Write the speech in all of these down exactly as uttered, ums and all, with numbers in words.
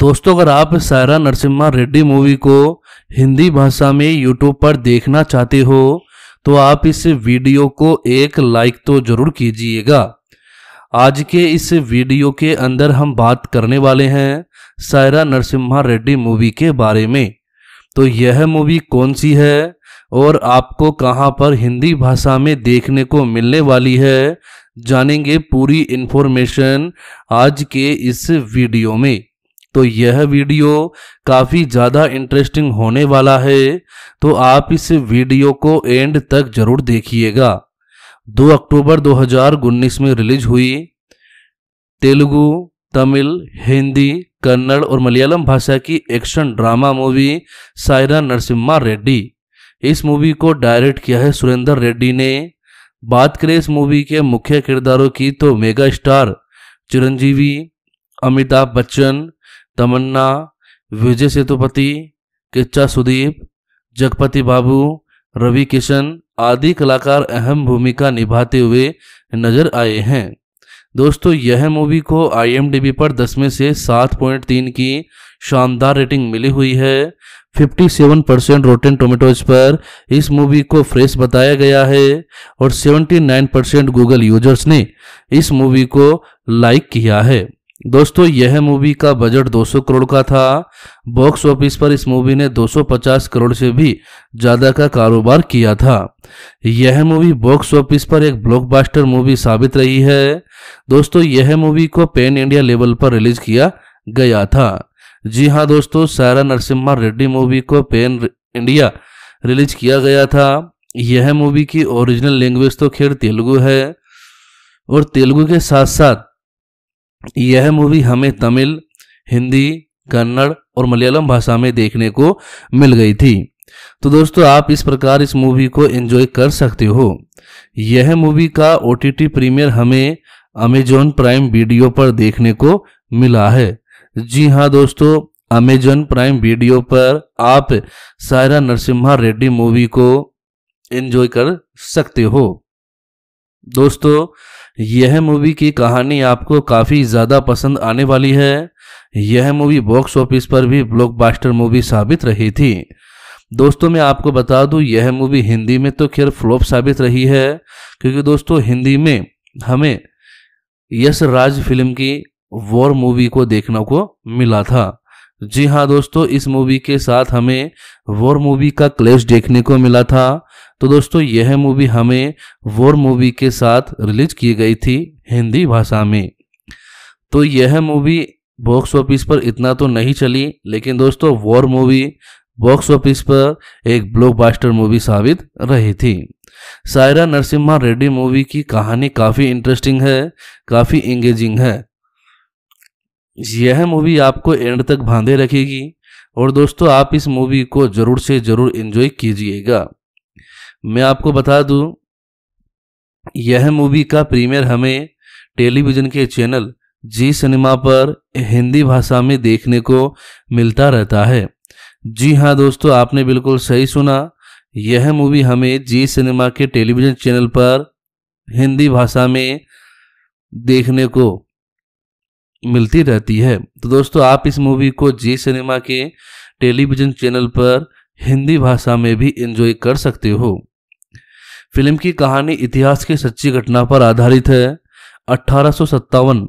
दोस्तों, अगर आप सायरा नरसिम्हा रेड्डी मूवी को हिंदी भाषा में यूट्यूब पर देखना चाहते हो तो आप इस वीडियो को एक लाइक तो जरूर कीजिएगा। आज के इस वीडियो के अंदर हम बात करने वाले हैं सायरा नरसिम्हा रेड्डी मूवी के बारे में। तो यह मूवी कौन सी है और आपको कहां पर हिंदी भाषा में देखने को मिलने वाली है, जानेंगे पूरी इन्फॉर्मेशन आज के इस वीडियो में। तो यह वीडियो काफ़ी ज़्यादा इंटरेस्टिंग होने वाला है, तो आप इस वीडियो को एंड तक जरूर देखिएगा। दो अक्टूबर दो हज़ार उन्नीस में रिलीज हुई, तेलुगु, तमिल, हिंदी, कन्नड़ और मलयालम भाषा की action drama movie Saira Narasimha Reddy. इस मूवी को डायरेक्ट किया है सुरेंद्र रेड्डी ने। बात करें इस मूवी के मुख्य किरदारों की तो मेगा स्टार चिरंजीवी, अमिताभ बच्चन, तमन्ना, विजय सेतुपति, किच्चा सुदीप, जगपति बाबू, रवि किशन आदि कलाकार अहम भूमिका निभाते हुए नजर आए हैं। दोस्तों, यह मूवी को आई एम डी बी पर दस में से सात पॉइंट तीन की शानदार रेटिंग मिली हुई है। सत्तावन परसेंट रोटेन टोमेटोज पर इस मूवी को फ्रेश बताया गया है और उन्यासी परसेंट गूगल यूजर्स ने इस मूवी को लाइक किया है। दोस्तों, यह मूवी का बजट दो सौ करोड़ का था। बॉक्स ऑफिस पर इस मूवी ने दो सौ पचास करोड़ से भी ज़्यादा का कारोबार किया था। यह मूवी बॉक्स ऑफिस पर एक ब्लॉकबस्टर मूवी साबित रही है। दोस्तों, यह मूवी को पैन इंडिया लेवल पर रिलीज किया गया था। जी हाँ दोस्तों, सायरा नरसिम्हा रेड्डी मूवी को पैन इंडिया रिलीज किया गया था। यह मूवी की ओरिजिनल लैंग्वेज तो खैर तेलुगु है और तेलुगु के साथ साथ यह मूवी हमें तमिल, हिंदी, कन्नड़ और मलयालम भाषा में देखने को मिल गई थी। तो दोस्तों, आप इस प्रकार इस मूवी को एंजॉय कर सकते हो। यह मूवी का ओ टी टी प्रीमियर हमें अमेजॉन प्राइम वीडियो पर देखने को मिला है। जी हाँ दोस्तों, अमेजॉन प्राइम वीडियो पर आप सायरा नरसिम्हा रेड्डी मूवी को एंजॉय कर सकते हो। दोस्तों, यह मूवी की कहानी आपको काफ़ी ज़्यादा पसंद आने वाली है। यह मूवी बॉक्स ऑफिस पर भी ब्लॉकबस्टर मूवी साबित रही थी। दोस्तों, मैं आपको बता दूं, यह मूवी हिंदी में तो खैर फ्लॉप साबित रही है, क्योंकि दोस्तों हिंदी में हमें यशराज फिल्म की वॉर मूवी को देखने को मिला था। जी हाँ दोस्तों, इस मूवी के साथ हमें वॉर मूवी का क्लैश देखने को मिला था। तो दोस्तों, यह मूवी हमें वॉर मूवी के साथ रिलीज की गई थी हिंदी भाषा में। तो यह मूवी बॉक्स ऑफिस पर इतना तो नहीं चली, लेकिन दोस्तों वॉर मूवी बॉक्स ऑफिस पर एक ब्लॉकबस्टर मूवी साबित रही थी। सायरा नरसिम्हा रेड्डी मूवी की कहानी काफ़ी इंटरेस्टिंग है, काफ़ी इंगेजिंग है। यह मूवी आपको एंड तक बांधे रखेगी और दोस्तों आप इस मूवी को ज़रूर से ज़रूर एंजॉय कीजिएगा। मैं आपको बता दूं, यह मूवी का प्रीमियर हमें टेलीविज़न के चैनल जी सिनेमा पर हिंदी भाषा में देखने को मिलता रहता है। जी हाँ दोस्तों, आपने बिल्कुल सही सुना, यह मूवी हमें जी सिनेमा के टेलीविज़न चैनल पर हिंदी भाषा में देखने को मिलती रहती है। तो दोस्तों, आप इस मूवी को जी सिनेमा के टेलीविज़न चैनल पर हिंदी भाषा में भी एंजॉय कर सकते हो। फिल्म की कहानी इतिहास की सच्ची घटना पर आधारित है। अठारह सौ सत्तावन,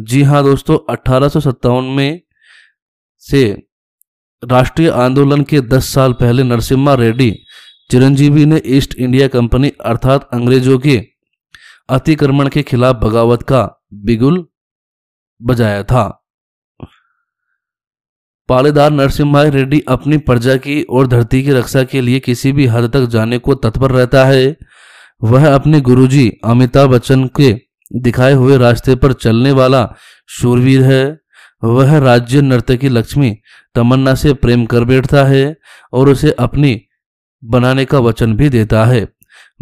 जी हाँ दोस्तों, अठारह सौ सत्तावन में से राष्ट्रीय आंदोलन के दस साल पहले नरसिम्हा रेड्डी चिरंजीवी ने ईस्ट इंडिया कंपनी अर्थात अंग्रेजों के अतिक्रमण के खिलाफ बगावत का बिगुल बजाया था। पालेदार नरसिम्हा रेड्डी अपनी प्रजा की और धरती की रक्षा के लिए किसी भी हद तक जाने को तत्पर रहता है। वह अपने गुरुजी अमिताभ बच्चन के दिखाए हुए रास्ते पर चलने वाला शूरवीर है। वह राज्य नर्तकी लक्ष्मी तमन्ना से प्रेम कर बैठता है और उसे अपनी बनाने का वचन भी देता है,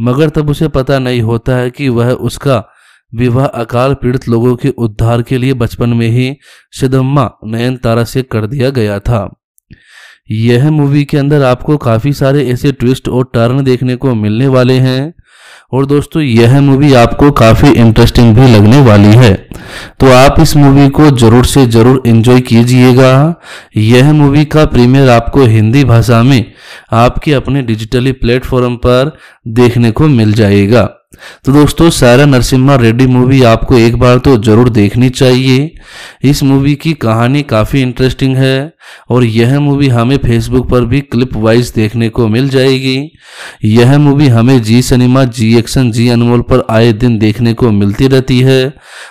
मगर तब उसे पता नहीं होता है कि वह उसका विवाह अकाल पीड़ित लोगों के उद्धार के लिए बचपन में ही सिदम्मा नयनतारा से कर दिया गया था। यह मूवी के अंदर आपको काफ़ी सारे ऐसे ट्विस्ट और टर्न देखने को मिलने वाले हैं और दोस्तों यह मूवी आपको काफ़ी इंटरेस्टिंग भी लगने वाली है, तो आप इस मूवी को जरूर से जरूर एंजॉय कीजिएगा। यह मूवी का प्रीमियर आपको हिंदी भाषा में आपके अपने डिजिटली प्लेटफॉर्म पर देखने को मिल जाएगा। तो दोस्तों सायरा नरसिम्हा रेड्डी मूवी आपको एक बार तो जरूर देखनी चाहिए। इस मूवी की कहानी काफ़ी इंटरेस्टिंग है और यह मूवी हमें फेसबुक पर भी क्लिप वाइज देखने को मिल जाएगी। यह मूवी हमें जी सिनेमा, जी एक्शन, जी अनमोल पर आए दिन देखने को मिलती रहती है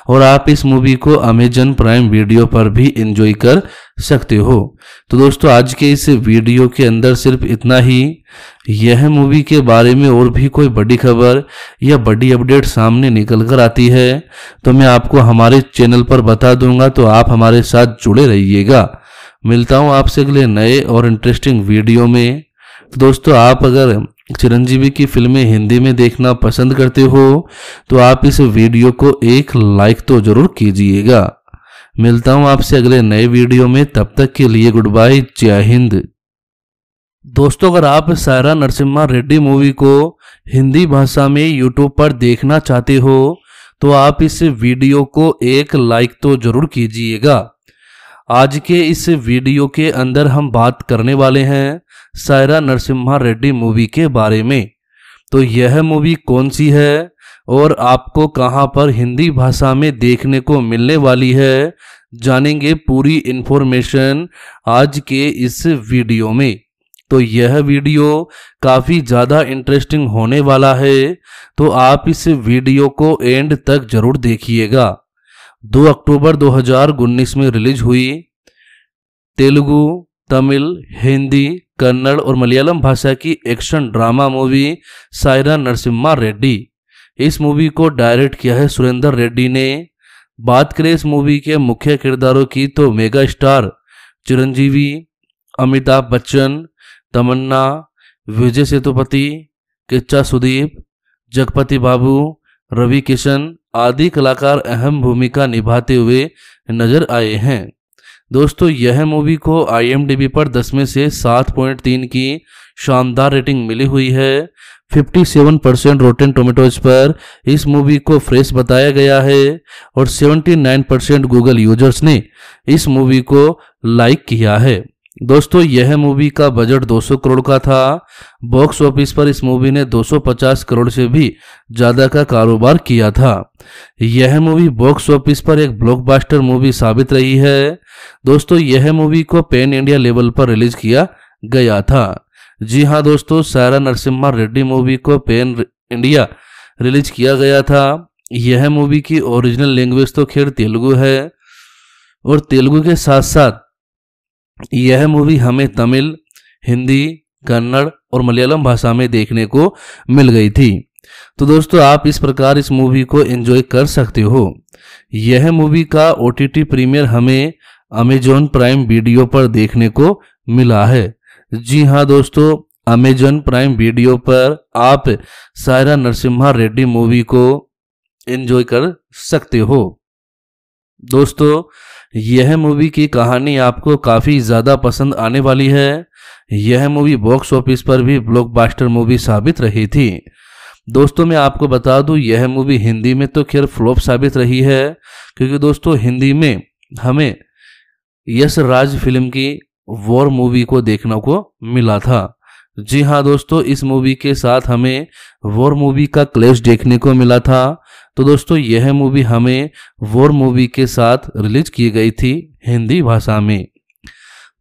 और आप इस मूवी को अमेजॉन प्राइम वीडियो पर भी एंजॉय कर सकते हो। तो दोस्तों आज के इस वीडियो के अंदर सिर्फ इतना ही। यह मूवी के बारे में और भी कोई बड़ी खबर या बड़ी अपडेट सामने निकल कर आती है तो मैं आपको हमारे चैनल पर बता दूंगा, तो आप हमारे साथ जुड़े रहिएगा। मिलता हूं आपसे अगले नए और इंटरेस्टिंग वीडियो में। तो दोस्तों आप अगर चिरंजीवी की फिल्में हिंदी में देखना पसंद करते हो तो आप इस वीडियो को एक लाइक तो जरूर कीजिएगा। मिलता हूं आपसे अगले नए वीडियो में, तब तक के लिए गुड बाय, जय हिंद। दोस्तों अगर आप सायरा नरसिम्हा रेड्डी मूवी को हिंदी भाषा में यूट्यूब पर देखना चाहते हो तो आप इस वीडियो को एक लाइक तो जरूर कीजिएगा। आज के इस वीडियो के अंदर हम बात करने वाले हैं सायरा नरसिम्हा रेड्डी मूवी के बारे में। तो यह मूवी कौन सी है और आपको कहां पर हिंदी भाषा में देखने को मिलने वाली है, जानेंगे पूरी इन्फॉर्मेशन आज के इस वीडियो में। तो यह वीडियो काफ़ी ज़्यादा इंटरेस्टिंग होने वाला है, तो आप इस वीडियो को एंड तक जरूर देखिएगा। दो अक्टूबर दो हज़ार उन्नीस में रिलीज हुई तेलुगु, तमिल, हिंदी, कन्नड़ और मलयालम भाषा की action drama movie Saira Narasimha Reddy. इस मूवी को डायरेक्ट किया है सुरेंद्र रेड्डी ने। बात करें इस मूवी के मुख्य किरदारों की तो मेगा स्टार चिरंजीवी, अमिताभ बच्चन, तमन्ना, विजय सेतुपति, किच्चा सुदीप, जगपति बाबू, रवि किशन आदि कलाकार अहम भूमिका निभाते हुए नजर आए हैं। दोस्तों यह मूवी को आई एम डी बी पर दस में से सात पॉइंट तीन की शानदार रेटिंग मिली हुई है। सत्तावन परसेंट रोटेन टोमेटोज पर इस मूवी को फ्रेश बताया गया है और उन्यासी परसेंट गूगल यूजर्स ने इस मूवी को लाइक किया है। दोस्तों यह मूवी का बजट दो सौ करोड़ का था। बॉक्स ऑफिस पर इस मूवी ने दो सौ पचास करोड़ से भी ज़्यादा का कारोबार किया था। यह मूवी बॉक्स ऑफिस पर एक ब्लॉकबस्टर मूवी साबित रही है। दोस्तों यह मूवी को पैन इंडिया लेवल पर रिलीज किया गया था। जी हाँ दोस्तों, सायरा नरसिम्हा रेड्डी मूवी को पैन इंडिया रिलीज किया गया था। यह मूवी की ओरिजिनल लैंग्वेज तो खैर तेलुगु है और तेलुगु के साथ साथ यह मूवी हमें तमिल, हिंदी, कन्नड़ और मलयालम भाषा में देखने को मिल गई थी। तो दोस्तों आप इस प्रकार इस मूवी को एंजॉय कर सकते हो। यह मूवी का ओ टी टी प्रीमियर हमें अमेजॉन प्राइम वीडियो पर देखने को मिला है। जी हाँ दोस्तों, अमेजॉन प्राइम वीडियो पर आप सायरा नरसिम्हा रेड्डी मूवी को एंजॉय कर सकते हो। दोस्तों यह मूवी की कहानी आपको काफ़ी ज़्यादा पसंद आने वाली है। यह मूवी बॉक्स ऑफिस पर भी ब्लॉकबस्टर मूवी साबित रही थी। दोस्तों मैं आपको बता दूं, यह मूवी हिंदी में तो खैर फ्लॉप साबित रही है, क्योंकि दोस्तों हिंदी में हमें यशराज फिल्म की वॉर मूवी को देखने को मिला था। जी हाँ दोस्तों, इस मूवी के साथ हमें वॉर मूवी का क्लैश देखने को मिला था। तो दोस्तों यह मूवी हमें वॉर मूवी के साथ रिलीज की गई थी हिंदी भाषा में।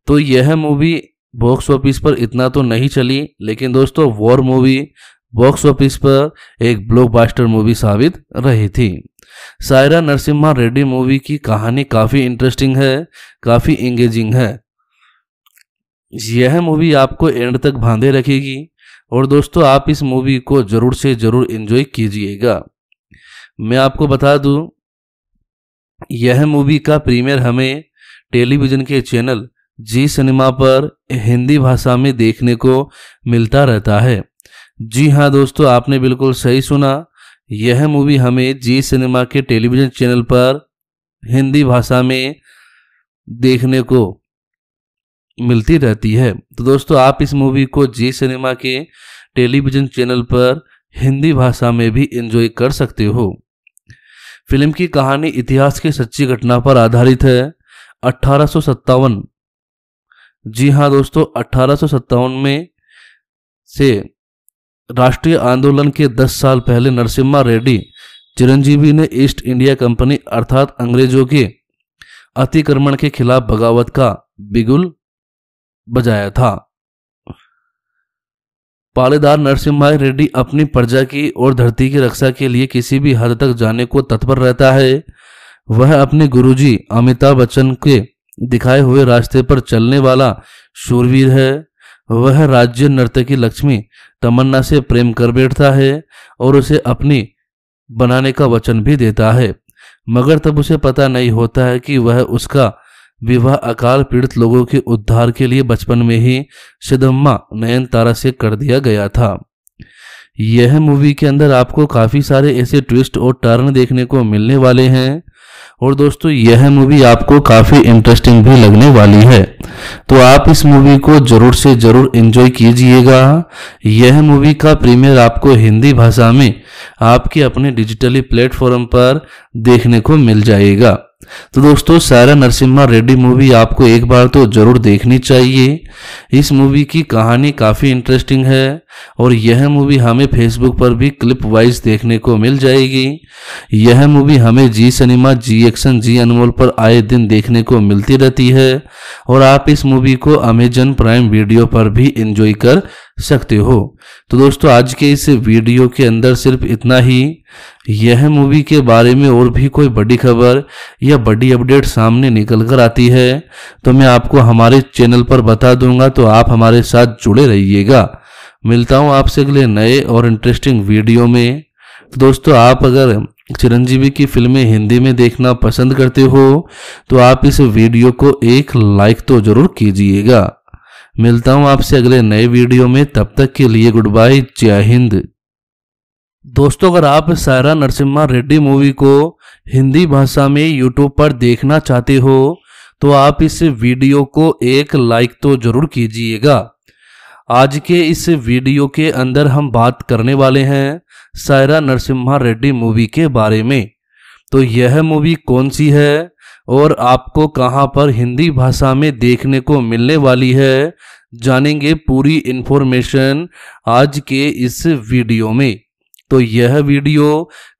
तो यह मूवी बॉक्स ऑफिस पर इतना तो नहीं चली, लेकिन दोस्तों वॉर मूवी बॉक्स ऑफिस पर एक ब्लॉकबस्टर मूवी साबित रही थी। सायरा नरसिम्हा रेड्डी मूवी की कहानी काफ़ी इंटरेस्टिंग है, काफ़ी इंगेजिंग है। यह मूवी आपको एंड तक बांधे रखेगी और दोस्तों आप इस मूवी को ज़रूर से ज़रूर एंजॉय कीजिएगा। मैं आपको बता दूं, यह मूवी का प्रीमियर हमें टेलीविज़न के चैनल जी सिनेमा पर हिंदी भाषा में देखने को मिलता रहता है। जी हाँ दोस्तों, आपने बिल्कुल सही सुना। यह मूवी हमें जी सिनेमा के टेलीविज़न चैनल पर हिंदी भाषा में देखने को मिलती रहती है। तो दोस्तों आप इस मूवी को जी सिनेमा के टेलीविज़न चैनल पर हिंदी भाषा में भी एंजॉय कर सकते हो। फिल्म की कहानी इतिहास की सच्ची घटना पर आधारित है। अठारह सौ सत्तावन, जी हाँ दोस्तों, अठारह सौ सत्तावन में से राष्ट्रीय आंदोलन के दस साल पहले नरसिम्हा रेड्डी चिरंजीवी ने ईस्ट इंडिया कंपनी अर्थात अंग्रेजों के अतिक्रमण के खिलाफ बगावत का बिगुल बजाया था। पालेदार नरसिम्हा रेड्डी अपनी प्रजा की और धरती की रक्षा के लिए किसी भी हद तक जाने को तत्पर रहता है। वह अपने गुरुजी अमिताभ बच्चन के दिखाए हुए रास्ते पर चलने वाला शूरवीर है। वह राज्य नर्तकी लक्ष्मी तमन्ना से प्रेम कर बैठता है और उसे अपनी बनाने का वचन भी देता है, मगर तब उसे पता नहीं होता है कि वह उसका विवाह अकाल पीड़ित लोगों के उद्धार के लिए बचपन में ही सिदम्मा नयनतारा से कर दिया गया था। यह मूवी के अंदर आपको काफ़ी सारे ऐसे ट्विस्ट और टर्न देखने को मिलने वाले हैं और दोस्तों यह मूवी आपको काफ़ी इंटरेस्टिंग भी लगने वाली है, तो आप इस मूवी को जरूर से जरूर एंजॉय कीजिएगा। यह मूवी का प्रीमियर आपको हिंदी भाषा में आपके अपने डिजिटली प्लेटफॉर्म पर देखने को मिल जाएगा। तो दोस्तों सायरा नरसिम्हा रेड्डी मूवी आपको एक बार तो जरूर देखनी चाहिए। इस मूवी की कहानी काफ़ी इंटरेस्टिंग है और यह मूवी हमें फेसबुक पर भी क्लिप वाइज देखने को मिल जाएगी। यह मूवी हमें जी सिनेमा, जी एक्शन, जी अनमोल पर आए दिन देखने को मिलती रहती है और आप इस मूवी को अमेजॉन प्राइम वीडियो पर भी एंजॉय कर सकते हो। तो दोस्तों आज के इस वीडियो के अंदर सिर्फ इतना ही। यह मूवी के बारे में और भी कोई बड़ी खबर या बड़ी अपडेट सामने निकल कर आती है तो मैं आपको हमारे चैनल पर बता दूंगा, तो आप हमारे साथ जुड़े रहिएगा। मिलता हूं आपसे अगले नए और इंटरेस्टिंग वीडियो में। तो दोस्तों आप अगर चिरंजीवी की फिल्में हिंदी में देखना पसंद करते हो तो आप इस वीडियो को एक लाइक तो जरूर कीजिएगा। मिलता हूं आपसे अगले नए वीडियो में, तब तक के लिए गुड बाय, जय हिंद। दोस्तों अगर आप सायरा नरसिम्हा रेड्डी मूवी को हिंदी भाषा में यूट्यूब पर देखना चाहते हो तो आप इस वीडियो को एक लाइक तो जरूर कीजिएगा। आज के इस वीडियो के अंदर हम बात करने वाले हैं सायरा नरसिम्हा रेड्डी मूवी के बारे में। तो यह मूवी कौन सी है और आपको कहां पर हिंदी भाषा में देखने को मिलने वाली है, जानेंगे पूरी इन्फॉर्मेशन आज के इस वीडियो में। तो यह वीडियो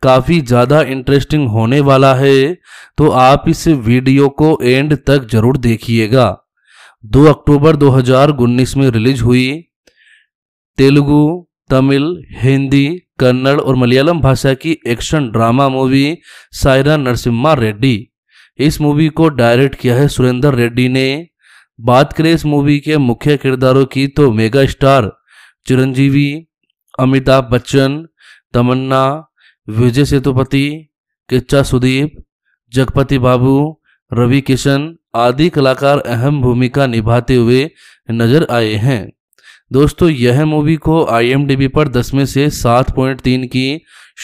काफ़ी ज़्यादा इंटरेस्टिंग होने वाला है, तो आप इस वीडियो को एंड तक जरूर देखिएगा। दो अक्टूबर दो हज़ार उन्नीस में रिलीज हुई तेलुगु, तमिल, हिंदी, कन्नड़ और मलयालम भाषा की action drama movie Saira Narasimha Reddy. इस मूवी को डायरेक्ट किया है सुरेंद्र रेड्डी ने। बात करें इस मूवी के मुख्य किरदारों की तो मेगा स्टार चिरंजीवी, अमिताभ बच्चन, तमन्ना, विजय सेतुपति, किच्चा सुदीप, जगपति बाबू, रवि किशन आदि कलाकार अहम भूमिका निभाते हुए नजर आए हैं। दोस्तों यह मूवी को आई एम डी बी पर दस में से सात पॉइंट तीन की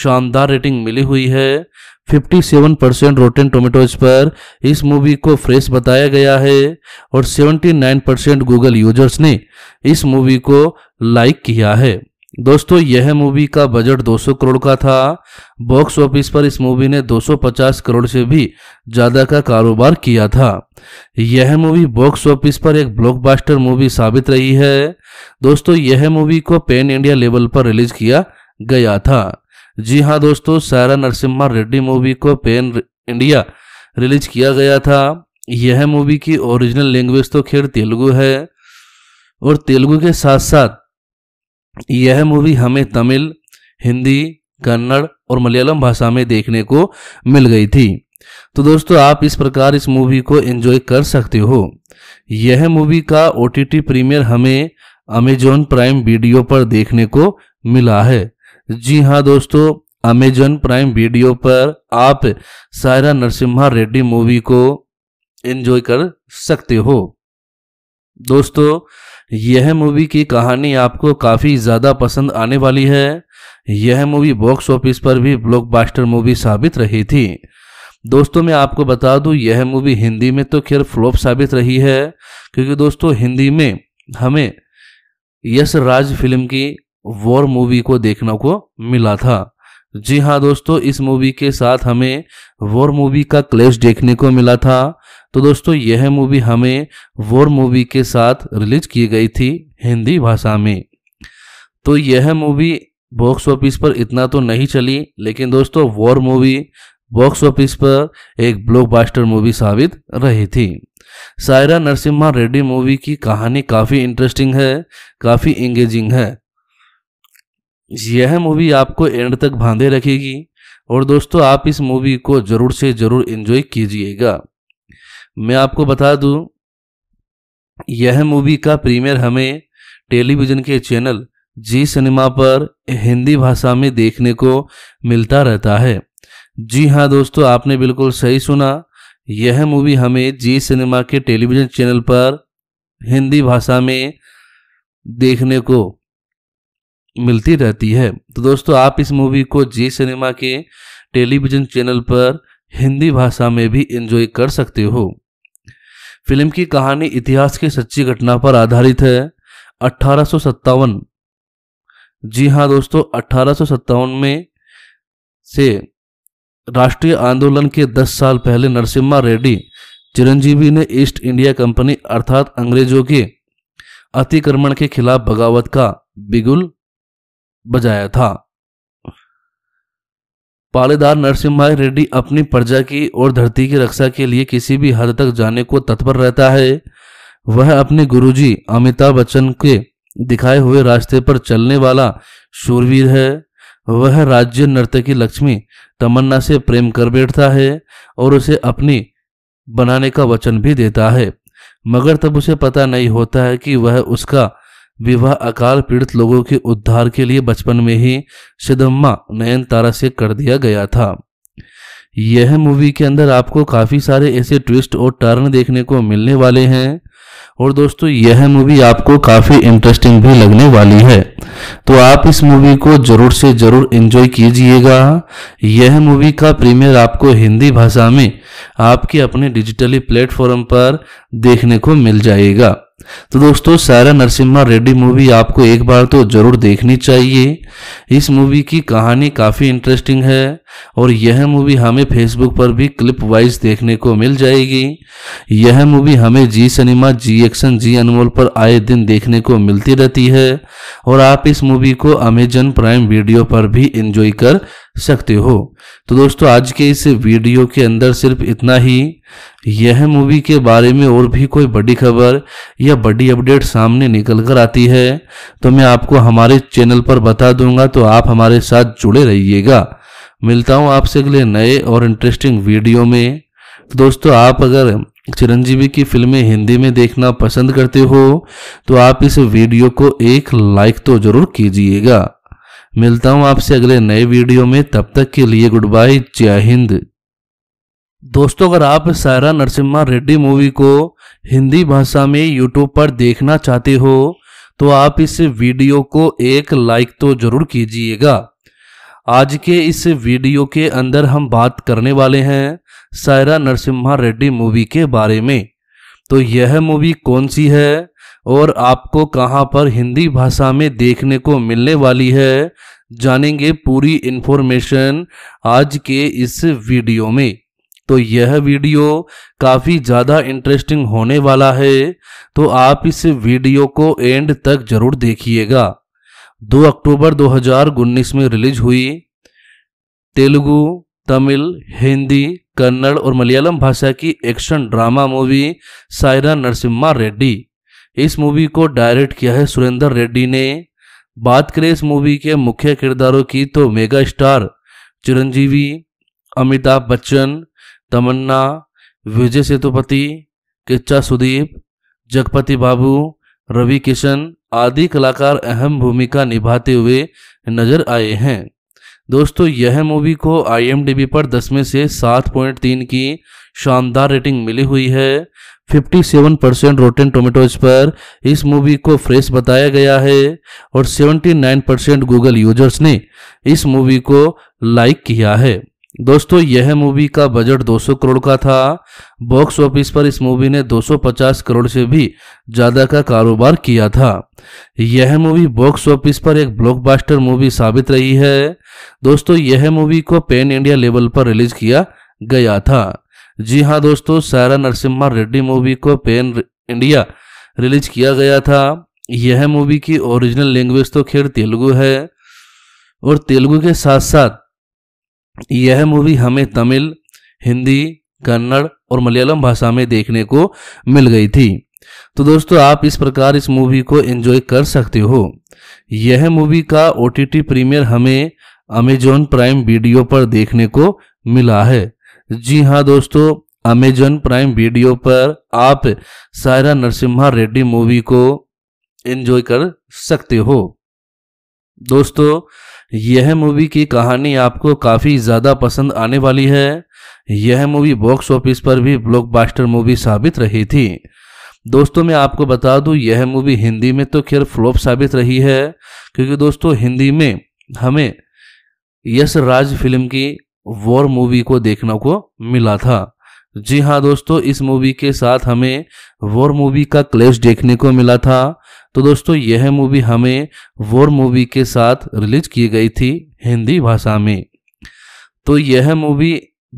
शानदार रेटिंग मिली हुई है। सत्तावन परसेंट रोटेन टोमेटोज पर इस मूवी को फ्रेश बताया गया है और उन्यासी परसेंट गूगल यूजर्स ने इस मूवी को लाइक किया है। दोस्तों यह मूवी का बजट दो सौ करोड़ का था। बॉक्स ऑफिस पर इस मूवी ने दो सौ पचास करोड़ से भी ज़्यादा का कारोबार किया था। यह मूवी बॉक्स ऑफिस पर एक ब्लॉकबस्टर मूवी साबित रही है। दोस्तों यह मूवी को पैन इंडिया लेवल पर रिलीज किया गया था। जी हाँ दोस्तों, सायरा नरसिम्हा रेड्डी मूवी को पैन इंडिया रिलीज किया गया था। यह मूवी की ओरिजिनल लैंग्वेज तो खैर तेलुगु है और तेलुगु के साथ साथ यह मूवी हमें तमिल, हिंदी, कन्नड़ और मलयालम भाषा में देखने को मिल गई थी। तो दोस्तों आप इस प्रकार इस मूवी को एंजॉय कर सकते हो। यह मूवी का ओ टी टी प्रीमियर हमें अमेजॉन प्राइम वीडियो पर देखने को मिला है। जी हाँ दोस्तों, अमेजॉन प्राइम वीडियो पर आप सायरा नरसिम्हा रेड्डी मूवी को एंजॉय कर सकते हो। दोस्तों यह मूवी की कहानी आपको काफ़ी ज़्यादा पसंद आने वाली है। यह मूवी बॉक्स ऑफिस पर भी ब्लॉकबस्टर मूवी साबित रही थी। दोस्तों मैं आपको बता दूं, यह मूवी हिंदी में तो खैर फ्लॉप साबित रही है, क्योंकि दोस्तों हिंदी में हमें यशराज फिल्म की वॉर मूवी को देखने को मिला था। जी हाँ दोस्तों, इस मूवी के साथ हमें वॉर मूवी का क्लैश देखने को मिला था। तो दोस्तों यह मूवी हमें वॉर मूवी के साथ रिलीज की गई थी हिंदी भाषा में। तो यह मूवी बॉक्स ऑफिस पर इतना तो नहीं चली, लेकिन दोस्तों वॉर मूवी बॉक्स ऑफिस पर एक ब्लॉकबस्टर मूवी साबित रही थी। सायरा नरसिम्हा रेड्डी मूवी की कहानी काफ़ी इंटरेस्टिंग है, काफ़ी एंगेजिंग है। यह मूवी आपको एंड तक बांधे रखेगी और दोस्तों आप इस मूवी को ज़रूर से ज़रूर एंजॉय कीजिएगा। मैं आपको बता दूं, यह मूवी का प्रीमियर हमें टेलीविज़न के चैनल जी सिनेमा पर हिंदी भाषा में देखने को मिलता रहता है। जी हाँ दोस्तों, आपने बिल्कुल सही सुना, यह मूवी हमें जी सिनेमा के टेलीविज़न चैनल पर हिंदी भाषा में देखने को मिलती रहती है। तो दोस्तों आप इस मूवी को जी सिनेमा के टेलीविज़न चैनल पर हिंदी भाषा में भी एंजॉय कर सकते हो। फिल्म की कहानी इतिहास की सच्ची घटना पर आधारित है। अट्ठारह सौ सत्तावन जी हाँ दोस्तों, अट्ठारह सौ सत्तावन में से राष्ट्रीय आंदोलन के दस साल पहले नरसिम्हा रेड्डी चिरंजीवी ने ईस्ट इंडिया कंपनी अर्थात अंग्रेजों के अतिक्रमण के खिलाफ बगावत का बिगुल बजाया था। पालेदार नरसिम्हा रेड्डी अपनी प्रजा की और धरती की रक्षा के लिए किसी भी हद तक जाने को तत्पर रहता है। वह अपने गुरुजी अमिताभ बच्चन के दिखाए हुए रास्ते पर चलने वाला शूरवीर है। वह राज्य नर्तकी लक्ष्मी तमन्ना से प्रेम कर बैठता है और उसे अपनी बनाने का वचन भी देता है, मगर तब उसे पता नहीं होता है कि वह उसका विवाह अकाल पीड़ित लोगों के उद्धार के लिए बचपन में ही सिदम्मा नयनतारा से कर दिया गया था। यह मूवी के अंदर आपको काफ़ी सारे ऐसे ट्विस्ट और टर्न देखने को मिलने वाले हैं और दोस्तों यह मूवी आपको काफ़ी इंटरेस्टिंग भी लगने वाली है। तो आप इस मूवी को ज़रूर से ज़रूर एंजॉय कीजिएगा। यह मूवी का प्रीमियर आपको हिंदी भाषा में आपके अपने डिजिटली प्लेटफॉर्म पर देखने को मिल जाएगा। तो दोस्तों सायरा नरसिम्हा रेड्डी मूवी आपको एक बार तो जरूर देखनी चाहिए। इस मूवी की कहानी काफ़ी इंटरेस्टिंग है और यह मूवी हमें फेसबुक पर भी क्लिप वाइज देखने को मिल जाएगी। यह मूवी हमें जी सिनेमा, जी एक्शन, जी अनमोल पर आए दिन देखने को मिलती रहती है और आप इस मूवी को अमेजॉन प्राइम वीडियो पर भी एंजॉय कर सकते हो। तो दोस्तों आज के इस वीडियो के अंदर सिर्फ इतना ही। यह मूवी के बारे में और भी कोई बड़ी खबर या बड़ी अपडेट सामने निकल कर आती है तो मैं आपको हमारे चैनल पर बता दूंगा, तो आप हमारे साथ जुड़े रहिएगा। मिलता हूं आपसे अगले नए और इंटरेस्टिंग वीडियो में। तो दोस्तों आप अगर चिरंजीवी की फिल्में हिंदी में देखना पसंद करते हो तो आप इस वीडियो को एक लाइक तो जरूर कीजिएगा। मिलता हूं आपसे अगले नए वीडियो में, तब तक के लिए गुड बाय, जय हिंद। दोस्तों अगर आप सायरा नरसिम्हा रेड्डी मूवी को हिंदी भाषा में यूट्यूब पर देखना चाहते हो तो आप इस वीडियो को एक लाइक तो जरूर कीजिएगा। आज के इस वीडियो के अंदर हम बात करने वाले हैं सायरा नरसिम्हा रेड्डी मूवी के बारे में। तो यह मूवी कौन सी है और आपको कहां पर हिंदी भाषा में देखने को मिलने वाली है, जानेंगे पूरी इन्फॉर्मेशन आज के इस वीडियो में। तो यह वीडियो काफ़ी ज़्यादा इंटरेस्टिंग होने वाला है, तो आप इस वीडियो को एंड तक ज़रूर देखिएगा। दो अक्टूबर दो हज़ार उन्नीस में रिलीज हुई तेलुगु, तमिल, हिंदी, कन्नड़ और मलयालम भाषा की action drama movie Saira Narasimha Reddy. इस मूवी को डायरेक्ट किया है सुरेंद्र रेड्डी ने। बात करें इस मूवी के मुख्य किरदारों की तो मेगा स्टार चिरंजीवी, अमिताभ बच्चन, तमन्ना, विजय सेतुपति, किच्चा सुदीप, जगपति बाबू, रवि किशन आदि कलाकार अहम भूमिका निभाते हुए नजर आए हैं। दोस्तों यह मूवी को आई एम डी बी पर दस में से सात पॉइंट तीन की शानदार रेटिंग मिली हुई है। सत्तावन परसेंट रोटेन टोमेटोज पर इस मूवी को फ्रेश बताया गया है और उन्यासी परसेंट गूगल यूजर्स ने इस मूवी को लाइक किया है। दोस्तों यह मूवी का बजट दो सौ करोड़ का था। बॉक्स ऑफिस पर इस मूवी ने दो सौ पचास करोड़ से भी ज़्यादा का कारोबार किया था। यह मूवी बॉक्स ऑफिस पर एक ब्लॉकबस्टर मूवी साबित रही है। दोस्तों यह मूवी को पैन इंडिया लेवल पर रिलीज किया गया था। जी हाँ दोस्तों, सायरा नरसिम्हा रेड्डी मूवी को पैन इंडिया रिलीज किया गया था। यह मूवी की ओरिजिनल लैंग्वेज तो खैर तेलुगु है और तेलुगु के साथ साथ यह मूवी हमें तमिल, हिंदी, कन्नड़ और मलयालम भाषा में देखने को मिल गई थी। तो दोस्तों आप इस प्रकार इस मूवी को एंजॉय कर सकते हो। यह मूवी का ओटीटी प्रीमियर हमें अमेजॉन प्राइम वीडियो पर देखने को मिला है। जी हाँ दोस्तों, अमेजॉन प्राइम वीडियो पर आप सायरा नरसिम्हा रेड्डी मूवी को एंजॉय कर सकते हो। दोस्तों यह मूवी की कहानी आपको काफ़ी ज़्यादा पसंद आने वाली है। यह मूवी बॉक्स ऑफिस पर भी ब्लॉकबस्टर मूवी साबित रही थी। दोस्तों मैं आपको बता दूं, यह मूवी हिंदी में तो खैर फ्लॉप साबित रही है, क्योंकि दोस्तों हिंदी में हमें यशराज फिल्म की वॉर मूवी को देखने को मिला था। जी हाँ दोस्तों, इस मूवी के साथ हमें वॉर मूवी का क्लैश देखने को मिला था। तो दोस्तों यह मूवी हमें वॉर मूवी के साथ रिलीज की गई थी हिंदी भाषा में। तो यह मूवी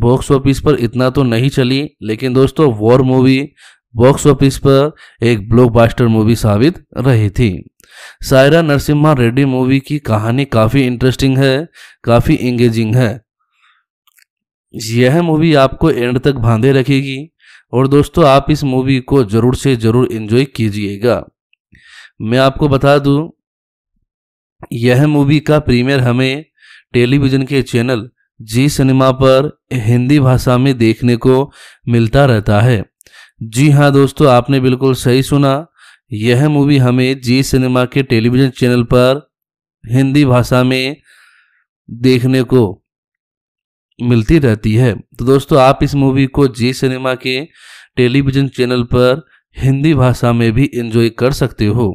बॉक्स ऑफिस पर इतना तो नहीं चली, लेकिन दोस्तों वॉर मूवी बॉक्स ऑफिस पर एक ब्लॉकबस्टर मूवी साबित रही थी। सायरा नरसिम्हा रेड्डी मूवी की कहानी काफ़ी इंटरेस्टिंग है, काफ़ी इंगेजिंग है। यह मूवी आपको एंड तक बांधे रखेगी और दोस्तों आप इस मूवी को जरूर से जरूर एंजॉय कीजिएगा। मैं आपको बता दूं, यह मूवी का प्रीमियर हमें टेलीविज़न के चैनल जी सिनेमा पर हिंदी भाषा में देखने को मिलता रहता है। जी हाँ दोस्तों, आपने बिल्कुल सही सुना, यह मूवी हमें जी सिनेमा के टेलीविज़न चैनल पर हिंदी भाषा में देखने को मिलती रहती है। तो दोस्तों आप इस मूवी को जी सिनेमा के टेलीविज़न चैनल पर हिंदी भाषा में भी एंजॉय कर सकते हो।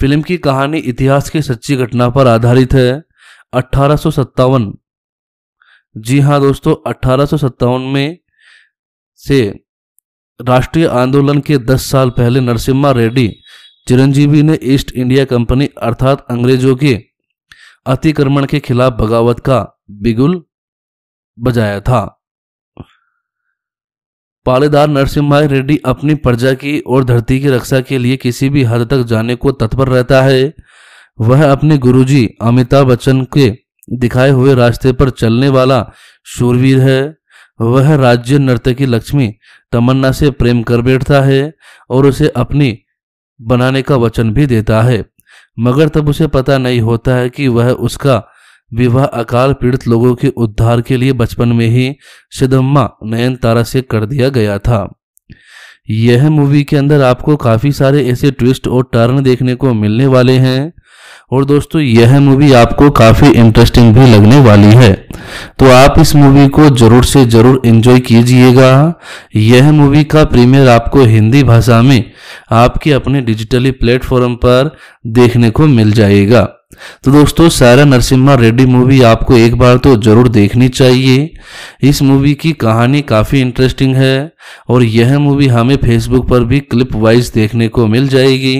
फिल्म की कहानी इतिहास की सच्ची घटना पर आधारित है। अठारह सौ सत्तावन, जी हाँ दोस्तों, अठारह सौ सत्तावन में से राष्ट्रीय आंदोलन के दस साल पहले नरसिम्हा रेड्डी चिरंजीवी ने ईस्ट इंडिया कंपनी अर्थात अंग्रेजों के अतिक्रमण के खिलाफ बगावत का बिगुल बजाया था। पालेदार नरसिम्हा रेड्डी अपनी प्रजा की और धरती की रक्षा के लिए किसी भी हद तक जाने को तत्पर रहता है। वह अपने गुरुजी अमिताभ बच्चन के दिखाए हुए रास्ते पर चलने वाला शूरवीर है। वह राज्य नर्तकी लक्ष्मी तमन्ना से प्रेम कर बैठता है और उसे अपनी बनाने का वचन भी देता है, मगर तब उसे पता नहीं होता है कि वह उसका विवाह अकाल पीड़ित लोगों के उद्धार के लिए बचपन में ही सिदम्मा नयनतारा से कर दिया गया था। यह मूवी के अंदर आपको काफ़ी सारे ऐसे ट्विस्ट और टर्न देखने को मिलने वाले हैं और दोस्तों यह मूवी आपको काफ़ी इंटरेस्टिंग भी लगने वाली है। तो आप इस मूवी को ज़रूर से ज़रूर एंजॉय कीजिएगा। यह मूवी का प्रीमियर आपको हिंदी भाषा में आपके अपने डिजिटली प्लेटफॉर्म पर देखने को मिल जाएगा। तो दोस्तों सायरा नरसिम्हा रेड्डी मूवी आपको एक बार तो जरूर देखनी चाहिए। इस मूवी की कहानी काफ़ी इंटरेस्टिंग है और यह मूवी हमें फेसबुक पर भी क्लिप वाइज देखने को मिल जाएगी।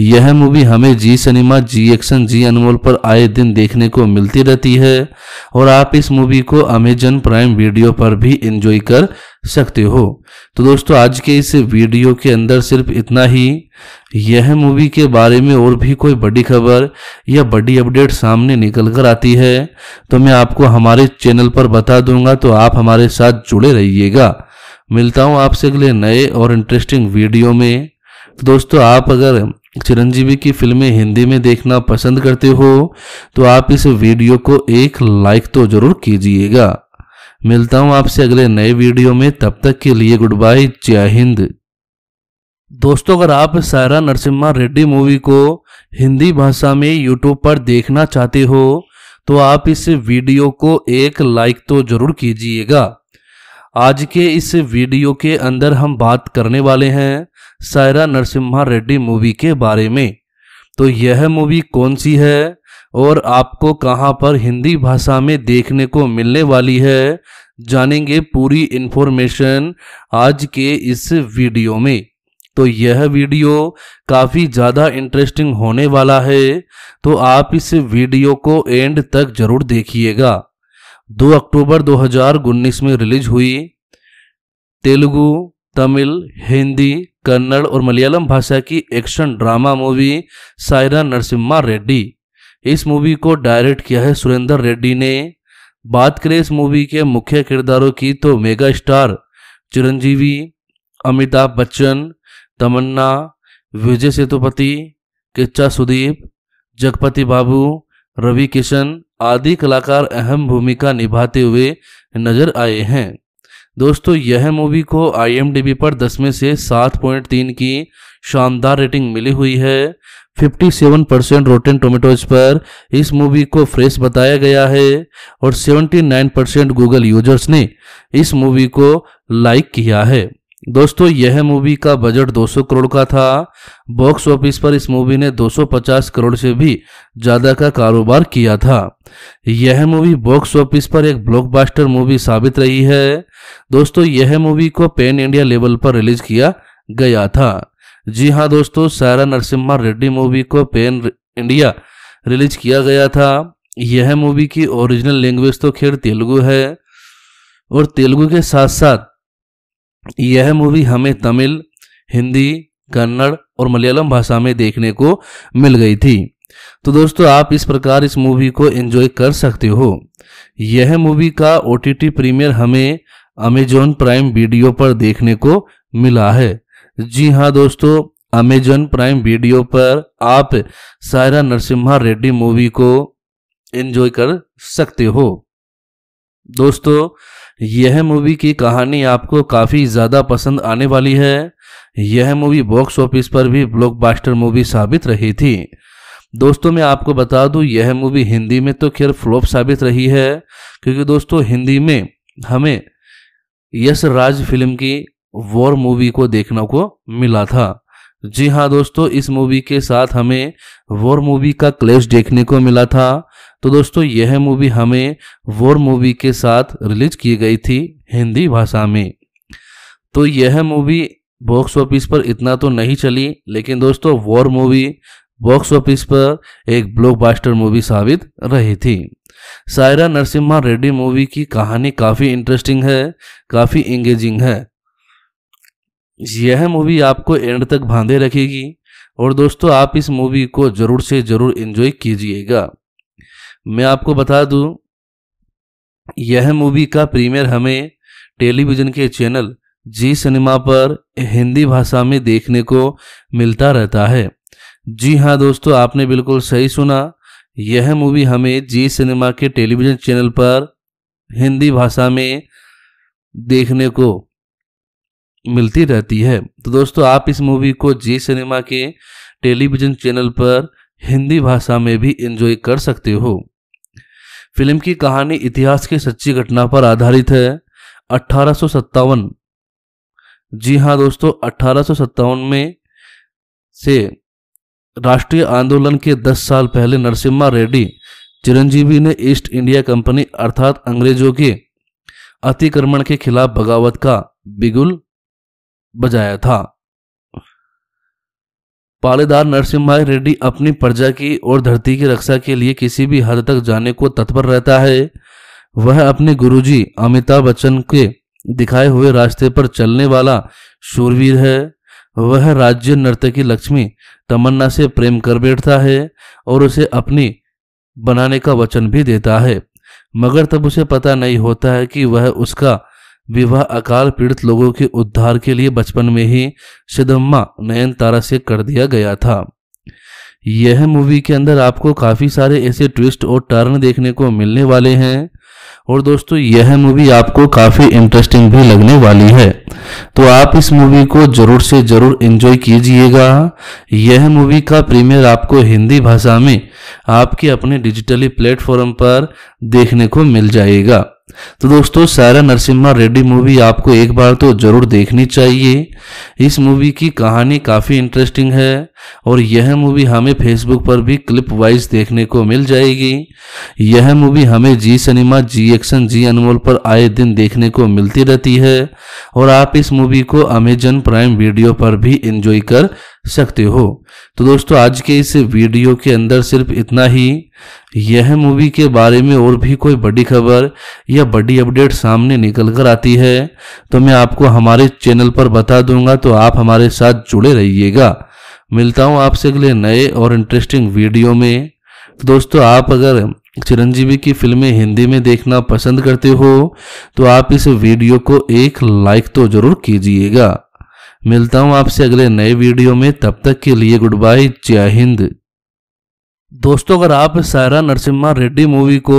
यह मूवी हमें जी सिनेमा, जी एक्शन, जी अनमोल पर आए दिन देखने को मिलती रहती है और आप इस मूवी को अमेजॉन प्राइम वीडियो पर भी एंजॉय कर सकते हो। तो दोस्तों आज के इस वीडियो के अंदर सिर्फ इतना ही। यह मूवी के बारे में और भी कोई बड़ी खबर या बड़ी अपडेट सामने निकल कर आती है तो मैं आपको हमारे चैनल पर बता दूंगा, तो आप हमारे साथ जुड़े रहिएगा। मिलता हूं आपसे अगले नए और इंटरेस्टिंग वीडियो में। तो दोस्तों आप अगर चिरंजीवी की फिल्में हिंदी में देखना पसंद करते हो तो आप इस वीडियो को एक लाइक तो जरूर कीजिएगा। मिलता हूं आपसे अगले नए वीडियो में, तब तक के लिए गुड बाय, जय हिंद। दोस्तों अगर आप सायरा नरसिम्हा रेड्डी मूवी को हिंदी भाषा में यूट्यूब पर देखना चाहते हो तो आप इस वीडियो को एक लाइक तो जरूर कीजिएगा। आज के इस वीडियो के अंदर हम बात करने वाले हैं सायरा नरसिम्हा रेड्डी मूवी के बारे में। तो यह मूवी कौन सी है और आपको कहां पर हिंदी भाषा में देखने को मिलने वाली है, जानेंगे पूरी इन्फॉर्मेशन आज के इस वीडियो में। तो यह वीडियो काफ़ी ज़्यादा इंटरेस्टिंग होने वाला है, तो आप इस वीडियो को एंड तक जरूर देखिएगा। दो अक्टूबर दो हज़ार उन्नीस में रिलीज हुई तेलुगु, तमिल, हिंदी, कन्नड़ और मलयालम भाषा की action drama movie Saira Narasimha Reddy. इस मूवी को डायरेक्ट किया है सुरेंद्र रेड्डी ने। बात करें इस मूवी के मुख्य किरदारों की तो मेगा स्टार चिरंजीवी, अमिताभ बच्चन, तमन्ना, विजय सेतुपति, किच्चा सुदीप, जगपति बाबू, रवि किशन आदि कलाकार अहम भूमिका निभाते हुए नजर आए हैं। दोस्तों, यह मूवी को आई एम डी बी पर दस में से सात पॉइंट तीन की शानदार रेटिंग मिली हुई है। सत्तावन परसेंट रोटेन टोमेटोज पर इस मूवी को फ्रेश बताया गया है और उन्यासी परसेंट गूगल यूजर्स ने इस मूवी को लाइक किया है। दोस्तों, यह मूवी का बजट दो सौ करोड़ का था। बॉक्स ऑफिस पर इस मूवी ने दो सौ पचास करोड़ से भी ज़्यादा का कारोबार किया था। यह मूवी बॉक्स ऑफिस पर एक ब्लॉकबस्टर मूवी साबित रही है। दोस्तों, यह मूवी को पैन इंडिया लेवल पर रिलीज किया गया था। जी हाँ दोस्तों, सायरा नरसिम्हा रेड्डी मूवी को पैन इंडिया रिलीज किया गया था। यह मूवी की ओरिजिनल लैंग्वेज तो खैर तेलुगु है और तेलुगु के साथ साथ यह मूवी हमें तमिल, हिंदी, कन्नड़ और मलयालम भाषा में देखने को मिल गई थी। तो दोस्तों, आप इस प्रकार इस मूवी को एंजॉय कर सकते हो। यह मूवी का ओ टी टी प्रीमियर हमें अमेजॉन प्राइम वीडियो पर देखने को मिला है। जी हाँ दोस्तों, अमेजॉन प्राइम वीडियो पर आप सायरा नरसिम्हा रेड्डी मूवी को एंजॉय कर सकते हो। दोस्तों, यह मूवी की कहानी आपको काफ़ी ज़्यादा पसंद आने वाली है। यह मूवी बॉक्स ऑफिस पर भी ब्लॉकबस्टर मूवी साबित रही थी। दोस्तों, मैं आपको बता दूं, यह मूवी हिंदी में तो खैर फ्लॉप साबित रही है, क्योंकि दोस्तों हिंदी में हमें यशराज फिल्म की वॉर मूवी को देखने को मिला था। जी हाँ दोस्तों, इस मूवी के साथ हमें वॉर मूवी का क्लैश देखने को मिला था। तो दोस्तों, यह मूवी हमें वॉर मूवी के साथ रिलीज की गई थी हिंदी भाषा में। तो यह मूवी बॉक्स ऑफिस पर इतना तो नहीं चली, लेकिन दोस्तों वॉर मूवी बॉक्स ऑफिस पर एक ब्लॉकबस्टर मूवी साबित रही थी। सायरा नरसिम्हा रेड्डी मूवी की कहानी काफ़ी इंटरेस्टिंग है, काफ़ी इंगेजिंग है। यह मूवी आपको एंड तक बांधे रखेगी और दोस्तों आप इस मूवी को जरूर से जरूर एंजॉय कीजिएगा। मैं आपको बता दूं, यह मूवी का प्रीमियर हमें टेलीविज़न के चैनल जी सिनेमा पर हिंदी भाषा में देखने को मिलता रहता है। जी हाँ दोस्तों, आपने बिल्कुल सही सुना, यह मूवी हमें जी सिनेमा के टेलीविज़न चैनल पर हिंदी भाषा में देखने को मिलती रहती है। तो दोस्तों, आप इस मूवी को जी सिनेमा के टेलीविज़न चैनल पर हिंदी भाषा में भी एंजॉय कर सकते हो। फिल्म की कहानी इतिहास की सच्ची घटना पर आधारित है। अठारह सौ सत्तावन, जी हाँ दोस्तों, अठारह सौ सत्तावन में से राष्ट्रीय आंदोलन के दस साल पहले नरसिम्हा रेड्डी चिरंजीवी ने ईस्ट इंडिया कंपनी अर्थात अंग्रेजों के अतिक्रमण के खिलाफ बगावत का बिगुल बजाया था। पालेदार नरसिम्हा रेड्डी अपनी प्रजा की और धरती की रक्षा के लिए किसी भी हद तक जाने को तत्पर रहता है। वह अपने गुरुजी अमिताभ बच्चन के दिखाए हुए रास्ते पर चलने वाला शूरवीर है। वह राज्य नर्तकी लक्ष्मी तमन्ना से प्रेम कर बैठता है और उसे अपनी बनाने का वचन भी देता है, मगर तब उसे पता नहीं होता है कि वह उसका विवाह अकाल पीड़ित लोगों के उद्धार के लिए बचपन में ही सिद्धम्मा नयनतारा से कर दिया गया था। यह मूवी के अंदर आपको काफ़ी सारे ऐसे ट्विस्ट और टर्न देखने को मिलने वाले हैं और दोस्तों यह मूवी आपको काफ़ी इंटरेस्टिंग भी लगने वाली है। तो आप इस मूवी को जरूर से जरूर एंजॉय कीजिएगा। यह मूवी का प्रीमियर आपको हिंदी भाषा में आपके अपने डिजिटली प्लेटफॉर्म पर देखने को मिल जाएगा। तो दोस्तों, सायरा नरसिम्हा रेड्डी मूवी आपको एक बार तो जरूर देखनी चाहिए। इस मूवी की कहानी काफ़ी इंटरेस्टिंग है और यह मूवी हमें फेसबुक पर भी क्लिप वाइज देखने को मिल जाएगी। यह मूवी हमें जी सिनेमा, जी एक्शन, जी अनमोल पर आए दिन देखने को मिलती रहती है और आप इस मूवी को अमेजॉन प्राइम वीडियो पर भी एंजॉय कर सकते हो। तो दोस्तों, आज के इस वीडियो के अंदर सिर्फ इतना ही। यह मूवी के बारे में और भी कोई बड़ी खबर या बड़ी अपडेट सामने निकल कर आती है तो मैं आपको हमारे चैनल पर बता दूंगा, तो आप हमारे साथ जुड़े रहिएगा। मिलता हूं आपसे अगले नए और इंटरेस्टिंग वीडियो में। तो दोस्तों, आप अगर चिरंजीवी की फिल्में हिंदी में देखना पसंद करते हो तो आप इस वीडियो को एक लाइक तो जरूर कीजिएगा। मिलता हूं आपसे अगले नए वीडियो में, तब तक के लिए गुड बाय, जय हिंद। दोस्तों, अगर आप सायरा नरसिम्हा रेड्डी मूवी को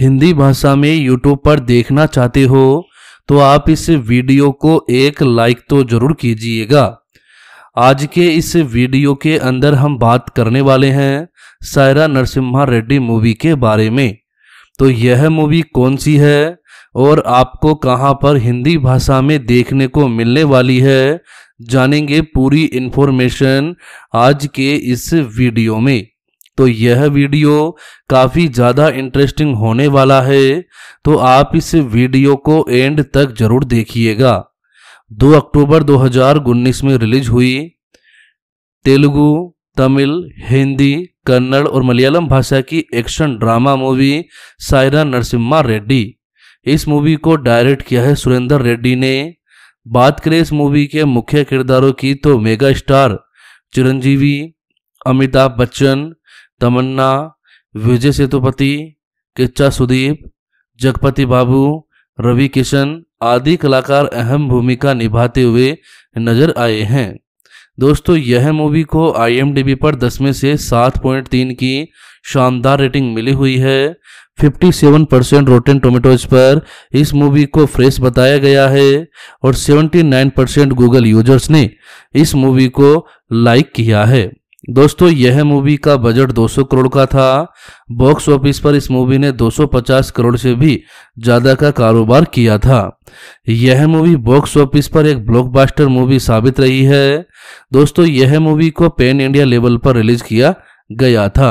हिंदी भाषा में यूट्यूब पर देखना चाहते हो तो आप इस वीडियो को एक लाइक तो जरूर कीजिएगा। आज के इस वीडियो के अंदर हम बात करने वाले हैं सायरा नरसिम्हा रेड्डी मूवी के बारे में। तो यह मूवी कौन सी है और आपको कहां पर हिंदी भाषा में देखने को मिलने वाली है, जानेंगे पूरी इन्फॉर्मेशन आज के इस वीडियो में। तो यह वीडियो काफ़ी ज़्यादा इंटरेस्टिंग होने वाला है, तो आप इस वीडियो को एंड तक ज़रूर देखिएगा। दो अक्टूबर दो हज़ार उन्नीस में रिलीज हुई तेलुगु, तमिल, हिंदी, कन्नड़ और मलयालम भाषा की action drama movie Saira Narasimha Reddy. इस मूवी को डायरेक्ट किया है सुरेंद्र रेड्डी ने। बात करें इस मूवी के मुख्य किरदारों की तो मेगा स्टार चिरंजीवी, अमिताभ बच्चन, तमन्ना, विजय सेतुपति, किच्चा सुदीप, जगपति बाबू, रवि किशन आदि कलाकार अहम भूमिका निभाते हुए नजर आए हैं। दोस्तों, यह मूवी को आई एम डी बी पर दस में से सात पॉइंट तीन की शानदार रेटिंग मिली हुई है। सत्तावन परसेंट रोटेन टोमेटोज पर इस मूवी को फ्रेश बताया गया है और उन्यासी परसेंट गूगल यूजर्स ने इस मूवी को लाइक किया है। दोस्तों, यह मूवी का बजट दो सौ करोड़ का था। बॉक्स ऑफिस पर इस मूवी ने दो सौ पचास करोड़ से भी ज़्यादा का कारोबार किया था। यह मूवी बॉक्स ऑफिस पर एक ब्लॉकबस्टर मूवी साबित रही है। दोस्तों, यह मूवी को पैन इंडिया लेवल पर रिलीज किया गया था।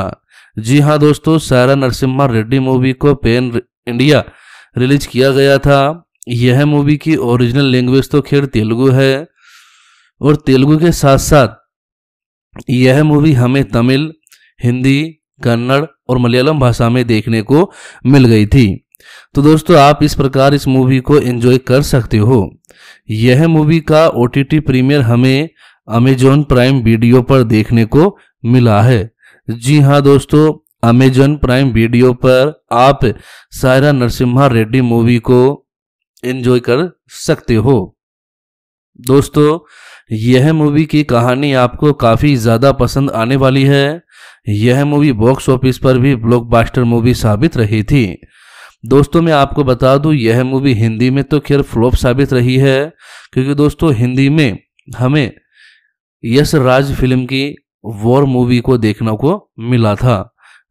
जी हाँ दोस्तों, सायरा नरसिम्हा रेड्डी मूवी को पैन इंडिया रिलीज किया गया था। यह मूवी की ओरिजिनल लैंग्वेज तो खैर तेलुगु है और तेलुगु के साथ साथ यह मूवी हमें तमिल, हिंदी, कन्नड़ और मलयालम भाषा में देखने को मिल गई थी। तो दोस्तों, आप इस प्रकार इस मूवी को एंजॉय कर सकते हो। यह मूवी का ओ टी टी प्रीमियर हमें अमेजॉन प्राइम वीडियो पर देखने को मिला है। जी हाँ दोस्तों, अमेजॉन प्राइम वीडियो पर आप सायरा नरसिम्हा रेड्डी मूवी को एंजॉय कर सकते हो। दोस्तों, यह मूवी की कहानी आपको काफ़ी ज़्यादा पसंद आने वाली है। यह मूवी बॉक्स ऑफिस पर भी ब्लॉकबस्टर मूवी साबित रही थी। दोस्तों, मैं आपको बता दूं, यह मूवी हिंदी में तो खैर फ्लॉप साबित रही है क्योंकि दोस्तों हिंदी में हमें यशराज फिल्म की वॉर मूवी को देखने को मिला था।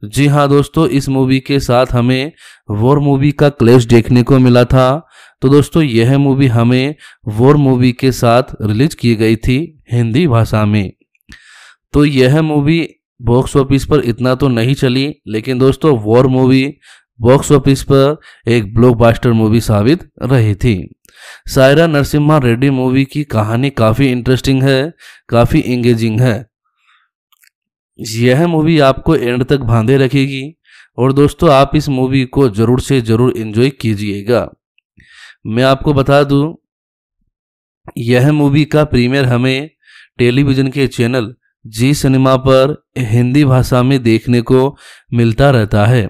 जी हाँ दोस्तों, इस मूवी के साथ हमें वॉर मूवी का क्लैश देखने को मिला था। तो दोस्तों, यह मूवी हमें वॉर मूवी के साथ रिलीज की गई थी हिंदी भाषा में। तो यह मूवी बॉक्स ऑफिस पर इतना तो नहीं चली, लेकिन दोस्तों वॉर मूवी बॉक्स ऑफिस पर एक ब्लॉकबस्टर मूवी साबित रही थी। सायरा नरसिम्हा रेड्डी मूवी की कहानी काफ़ी इंटरेस्टिंग है, काफ़ी एंगेजिंग है। यह मूवी आपको एंड तक बांधे रखेगी और दोस्तों आप इस मूवी को ज़रूर से ज़रूर एंजॉय कीजिएगा। मैं आपको बता दूं, यह मूवी का प्रीमियर हमें टेलीविज़न के चैनल जी सिनेमा पर हिंदी भाषा में देखने को मिलता रहता है।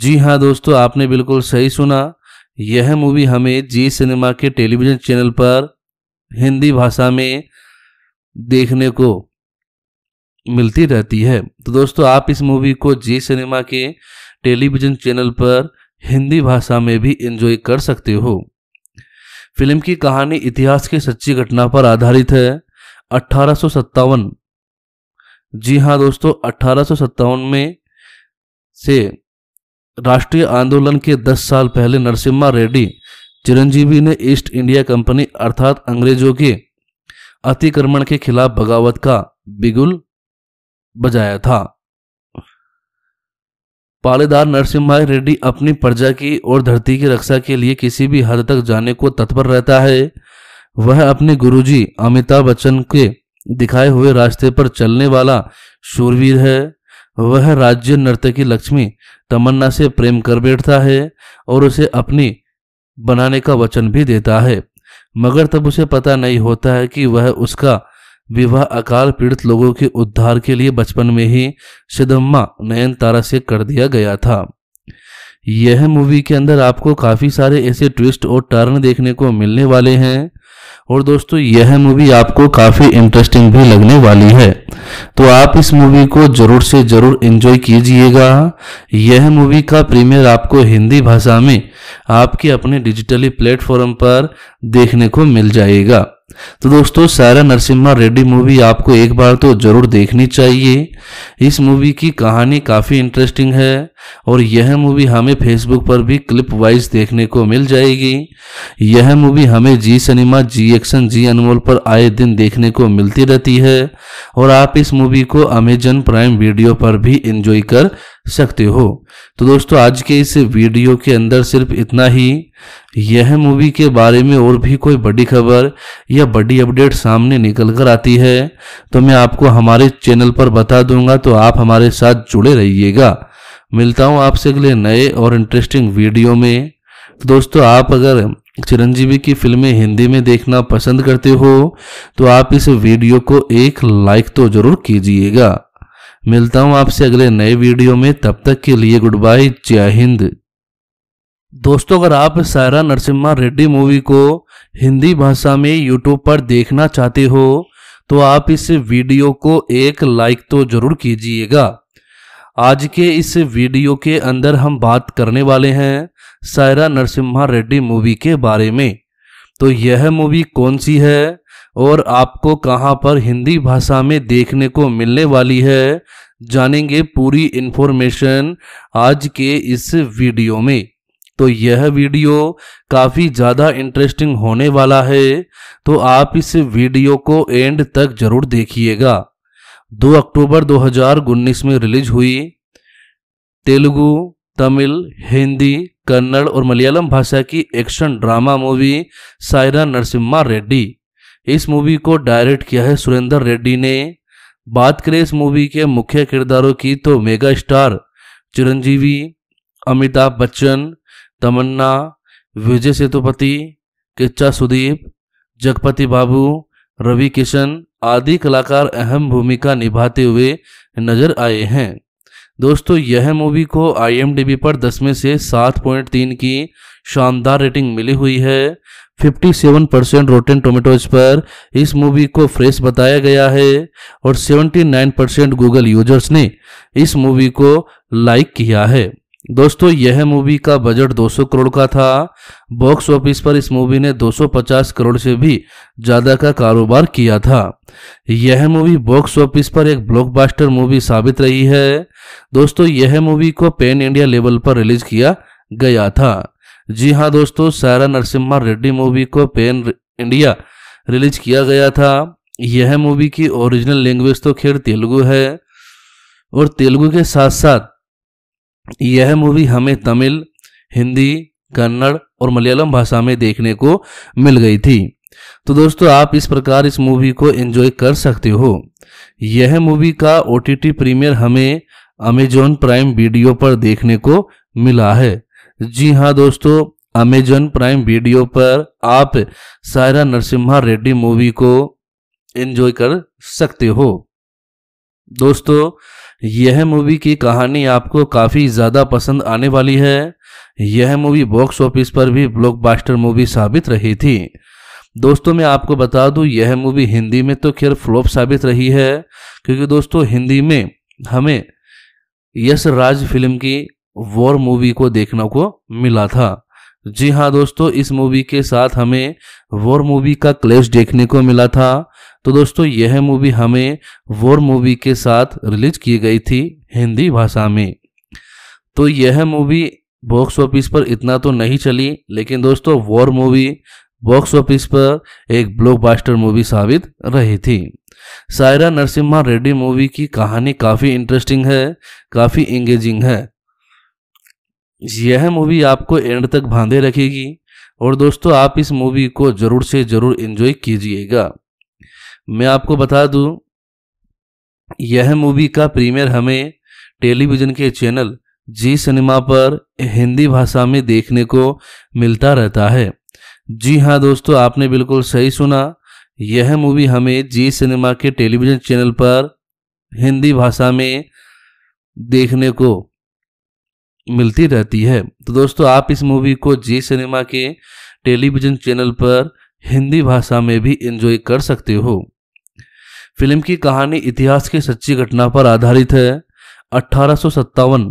जी हाँ दोस्तों, आपने बिल्कुल सही सुना। यह मूवी हमें जी सिनेमा के टेलीविज़न चैनल पर हिंदी भाषा में देखने को मिलती रहती है। तो दोस्तों, आप इस मूवी को जी सिनेमा के टेलीविज़न चैनल पर हिंदी भाषा में भी एंजॉय कर सकते हो। फिल्म की कहानी इतिहास की सच्ची घटना पर आधारित है। अठारह सौ सत्तावन, जी हाँ दोस्तों, अठारह सौ सत्तावन में से राष्ट्रीय आंदोलन के दस साल पहले नरसिम्हा रेड्डी चिरंजीवी ने ईस्ट इंडिया कंपनी अर्थात अंग्रेजों के अतिक्रमण के खिलाफ बगावत का बिगुल बजाया था। पालेदार नरसिम्हा रेड्डी अपनी प्रजा की और धरती की रक्षा के लिए किसी भी हद तक जाने को तत्पर रहता है। वह अपने गुरुजी अमिताभ बच्चन के दिखाए हुए रास्ते पर चलने वाला शूरवीर है। वह राज्य नर्तकी लक्ष्मी तमन्ना से प्रेम कर बैठता है और उसे अपनी बनाने का वचन भी देता है, मगर तब उसे पता नहीं होता है कि वह उसका विवाह अकाल पीड़ित लोगों के उद्धार के लिए बचपन में ही सिद्धम्मा नयनतारा से कर दिया गया था। यह मूवी के अंदर आपको काफ़ी सारे ऐसे ट्विस्ट और टर्न देखने को मिलने वाले हैं और दोस्तों यह मूवी आपको काफ़ी इंटरेस्टिंग भी लगने वाली है, तो आप इस मूवी को जरूर से जरूर एंजॉय कीजिएगा। यह मूवी का प्रीमियर आपको हिंदी भाषा में आपके अपने डिजिटली प्लेटफॉर्म पर देखने को मिल जाएगा। तो दोस्तों सायरा नरसिम्हा रेड्डी मूवी आपको एक बार तो जरूर देखनी चाहिए। इस मूवी की कहानी काफ़ी इंटरेस्टिंग है और यह मूवी हमें फेसबुक पर भी क्लिप वाइज देखने को मिल जाएगी। यह मूवी हमें जी सिनेमा, जी एक्शन, जी अनमोल पर आए दिन देखने को मिलती रहती है और आप इस मूवी को अमेजॉन प्राइम वीडियो पर भी एंजॉय कर सकते हो। तो दोस्तों आज के इस वीडियो के अंदर सिर्फ इतना ही। यह मूवी के बारे में और भी कोई बड़ी खबर या बड़ी अपडेट सामने निकल कर आती है तो मैं आपको हमारे चैनल पर बता दूंगा, तो आप हमारे साथ जुड़े रहिएगा। मिलता हूं आपसे अगले नए और इंटरेस्टिंग वीडियो में। तो दोस्तों आप अगर चिरंजीवी की फिल्में हिंदी में देखना पसंद करते हो तो आप इस वीडियो को एक लाइक तो जरूर कीजिएगा। मिलता हूं आपसे अगले नए वीडियो में, तब तक के लिए गुड बाय, जय हिंद। दोस्तों अगर आप सायरा नरसिम्हा रेड्डी मूवी को हिंदी भाषा में यूट्यूब पर देखना चाहते हो तो आप इस वीडियो को एक लाइक तो जरूर कीजिएगा। आज के इस वीडियो के अंदर हम बात करने वाले हैं सायरा नरसिम्हा रेड्डी मूवी के बारे में। तो यह मूवी कौन सी है और आपको कहां पर हिंदी भाषा में देखने को मिलने वाली है, जानेंगे पूरी इन्फॉर्मेशन आज के इस वीडियो में। तो यह वीडियो काफ़ी ज़्यादा इंटरेस्टिंग होने वाला है, तो आप इस वीडियो को एंड तक जरूर देखिएगा। दो अक्टूबर दो हज़ार उन्नीस में रिलीज हुई तेलुगु, तमिल, हिंदी, कन्नड़ और मलयालम भाषा की action drama movie Saira Narasimha Reddy. इस मूवी को डायरेक्ट किया है सुरेंद्र रेड्डी ने। बात करें इस मूवी के मुख्य किरदारों की तो मेगा स्टार चिरंजीवी, अमिताभ बच्चन, तमन्ना, विजय सेतुपति, किच्चा सुदीप, जगपति बाबू, रवि किशन आदि कलाकार अहम भूमिका निभाते हुए नजर आए हैं। दोस्तों यह मूवी को आई एम डी बी पर दस में से सात पॉइंट तीन की शानदार रेटिंग मिली हुई है। सत्तावन परसेंट रोटेन टोमेटोज पर इस मूवी को फ्रेश बताया गया है और उन्यासी परसेंट गूगल यूजर्स ने इस मूवी को लाइक किया है। दोस्तों यह मूवी का बजट दो सौ करोड़ का था। बॉक्स ऑफिस पर इस मूवी ने दो सौ पचास करोड़ से भी ज़्यादा का कारोबार किया था। यह मूवी बॉक्स ऑफिस पर एक ब्लॉकबस्टर मूवी साबित रही है। दोस्तों यह मूवी को पैन इंडिया लेवल पर रिलीज किया गया था। जी हाँ दोस्तों, सायरा नरसिम्हा रेड्डी मूवी को पैन इंडिया रिलीज किया गया था। यह मूवी की ओरिजिनल लैंग्वेज तो खैर तेलुगु है और तेलुगु के साथ साथ यह मूवी हमें तमिल, हिंदी, कन्नड़ और मलयालम भाषा में देखने को मिल गई थी। तो दोस्तों आप इस प्रकार इस मूवी को एंजॉय कर सकते हो। यह मूवी का ओ टी टी प्रीमियर हमें अमेजॉन प्राइम वीडियो पर देखने को मिला है। जी हाँ दोस्तों, अमेजॉन प्राइम वीडियो पर आप सायरा नरसिम्हा रेड्डी मूवी को एंजॉय कर सकते हो। दोस्तों यह मूवी की कहानी आपको काफ़ी ज़्यादा पसंद आने वाली है। यह मूवी बॉक्स ऑफिस पर भी ब्लॉकबस्टर मूवी साबित रही थी। दोस्तों मैं आपको बता दूं, यह मूवी हिंदी में तो खैर फ्लॉप साबित रही है क्योंकि दोस्तों हिंदी में हमें यशराज फिल्म की वॉर मूवी को देखने को मिला था। जी हाँ दोस्तों, इस मूवी के साथ हमें वॉर मूवी का क्लैश देखने को मिला था। तो दोस्तों यह मूवी हमें वॉर मूवी के साथ रिलीज की गई थी हिंदी भाषा में। तो यह मूवी बॉक्स ऑफिस पर इतना तो नहीं चली, लेकिन दोस्तों वॉर मूवी बॉक्स ऑफिस पर एक ब्लॉकबस्टर मूवी साबित रही थी। सायरा नरसिम्हा रेड्डी मूवी की कहानी काफ़ी इंटरेस्टिंग है, काफ़ी इंगेजिंग है। यह मूवी आपको एंड तक बांधे रखेगी और दोस्तों आप इस मूवी को ज़रूर से ज़रूर एंजॉय कीजिएगा। मैं आपको बता दूं, यह मूवी का प्रीमियर हमें टेलीविज़न के चैनल जी सिनेमा पर हिंदी भाषा में देखने को मिलता रहता है। जी हाँ दोस्तों, आपने बिल्कुल सही सुना, यह मूवी हमें जी सिनेमा के टेलीविज़न चैनल पर हिंदी भाषा में देखने को मिलती रहती है। तो दोस्तों आप इस मूवी को जी सिनेमा के टेलीविज़न चैनल पर हिंदी भाषा में भी एंजॉय कर सकते हो। फिल्म की कहानी इतिहास की सच्ची घटना पर आधारित है। अठारह सौ सत्तावन,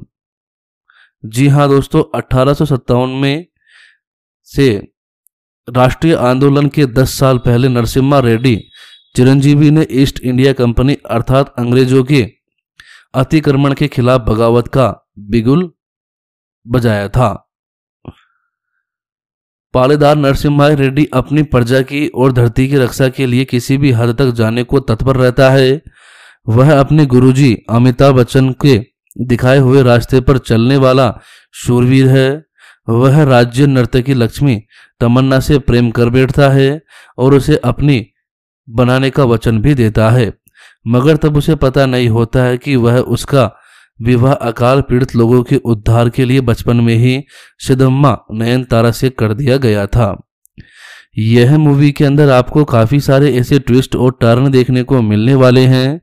जी हाँ दोस्तों, अठारह सौ सत्तावन में से राष्ट्रीय आंदोलन के दस साल पहले नरसिम्हा रेड्डी चिरंजीवी ने ईस्ट इंडिया कंपनी अर्थात अंग्रेजों के अतिक्रमण के खिलाफ बगावत का बिगुल बजाया था। पालेदार नरसिम्हा रेड्डी अपनी प्रजा की और धरती की रक्षा के लिए किसी भी हद तक जाने को तत्पर रहता है। वह अपने गुरुजी अमिताभ बच्चन के दिखाए हुए रास्ते पर चलने वाला शूरवीर है। वह राज्य नर्तकी लक्ष्मी तमन्ना से प्रेम कर बैठता है और उसे अपनी बनाने का वचन भी देता है, मगर तब उसे पता नहीं होता है कि वह उसका विवाह अकाल पीड़ित लोगों के उद्धार के लिए बचपन में ही सिदम्मा नयनतारा से कर दिया गया था। यह मूवी के अंदर आपको काफ़ी सारे ऐसे ट्विस्ट और टर्न देखने को मिलने वाले हैं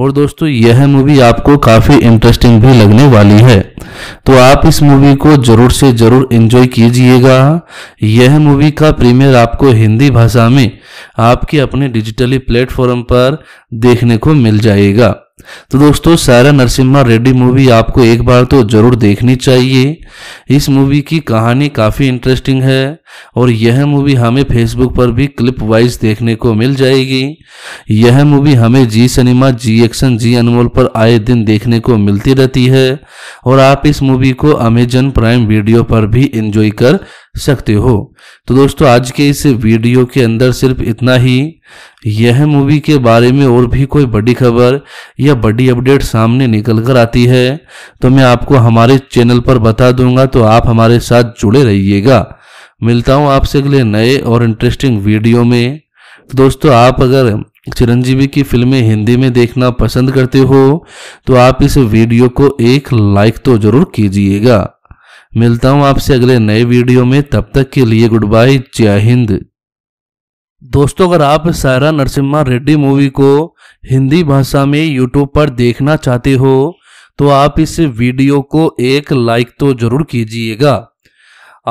और दोस्तों यह मूवी आपको काफ़ी इंटरेस्टिंग भी लगने वाली है। तो आप इस मूवी को ज़रूर से ज़रूर एंजॉय कीजिएगा। यह मूवी का प्रीमियर आपको हिंदी भाषा में आपके अपने डिजिटली प्लेटफॉर्म पर देखने को मिल जाएगा। तो दोस्तों सायरा नरसिम्हा रेड्डी मूवी आपको एक बार तो ज़रूर देखनी चाहिए। इस मूवी की कहानी काफ़ी इंटरेस्टिंग है और यह मूवी हमें फेसबुक पर भी क्लिप वाइज देखने को मिल जाएगी। यह मूवी हमें जी सिनेमा, जी एक्शन, जी अनमोल पर आए दिन देखने को मिलती रहती है और आप इस मूवी को अमेजॉन प्राइम वीडियो पर भी एंजॉय कर सकते हो। तो दोस्तों आज के इस वीडियो के अंदर सिर्फ इतना ही। यह मूवी के बारे में और भी कोई बड़ी खबर या बड़ी अपडेट सामने निकल कर आती है तो मैं आपको हमारे चैनल पर बता दूंगा, तो आप हमारे साथ जुड़े रहिएगा। मिलता हूं आपसे अगले नए और इंटरेस्टिंग वीडियो में। तो दोस्तों आप अगर चिरंजीवी की फिल्में हिंदी में देखना पसंद करते हो तो आप इस वीडियो को एक लाइक तो जरूर कीजिएगा। मिलता हूं आपसे अगले नए वीडियो में, तब तक के लिए गुड बाय, जय हिंद। दोस्तों अगर आप सायरा नरसिम्हा रेड्डी मूवी को हिंदी भाषा में यूट्यूब पर देखना चाहते हो तो आप इस वीडियो को एक लाइक तो जरूर कीजिएगा।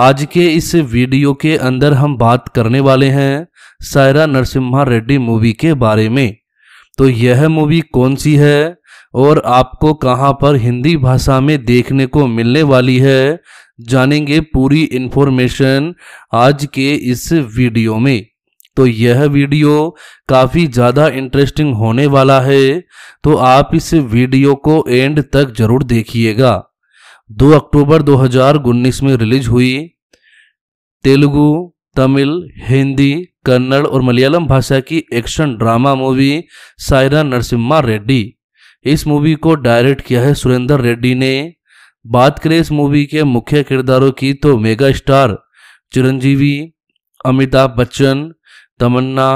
आज के इस वीडियो के अंदर हम बात करने वाले हैं सायरा नरसिम्हा रेड्डी मूवी के बारे में। तो यह मूवी कौन सी है और आपको कहां पर हिंदी भाषा में देखने को मिलने वाली है, जानेंगे पूरी इन्फॉर्मेशन आज के इस वीडियो में। तो यह वीडियो काफ़ी ज़्यादा इंटरेस्टिंग होने वाला है, तो आप इस वीडियो को एंड तक ज़रूर देखिएगा। दो अक्टूबर दो हज़ार उन्नीस में रिलीज हुई तेलुगु, तमिल, हिंदी, कन्नड़ और मलयालम भाषा की action drama movie Saira Narasimha Reddy. इस मूवी को डायरेक्ट किया है सुरेंद्र रेड्डी ने। बात करें इस मूवी के मुख्य किरदारों की तो मेगा स्टार चिरंजीवी, अमिताभ बच्चन, तमन्ना,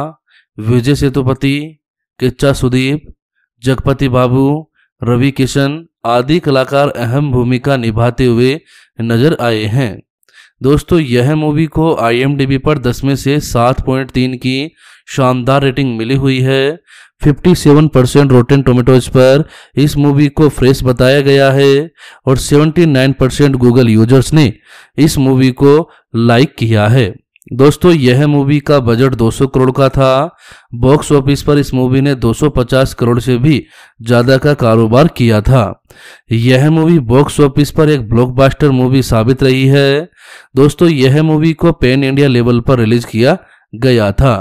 विजय सेतुपति, किच्चा सुदीप, जगपति बाबू, रवि किशन आदि कलाकार अहम भूमिका निभाते हुए नजर आए हैं। दोस्तों यह मूवी को आई एम डी बी पर दस में से सात पॉइंट तीन की शानदार रेटिंग मिली हुई है। सत्तावन परसेंट रोटेन टोमेटोज पर इस मूवी को फ्रेश बताया गया है और उन्यासी परसेंट गूगल यूजर्स ने इस मूवी को लाइक किया है। दोस्तों यह मूवी का बजट दो सौ करोड़ का था। बॉक्स ऑफिस पर इस मूवी ने दो सौ पचास करोड़ से भी ज़्यादा का कारोबार किया था। यह मूवी बॉक्स ऑफिस पर एक ब्लॉकबस्टर मूवी साबित रही है। दोस्तों यह मूवी को पैन इंडिया लेवल पर रिलीज किया गया था।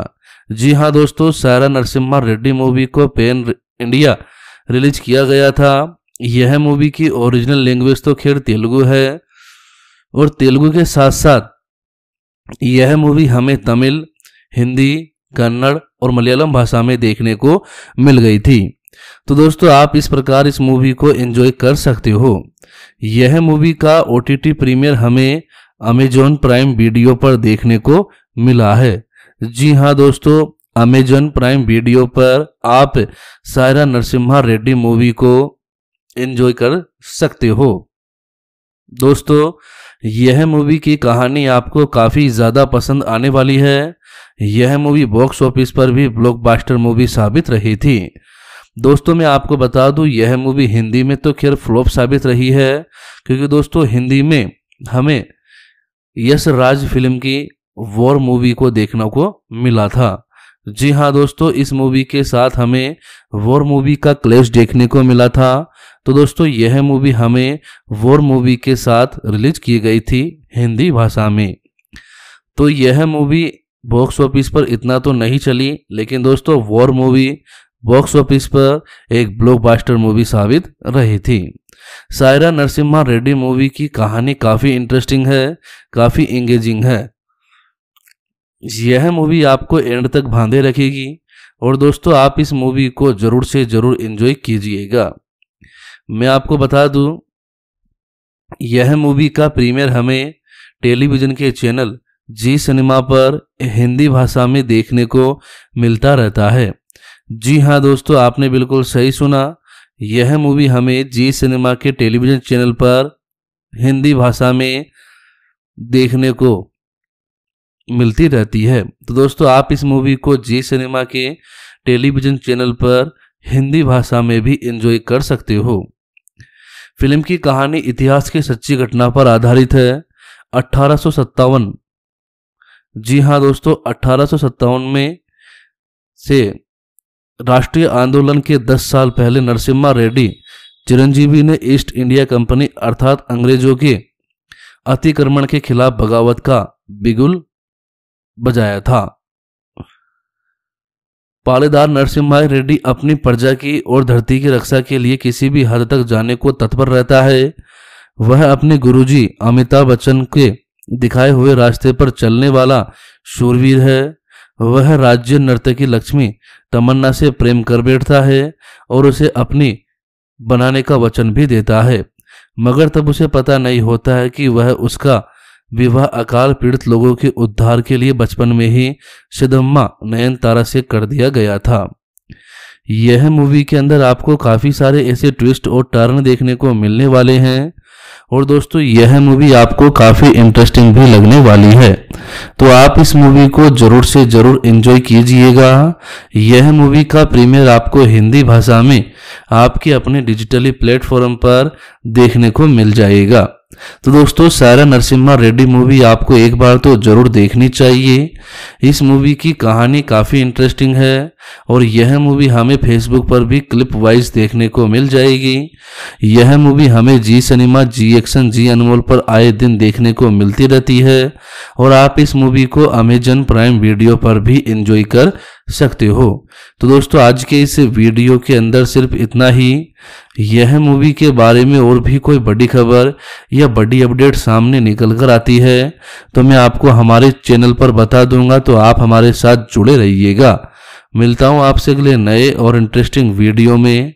जी हाँ दोस्तों, सायरा नरसिम्हा रेड्डी मूवी को पैन इंडिया रिलीज किया गया था। यह मूवी की ओरिजिनल लैंग्वेज तो खैर तेलुगु है और तेलुगु के साथ साथ यह मूवी हमें तमिल, हिंदी, कन्नड़ और मलयालम भाषा में देखने को मिल गई थी। तो दोस्तों आप इस प्रकार इस मूवी को एंजॉय कर सकते हो। यह मूवी का ओटीटी प्रीमियर हमें अमेजॉन प्राइम वीडियो पर देखने को मिला है। जी हाँ दोस्तों, अमेजॉन प्राइम वीडियो पर आप सायरा नरसिम्हा रेड्डी मूवी को एंजॉय कर सकते हो। दोस्तों यह मूवी की कहानी आपको काफ़ी ज़्यादा पसंद आने वाली है। यह मूवी बॉक्स ऑफिस पर भी ब्लॉकबस्टर मूवी साबित रही थी। दोस्तों मैं आपको बता दूं, यह मूवी हिंदी में तो खैर फ्लॉप साबित रही है, क्योंकि दोस्तों हिंदी में हमें यशराज फिल्म की वॉर मूवी को देखने को मिला था। जी हाँ दोस्तों, इस मूवी के साथ हमें वॉर मूवी का क्लैश देखने को मिला था। तो दोस्तों यह मूवी हमें वॉर मूवी के साथ रिलीज की गई थी हिंदी भाषा में। तो यह मूवी बॉक्स ऑफिस पर इतना तो नहीं चली, लेकिन दोस्तों वॉर मूवी बॉक्स ऑफिस पर एक ब्लॉकबस्टर मूवी साबित रही थी। सायरा नरसिम्हा रेड्डी मूवी की कहानी काफ़ी इंटरेस्टिंग है, काफ़ी एंगेजिंग है। यह मूवी आपको एंड तक बांधे रखेगी और दोस्तों आप इस मूवी को जरूर से जरूर एंजॉय कीजिएगा। मैं आपको बता दूं, यह मूवी का प्रीमियर हमें टेलीविज़न के चैनल जी सिनेमा पर हिंदी भाषा में देखने को मिलता रहता है। जी हाँ दोस्तों, आपने बिल्कुल सही सुना, यह मूवी हमें जी सिनेमा के टेलीविज़न चैनल पर हिंदी भाषा में देखने को मिलती रहती है। तो दोस्तों आप इस मूवी को जी सिनेमा के टेलीविज़न चैनल पर हिंदी भाषा में भी एंजॉय कर सकते हो। फिल्म की कहानी इतिहास की सच्ची घटना पर आधारित है। अठारह सौ सत्तावन, जी हाँ दोस्तों, अठारह सौ सत्तावन में से राष्ट्रीय आंदोलन के दस साल पहले नरसिम्हा रेड्डी चिरंजीवी ने ईस्ट इंडिया कंपनी अर्थात अंग्रेजों के अतिक्रमण के खिलाफ बगावत का बिगुल बजाया था। पालेदार नरसिम्हा रेड्डी अपनी प्रजा की और धरती की रक्षा के लिए किसी भी हद तक जाने को तत्पर रहता है। वह अपने गुरुजी अमिताभ बच्चन के दिखाए हुए रास्ते पर चलने वाला शूरवीर है। वह राज्य नर्तकी लक्ष्मी तमन्ना से प्रेम कर बैठता है और उसे अपनी बनाने का वचन भी देता है, मगर तब उसे पता नहीं होता है कि वह उसका विवाह अकाल पीड़ित लोगों के उद्धार के लिए बचपन में ही सिदम्मा नयनतारा से कर दिया गया था। यह मूवी के अंदर आपको काफ़ी सारे ऐसे ट्विस्ट और टर्न देखने को मिलने वाले हैं और दोस्तों यह मूवी आपको काफ़ी इंटरेस्टिंग भी लगने वाली है। तो आप इस मूवी को ज़रूर से ज़रूर एंजॉय कीजिएगा। यह मूवी का प्रीमियर आपको हिंदी भाषा में आपके अपने डिजिटली प्लेटफॉर्म पर देखने को मिल जाएगा। तो दोस्तों सायरा नरसिम्हा रेड्डी मूवी आपको एक बार तो जरूर देखनी चाहिए। इस मूवी की कहानी काफ़ी इंटरेस्टिंग है और यह मूवी हमें फेसबुक पर भी क्लिप वाइज देखने को मिल जाएगी। यह मूवी हमें जी सिनेमा, जी एक्शन, जी अनमोल पर आए दिन देखने को मिलती रहती है और आप इस मूवी को अमेजॉन प्राइम वीडियो पर भी एंजॉय कर सकते हो। तो दोस्तों आज के इस वीडियो के अंदर सिर्फ इतना ही। यह मूवी के बारे में और भी कोई बड़ी खबर या बड़ी अपडेट सामने निकल कर आती है तो मैं आपको हमारे चैनल पर बता दूंगा, तो आप हमारे साथ जुड़े रहिएगा। मिलता हूं आपसे अगले नए और इंटरेस्टिंग वीडियो में।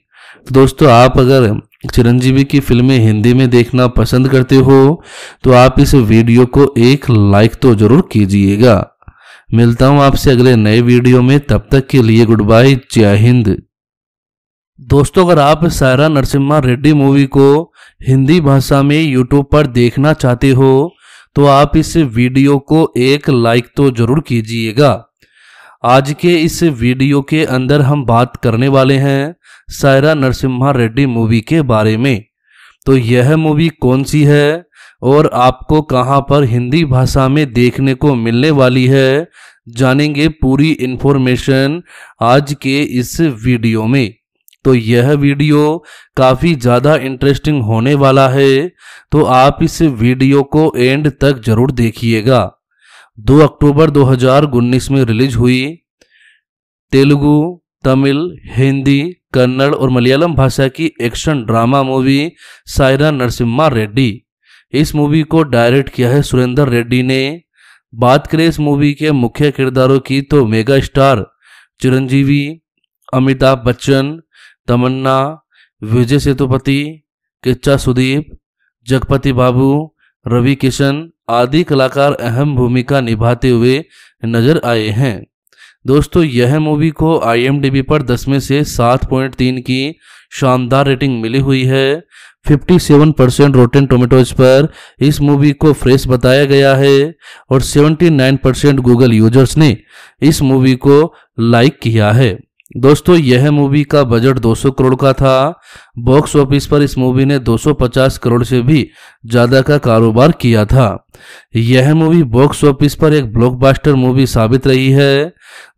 तो दोस्तों आप अगर चिरंजीवी की फिल्में हिंदी में देखना पसंद करते हो तो आप इस वीडियो को एक लाइक तो जरूर कीजिएगा। मिलता हूं आपसे अगले नए वीडियो में, तब तक के लिए गुड बाय, जय हिंद। दोस्तों अगर आप सायरा नरसिम्हा रेड्डी मूवी को हिंदी भाषा में यूट्यूब पर देखना चाहते हो तो आप इस वीडियो को एक लाइक तो जरूर कीजिएगा। आज के इस वीडियो के अंदर हम बात करने वाले हैं सायरा नरसिम्हा रेड्डी मूवी के बारे में। तो यह मूवी कौन सी है और आपको कहां पर हिंदी भाषा में देखने को मिलने वाली है, जानेंगे पूरी इन्फॉर्मेशन आज के इस वीडियो में। तो यह वीडियो काफ़ी ज़्यादा इंटरेस्टिंग होने वाला है, तो आप इस वीडियो को एंड तक ज़रूर देखिएगा। दो अक्टूबर दो हज़ार उन्नीस में रिलीज हुई तेलुगु, तमिल, हिंदी, कन्नड़ और मलयालम भाषा की action drama movie Saira Narasimha Reddy. इस मूवी को डायरेक्ट किया है सुरेंद्र रेड्डी ने। बात करें इस मूवी के मुख्य किरदारों की तो मेगा स्टार चिरंजीवी, अमिताभ बच्चन, तमन्ना, विजय सेतुपति, किच्चा सुदीप, जगपति बाबू, रवि किशन आदि कलाकार अहम भूमिका निभाते हुए नजर आए हैं। दोस्तों, यह मूवी को आई एम डी बी पर दस में से सात पॉइंट तीन की शानदार रेटिंग मिली हुई है। सत्तावन परसेंट रोटेन टोमेटोज पर इस मूवी को फ्रेश बताया गया है और उन्यासी परसेंट गूगल यूजर्स ने इस मूवी को लाइक किया है। दोस्तों, यह मूवी का बजट दो सौ करोड़ का था। बॉक्स ऑफिस पर इस मूवी ने दो सौ पचास करोड़ से भी ज़्यादा का कारोबार किया था। यह मूवी बॉक्स ऑफिस पर एक ब्लॉकबस्टर मूवी साबित रही है।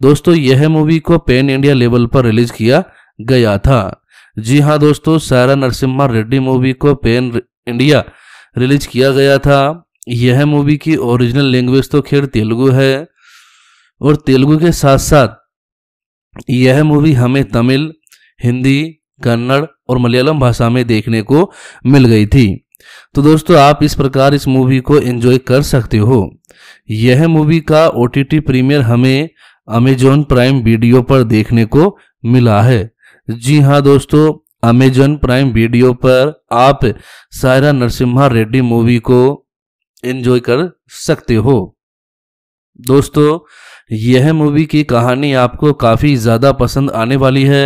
दोस्तों, यह मूवी को पैन इंडिया लेवल पर रिलीज किया गया था। जी हाँ दोस्तों, सायरा नरसिम्हा रेड्डी मूवी को पैन इंडिया रिलीज किया गया था। यह मूवी की ओरिजिनल लैंग्वेज तो खैर तेलुगु है और तेलुगु के साथ साथ यह मूवी हमें तमिल, हिंदी, कन्नड़ और मलयालम भाषा में देखने को मिल गई थी। तो दोस्तों, आप इस प्रकार इस मूवी को एंजॉय कर सकते हो। यह मूवी का ओ टी टी प्रीमियर हमें अमेजॉन प्राइम वीडियो पर देखने को मिला है। जी हाँ दोस्तों, अमेजॉन प्राइम वीडियो पर आप सायरा नरसिम्हा रेड्डी मूवी को एंजॉय कर सकते हो। दोस्तों, यह मूवी की कहानी आपको काफ़ी ज़्यादा पसंद आने वाली है।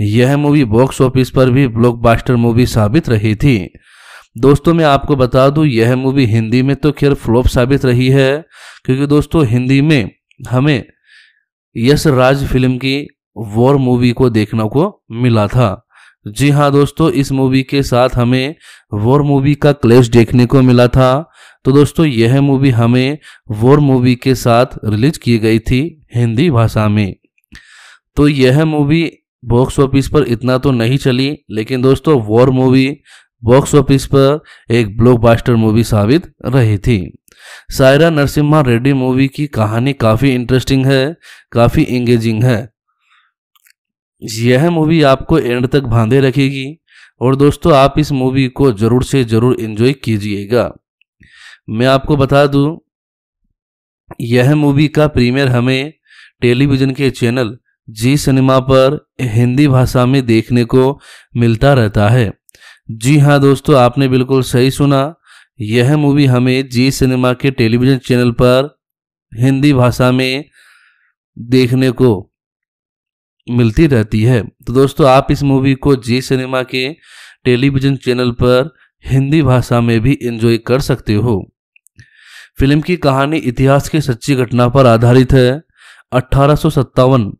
यह मूवी बॉक्स ऑफिस पर भी ब्लॉकबस्टर मूवी साबित रही थी। दोस्तों, मैं आपको बता दूं, यह मूवी हिंदी में तो खैर फ्लॉप साबित रही है, क्योंकि दोस्तों हिंदी में हमें यशराज फिल्म की वॉर मूवी को देखने को मिला था। जी हाँ दोस्तों, इस मूवी के साथ हमें वॉर मूवी का क्लैश देखने को मिला था। तो दोस्तों, यह मूवी हमें वॉर मूवी के साथ रिलीज की गई थी हिंदी भाषा में। तो यह मूवी बॉक्स ऑफिस पर इतना तो नहीं चली, लेकिन दोस्तों वॉर मूवी बॉक्स ऑफिस पर एक ब्लॉकबस्टर मूवी साबित रही थी। सायरा नरसिम्हा रेड्डी मूवी की कहानी काफ़ी इंटरेस्टिंग है, काफ़ी इंगेजिंग है। यह मूवी आपको एंड तक बांधे रखेगी और दोस्तों आप इस मूवी को जरूर से जरूर एंजॉय कीजिएगा। मैं आपको बता दूं, यह मूवी का प्रीमियर हमें टेलीविज़न के चैनल जी सिनेमा पर हिंदी भाषा में देखने को मिलता रहता है। जी हाँ दोस्तों, आपने बिल्कुल सही सुना। यह मूवी हमें जी सिनेमा के टेलीविज़न चैनल पर हिंदी भाषा में देखने को मिलती रहती है। तो दोस्तों, आप इस मूवी को जी सिनेमा के टेलीविज़न चैनल पर हिंदी भाषा में भी एंजॉय कर सकते हो। फिल्म की कहानी इतिहास की सच्ची घटना पर आधारित है। अठारह सौ सत्तावन,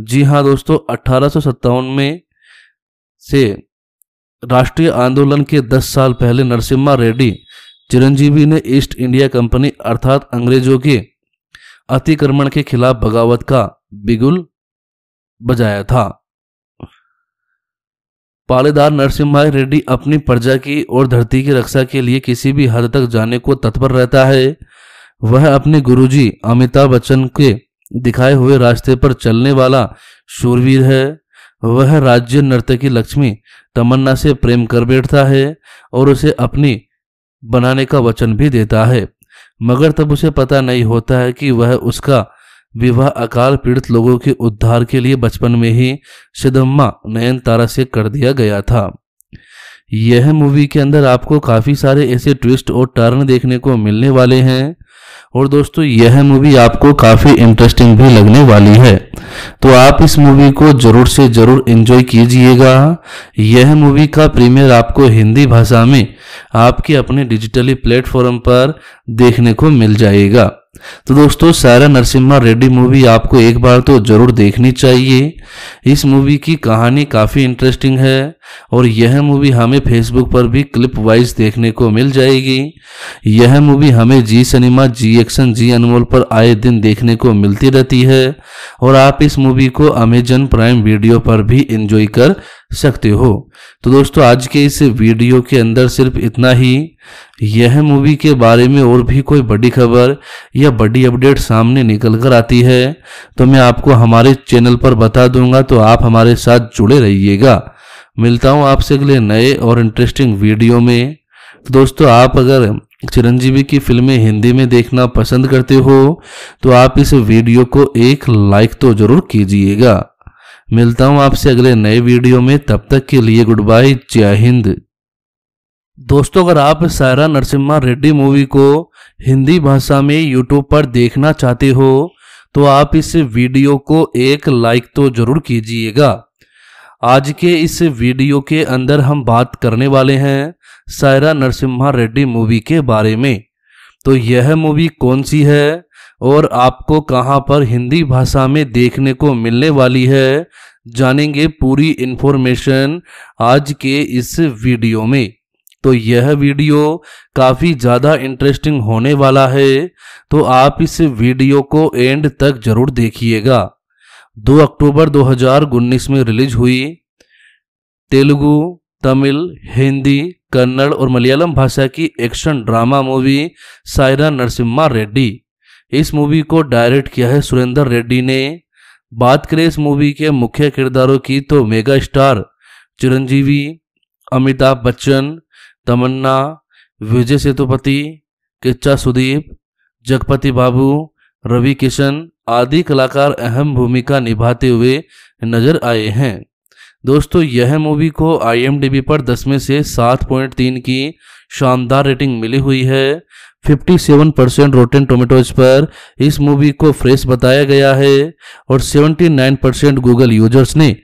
जी हाँ दोस्तों, अठारह सौ सत्तावन में से राष्ट्रीय आंदोलन के दस साल पहले नरसिम्हा रेड्डी चिरंजीवी ने ईस्ट इंडिया कंपनी अर्थात अंग्रेजों के अतिक्रमण के खिलाफ बगावत का बिगुल बजाया था। पालेदार नरसिम्हा रेड्डी अपनी प्रजा की और धरती की रक्षा के लिए किसी भी हद तक जाने को तत्पर रहता है। वह अपने गुरुजी अमिताभ बच्चन के दिखाए हुए रास्ते पर चलने वाला शूरवीर है। वह राज्य नर्तकी लक्ष्मी तमन्ना से प्रेम कर बैठता है और उसे अपनी बनाने का वचन भी देता है, मगर तब उसे पता नहीं होता है कि वह उसका विवाह अकाल पीड़ित लोगों के उद्धार के लिए बचपन में ही सिदम्मा नयनतारा से कर दिया गया था। यह मूवी के अंदर आपको काफ़ी सारे ऐसे ट्विस्ट और टर्न देखने को मिलने वाले हैं और दोस्तों यह मूवी आपको काफ़ी इंटरेस्टिंग भी लगने वाली है। तो आप इस मूवी को ज़रूर से ज़रूर एंजॉय कीजिएगा। यह मूवी का प्रीमियर आपको हिंदी भाषा में आपके अपने डिजिटली प्लेटफॉर्म पर देखने को मिल जाएगा। तो दोस्तों, सायरा नरसिम्हा रेड्डी मूवी आपको एक बार तो जरूर देखनी चाहिए। इस मूवी की कहानी काफ़ी इंटरेस्टिंग है और यह मूवी हमें फेसबुक पर भी क्लिप वाइज देखने को मिल जाएगी। यह मूवी हमें जी सिनेमा, जी एक्शन, जी अनमोल पर आए दिन देखने को मिलती रहती है और आप इस मूवी को अमेजॉन प्राइम वीडियो पर भी एंजॉय कर सकते हो। तो दोस्तों आज के इस वीडियो के अंदर सिर्फ इतना ही। यह मूवी के बारे में और भी कोई बड़ी खबर या बड़ी अपडेट सामने निकल कर आती है तो मैं आपको हमारे चैनल पर बता दूंगा, तो आप हमारे साथ जुड़े रहिएगा। मिलता हूं आपसे अगले नए और इंटरेस्टिंग वीडियो में। तो दोस्तों आप अगर चिरंजीवी की फिल्में हिंदी में देखना पसंद करते हो तो आप इस वीडियो को एक लाइक तो जरूर कीजिएगा। मिलता हूं आपसे अगले नए वीडियो में, तब तक के लिए गुड बाय, जय हिंद। दोस्तों अगर आप सायरा नरसिम्हा रेड्डी मूवी को हिंदी भाषा में यूट्यूब पर देखना चाहते हो तो आप इस वीडियो को एक लाइक तो जरूर कीजिएगा। आज के इस वीडियो के अंदर हम बात करने वाले हैं सायरा नरसिम्हा रेड्डी मूवी के बारे में। तो यह मूवी कौन सी है और आपको कहां पर हिंदी भाषा में देखने को मिलने वाली है, जानेंगे पूरी इन्फॉर्मेशन आज के इस वीडियो में। तो यह वीडियो काफ़ी ज़्यादा इंटरेस्टिंग होने वाला है तो आप इस वीडियो को एंड तक जरूर देखिएगा। दो अक्टूबर दो हज़ार उन्नीस में रिलीज हुई तेलुगु, तमिल, हिंदी, कन्नड़ और मलयालम भाषा की action drama movie Saira Narasimha Reddy. इस मूवी को डायरेक्ट किया है सुरेंद्र रेड्डी ने। बात करें इस मूवी के मुख्य किरदारों की तो मेगा स्टार चिरंजीवी, अमिताभ बच्चन, तमन्ना, विजय सेतुपति, किच्चा सुदीप, जगपति बाबू, रवि किशन आदि कलाकार अहम भूमिका निभाते हुए नजर आए हैं। दोस्तों यह मूवी को आई एम डी बी पर दस में से सात पॉइंट तीन की शानदार रेटिंग मिली हुई है। सत्तावन परसेंट रोटेन टोमेटोज पर इस मूवी को फ्रेश बताया गया है और उन्यासी परसेंट गूगल यूजर्स ने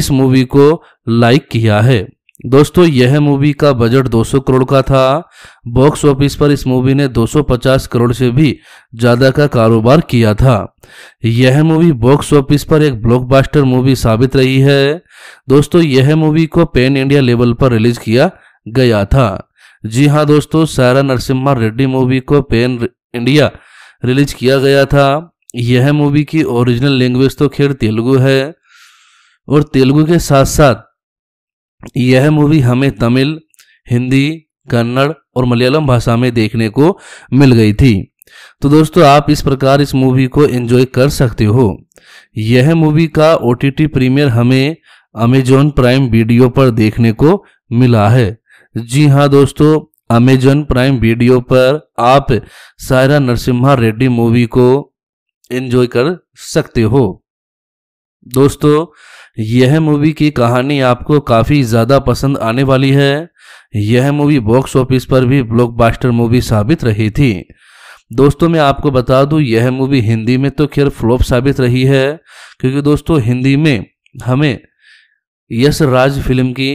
इस मूवी को लाइक किया है। दोस्तों यह मूवी का बजट दो सौ करोड़ का था। बॉक्स ऑफिस पर इस मूवी ने दो सौ पचास करोड़ से भी ज़्यादा का कारोबार किया था। यह मूवी बॉक्स ऑफिस पर एक ब्लॉकबस्टर मूवी साबित रही है। दोस्तों यह मूवी को पैन इंडिया लेवल पर रिलीज किया गया था। जी हाँ दोस्तों, सायरा नरसिम्हा रेड्डी मूवी को पैन इंडिया रिलीज किया गया था। यह मूवी की ओरिजिनल लैंग्वेज तो खैर तेलुगु है और तेलुगु के साथ साथ यह मूवी हमें तमिल, हिंदी, कन्नड़ और मलयालम भाषा में देखने को मिल गई थी। तो दोस्तों आप इस प्रकार इस मूवी को एंजॉय कर सकते हो। यह मूवी का ओ टी टी प्रीमियर हमें अमेजॉन प्राइम वीडियो पर देखने को मिला है। जी हाँ दोस्तों, अमेजॉन प्राइम वीडियो पर आप सायरा नरसिम्हा रेड्डी मूवी को एंजॉय कर सकते हो। दोस्तों यह मूवी की कहानी आपको काफ़ी ज़्यादा पसंद आने वाली है। यह मूवी बॉक्स ऑफिस पर भी ब्लॉकबस्टर मूवी साबित रही थी। दोस्तों मैं आपको बता दूं, यह मूवी हिंदी में तो खैर फ्लॉप साबित रही है क्योंकि दोस्तों हिंदी में हमें यशराज फिल्म की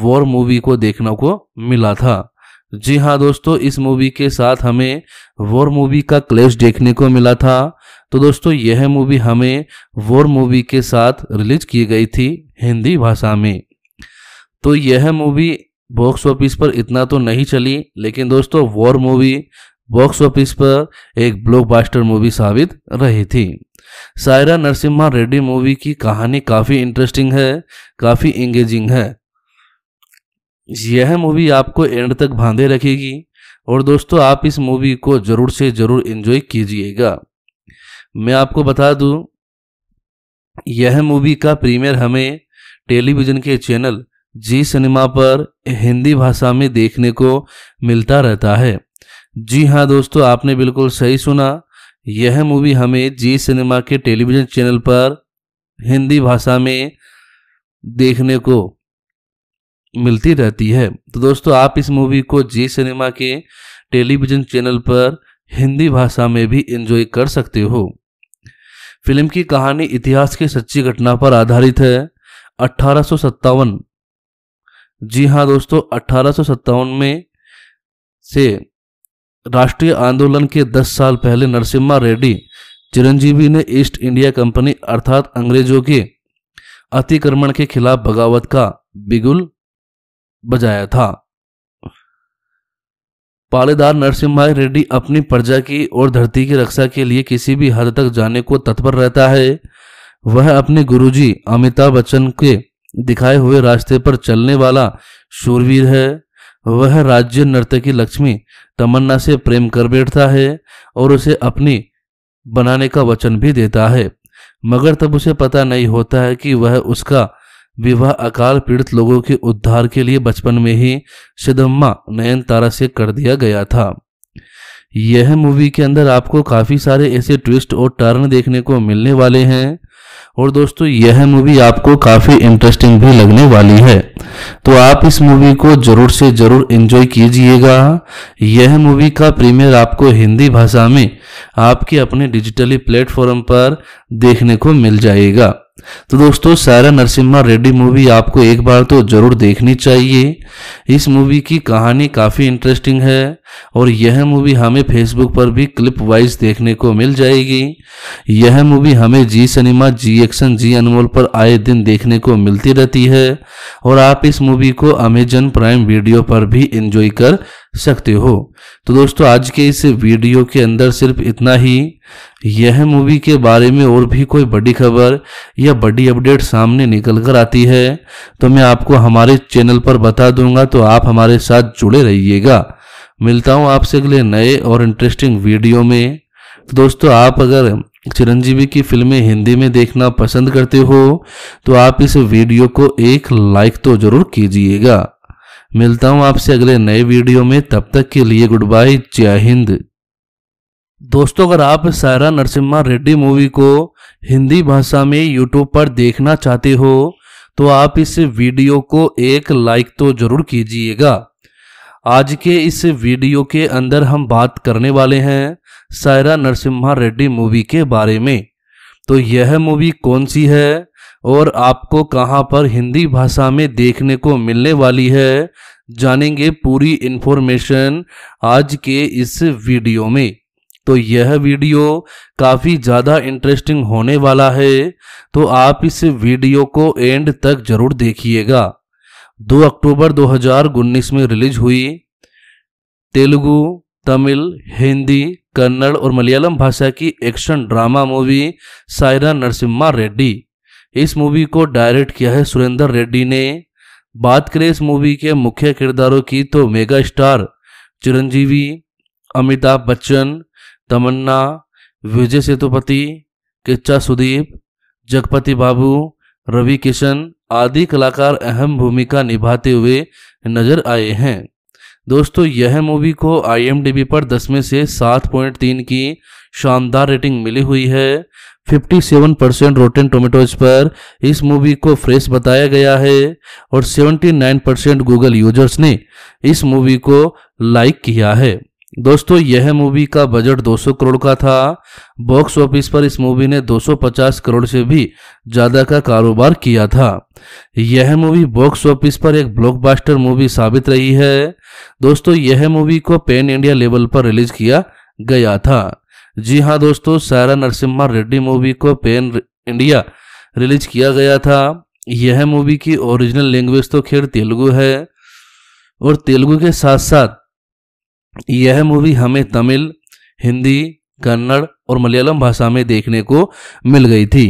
वॉर मूवी को देखने को मिला था। जी हाँ दोस्तों, इस मूवी के साथ हमें वॉर मूवी का क्लैश देखने को मिला था। तो दोस्तों यह मूवी हमें वॉर मूवी के साथ रिलीज की गई थी हिंदी भाषा में। तो यह मूवी बॉक्स ऑफिस पर इतना तो नहीं चली, लेकिन दोस्तों वॉर मूवी बॉक्स ऑफिस पर एक ब्लॉकबस्टर मूवी साबित रही थी। सायरा नरसिम्हा रेड्डी मूवी की कहानी काफ़ी इंटरेस्टिंग है, काफ़ी इंगेजिंग है। यह मूवी आपको एंड तक बांधे रखेगी और दोस्तों आप इस मूवी को जरूर से जरूर एंजॉय कीजिएगा। मैं आपको बता दूं, यह मूवी का प्रीमियर हमें टेलीविज़न के चैनल जी सिनेमा पर हिंदी भाषा में देखने को मिलता रहता है। जी हाँ दोस्तों, आपने बिल्कुल सही सुना। यह मूवी हमें जी सिनेमा के टेलीविज़न चैनल पर हिंदी भाषा में देखने को मिलती रहती है। तो दोस्तों आप इस मूवी को जी सिनेमा के टेलीविज़न चैनल पर हिंदी भाषा में भी एंजॉय कर सकते हो। फिल्म की कहानी इतिहास की सच्ची घटना पर आधारित है। अठारह सौ सत्तावन, जी हाँ दोस्तों, अठारह सौ सत्तावन में से राष्ट्रीय आंदोलन के दस साल पहले नरसिम्हा रेड्डी चिरंजीवी ने ईस्ट इंडिया कंपनी अर्थात अंग्रेजों के अतिक्रमण के खिलाफ बगावत का बिगुल बजाया था। पालेदार नरसिम्हा रेड्डी अपनी प्रजा की और धरती की रक्षा के लिए किसी भी हद तक जाने को तत्पर रहता है। वह अपने गुरुजी अमिताभ बच्चन के दिखाए हुए रास्ते पर चलने वाला शूरवीर है। वह राज्य नर्तकी लक्ष्मी तमन्ना से प्रेम कर बैठता है और उसे अपनी बनाने का वचन भी देता है, मगर तब उसे पता नहीं होता है कि वह उसका विवाह अकाल पीड़ित लोगों के उद्धार के लिए बचपन में ही सिद्धम्मा नयनतारा से कर दिया गया था। यह मूवी के अंदर आपको काफ़ी सारे ऐसे ट्विस्ट और टर्न देखने को मिलने वाले हैं और दोस्तों यह मूवी आपको काफ़ी इंटरेस्टिंग भी लगने वाली है, तो आप इस मूवी को जरूर से जरूर एंजॉय कीजिएगा। यह मूवी का प्रीमियर आपको हिंदी भाषा में आपके अपने डिजिटली प्लेटफॉर्म पर देखने को मिल जाएगा। तो दोस्तों सायरा नरसिम्हा रेड्डी मूवी आपको एक बार तो जरूर देखनी चाहिए। इस मूवी की कहानी काफ़ी इंटरेस्टिंग है और यह मूवी हमें फेसबुक पर भी क्लिप वाइज देखने को मिल जाएगी। यह मूवी हमें जी सिनेमा, जी एक्शन, जी अनमोल पर आए दिन देखने को मिलती रहती है और आप इस मूवी को अमेजॉन प्राइम वीडियो पर भी एंजॉय कर सकते हो। तो दोस्तों आज के इस वीडियो के अंदर सिर्फ इतना ही। यह मूवी के बारे में और भी कोई बड़ी खबर या बड़ी अपडेट सामने निकल कर आती है तो मैं आपको हमारे चैनल पर बता दूंगा, तो आप हमारे साथ जुड़े रहिएगा। मिलता हूं आपसे अगले नए और इंटरेस्टिंग वीडियो में। तो दोस्तों आप अगर चिरंजीवी की फिल्में हिंदी में देखना पसंद करते हो तो आप इस वीडियो को एक लाइक तो जरूर कीजिएगा। मिलता हूं आपसे अगले नए वीडियो में, तब तक के लिए गुड बाय, जय हिंद। दोस्तों अगर आप सायरा नरसिम्हा रेड्डी मूवी को हिंदी भाषा में यूट्यूब पर देखना चाहते हो तो आप इस वीडियो को एक लाइक तो जरूर कीजिएगा। आज के इस वीडियो के अंदर हम बात करने वाले हैं सायरा नरसिम्हा रेड्डी मूवी के बारे में। तो यह मूवी कौन सी है और आपको कहां पर हिंदी भाषा में देखने को मिलने वाली है, जानेंगे पूरी इन्फॉर्मेशन आज के इस वीडियो में। तो यह वीडियो काफ़ी ज़्यादा इंटरेस्टिंग होने वाला है, तो आप इस वीडियो को एंड तक जरूर देखिएगा। दो अक्टूबर दो हज़ार उन्नीस में रिलीज हुई तेलुगु, तमिल, हिंदी, कन्नड़ और मलयालम भाषा की action drama movie Saira Narasimha Reddy. इस मूवी को डायरेक्ट किया है सुरेंद्र रेड्डी ने। बात करें इस मूवी के मुख्य किरदारों की तो मेगा स्टार चिरंजीवी, अमिताभ बच्चन, तमन्ना, विजय सेतुपति, किच्चा सुदीप, जगपति बाबू, रवि किशन आदि कलाकार अहम भूमिका निभाते हुए नजर आए हैं। दोस्तों यह मूवी को आई एम डी बी पर दस में से सात पॉइंट तीन की शानदार रेटिंग मिली हुई है। सत्तावन परसेंट रोटेन टोमेटोज पर इस मूवी को फ्रेश बताया गया है और उन्यासी परसेंट गूगल यूजर्स ने इस मूवी को लाइक किया है। दोस्तों यह मूवी का बजट दो सौ करोड़ का था। बॉक्स ऑफिस पर इस मूवी ने दो सौ पचास करोड़ से भी ज़्यादा का कारोबार किया था। यह मूवी बॉक्स ऑफिस पर एक ब्लॉकबस्टर मूवी साबित रही है। दोस्तों यह मूवी को पैन इंडिया लेवल पर रिलीज किया गया था। जी हाँ दोस्तों, सायरा नरसिम्हा रेड्डी मूवी को पैन इंडिया रिलीज किया गया था। यह मूवी की ओरिजिनल लैंग्वेज तो खैर तेलुगु है और तेलुगु के साथ साथ यह मूवी हमें तमिल, हिंदी, कन्नड़ और मलयालम भाषा में देखने को मिल गई थी।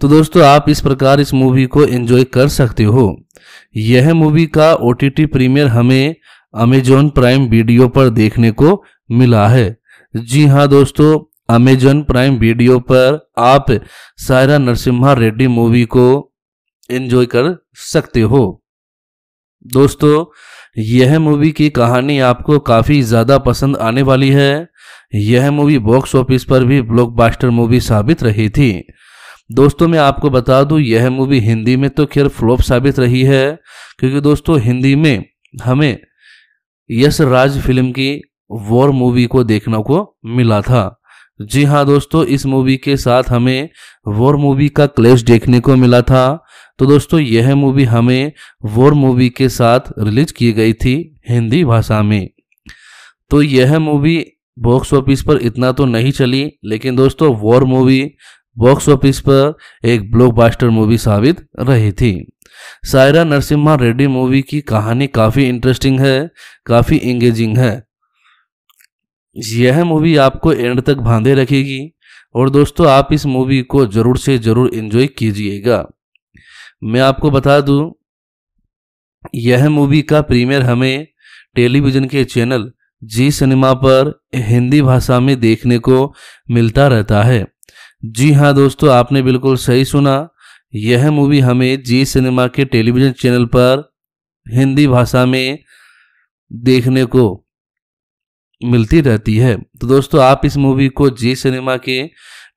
तो दोस्तों आप इस प्रकार इस मूवी को एंजॉय कर सकते हो। यह मूवी का ओ टी टी प्रीमियर हमें अमेजॉन प्राइम वीडियो पर देखने को मिला है। जी हाँ दोस्तों, अमेजॉन प्राइम वीडियो पर आप सायरा नरसिम्हा रेड्डी मूवी को एंजॉय कर सकते हो। दोस्तों यह मूवी की कहानी आपको काफ़ी ज़्यादा पसंद आने वाली है। यह मूवी बॉक्स ऑफिस पर भी ब्लॉकबस्टर मूवी साबित रही थी। दोस्तों मैं आपको बता दूं, यह मूवी हिंदी में तो खैर फ्लॉप साबित रही है, क्योंकि दोस्तों हिंदी में हमें यशराज फिल्म की वॉर मूवी को देखने को मिला था। जी हाँ दोस्तों, इस मूवी के साथ हमें वॉर मूवी का क्लैश देखने को मिला था। तो दोस्तों यह मूवी हमें वॉर मूवी के साथ रिलीज की गई थी हिंदी भाषा में। तो यह मूवी बॉक्स ऑफिस पर इतना तो नहीं चली, लेकिन दोस्तों वॉर मूवी बॉक्स ऑफिस पर एक ब्लॉकबस्टर मूवी साबित रही थी। सायरा नरसिम्हा रेड्डी मूवी की कहानी काफ़ी इंटरेस्टिंग है, काफ़ी इंगेजिंग है। यह मूवी आपको एंड तक बांधे रखेगी और दोस्तों आप इस मूवी को ज़रूर से ज़रूर एंजॉय कीजिएगा। मैं आपको बता दूं, यह मूवी का प्रीमियर हमें टेलीविज़न के चैनल जी सिनेमा पर हिंदी भाषा में देखने को मिलता रहता है। जी हाँ दोस्तों, आपने बिल्कुल सही सुना, यह मूवी हमें जी सिनेमा के टेलीविज़न चैनल पर हिंदी भाषा में देखने को मिलती रहती है। तो दोस्तों आप इस मूवी को जी सिनेमा के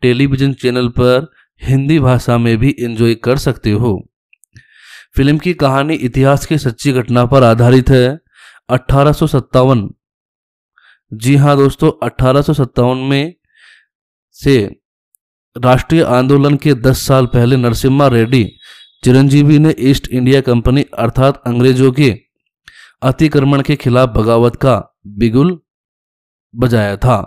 टेलीविज़न चैनल पर हिंदी भाषा में भी एंजॉय कर सकते हो। फिल्म की कहानी इतिहास की सच्ची घटना पर आधारित है। अठारह सौ सत्तावन, जी हाँ दोस्तों, अठारह सौ सत्तावन में से राष्ट्रीय आंदोलन के दस साल पहले नरसिम्हा रेड्डी चिरंजीवी ने ईस्ट इंडिया कंपनी अर्थात अंग्रेजों के अतिक्रमण के खिलाफ बगावत का बिगुल बजाया था।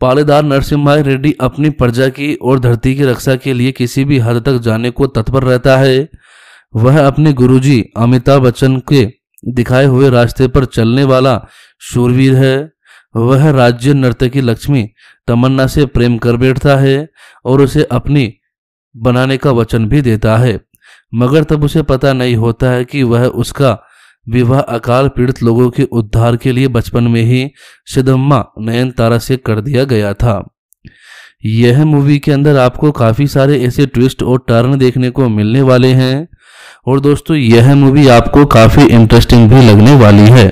पालेदार नरसिम्हा रेड्डी अपनी प्रजा की और धरती की रक्षा के लिए किसी भी हद तक जाने को तत्पर रहता है। वह अपने गुरुजी अमिताभ बच्चन के दिखाए हुए रास्ते पर चलने वाला शूरवीर है। वह राज्य नर्तकी लक्ष्मी तमन्ना से प्रेम कर बैठता है और उसे अपनी बनाने का वचन भी देता है, मगर तब उसे पता नहीं होता है कि वह उसका विवाह अकाल पीड़ित लोगों के उद्धार के लिए बचपन में ही सिदम्मा नयनतारा से कर दिया गया था। यह मूवी के अंदर आपको काफ़ी सारे ऐसे ट्विस्ट और टर्न देखने को मिलने वाले हैं और दोस्तों यह मूवी आपको काफ़ी इंटरेस्टिंग भी लगने वाली है।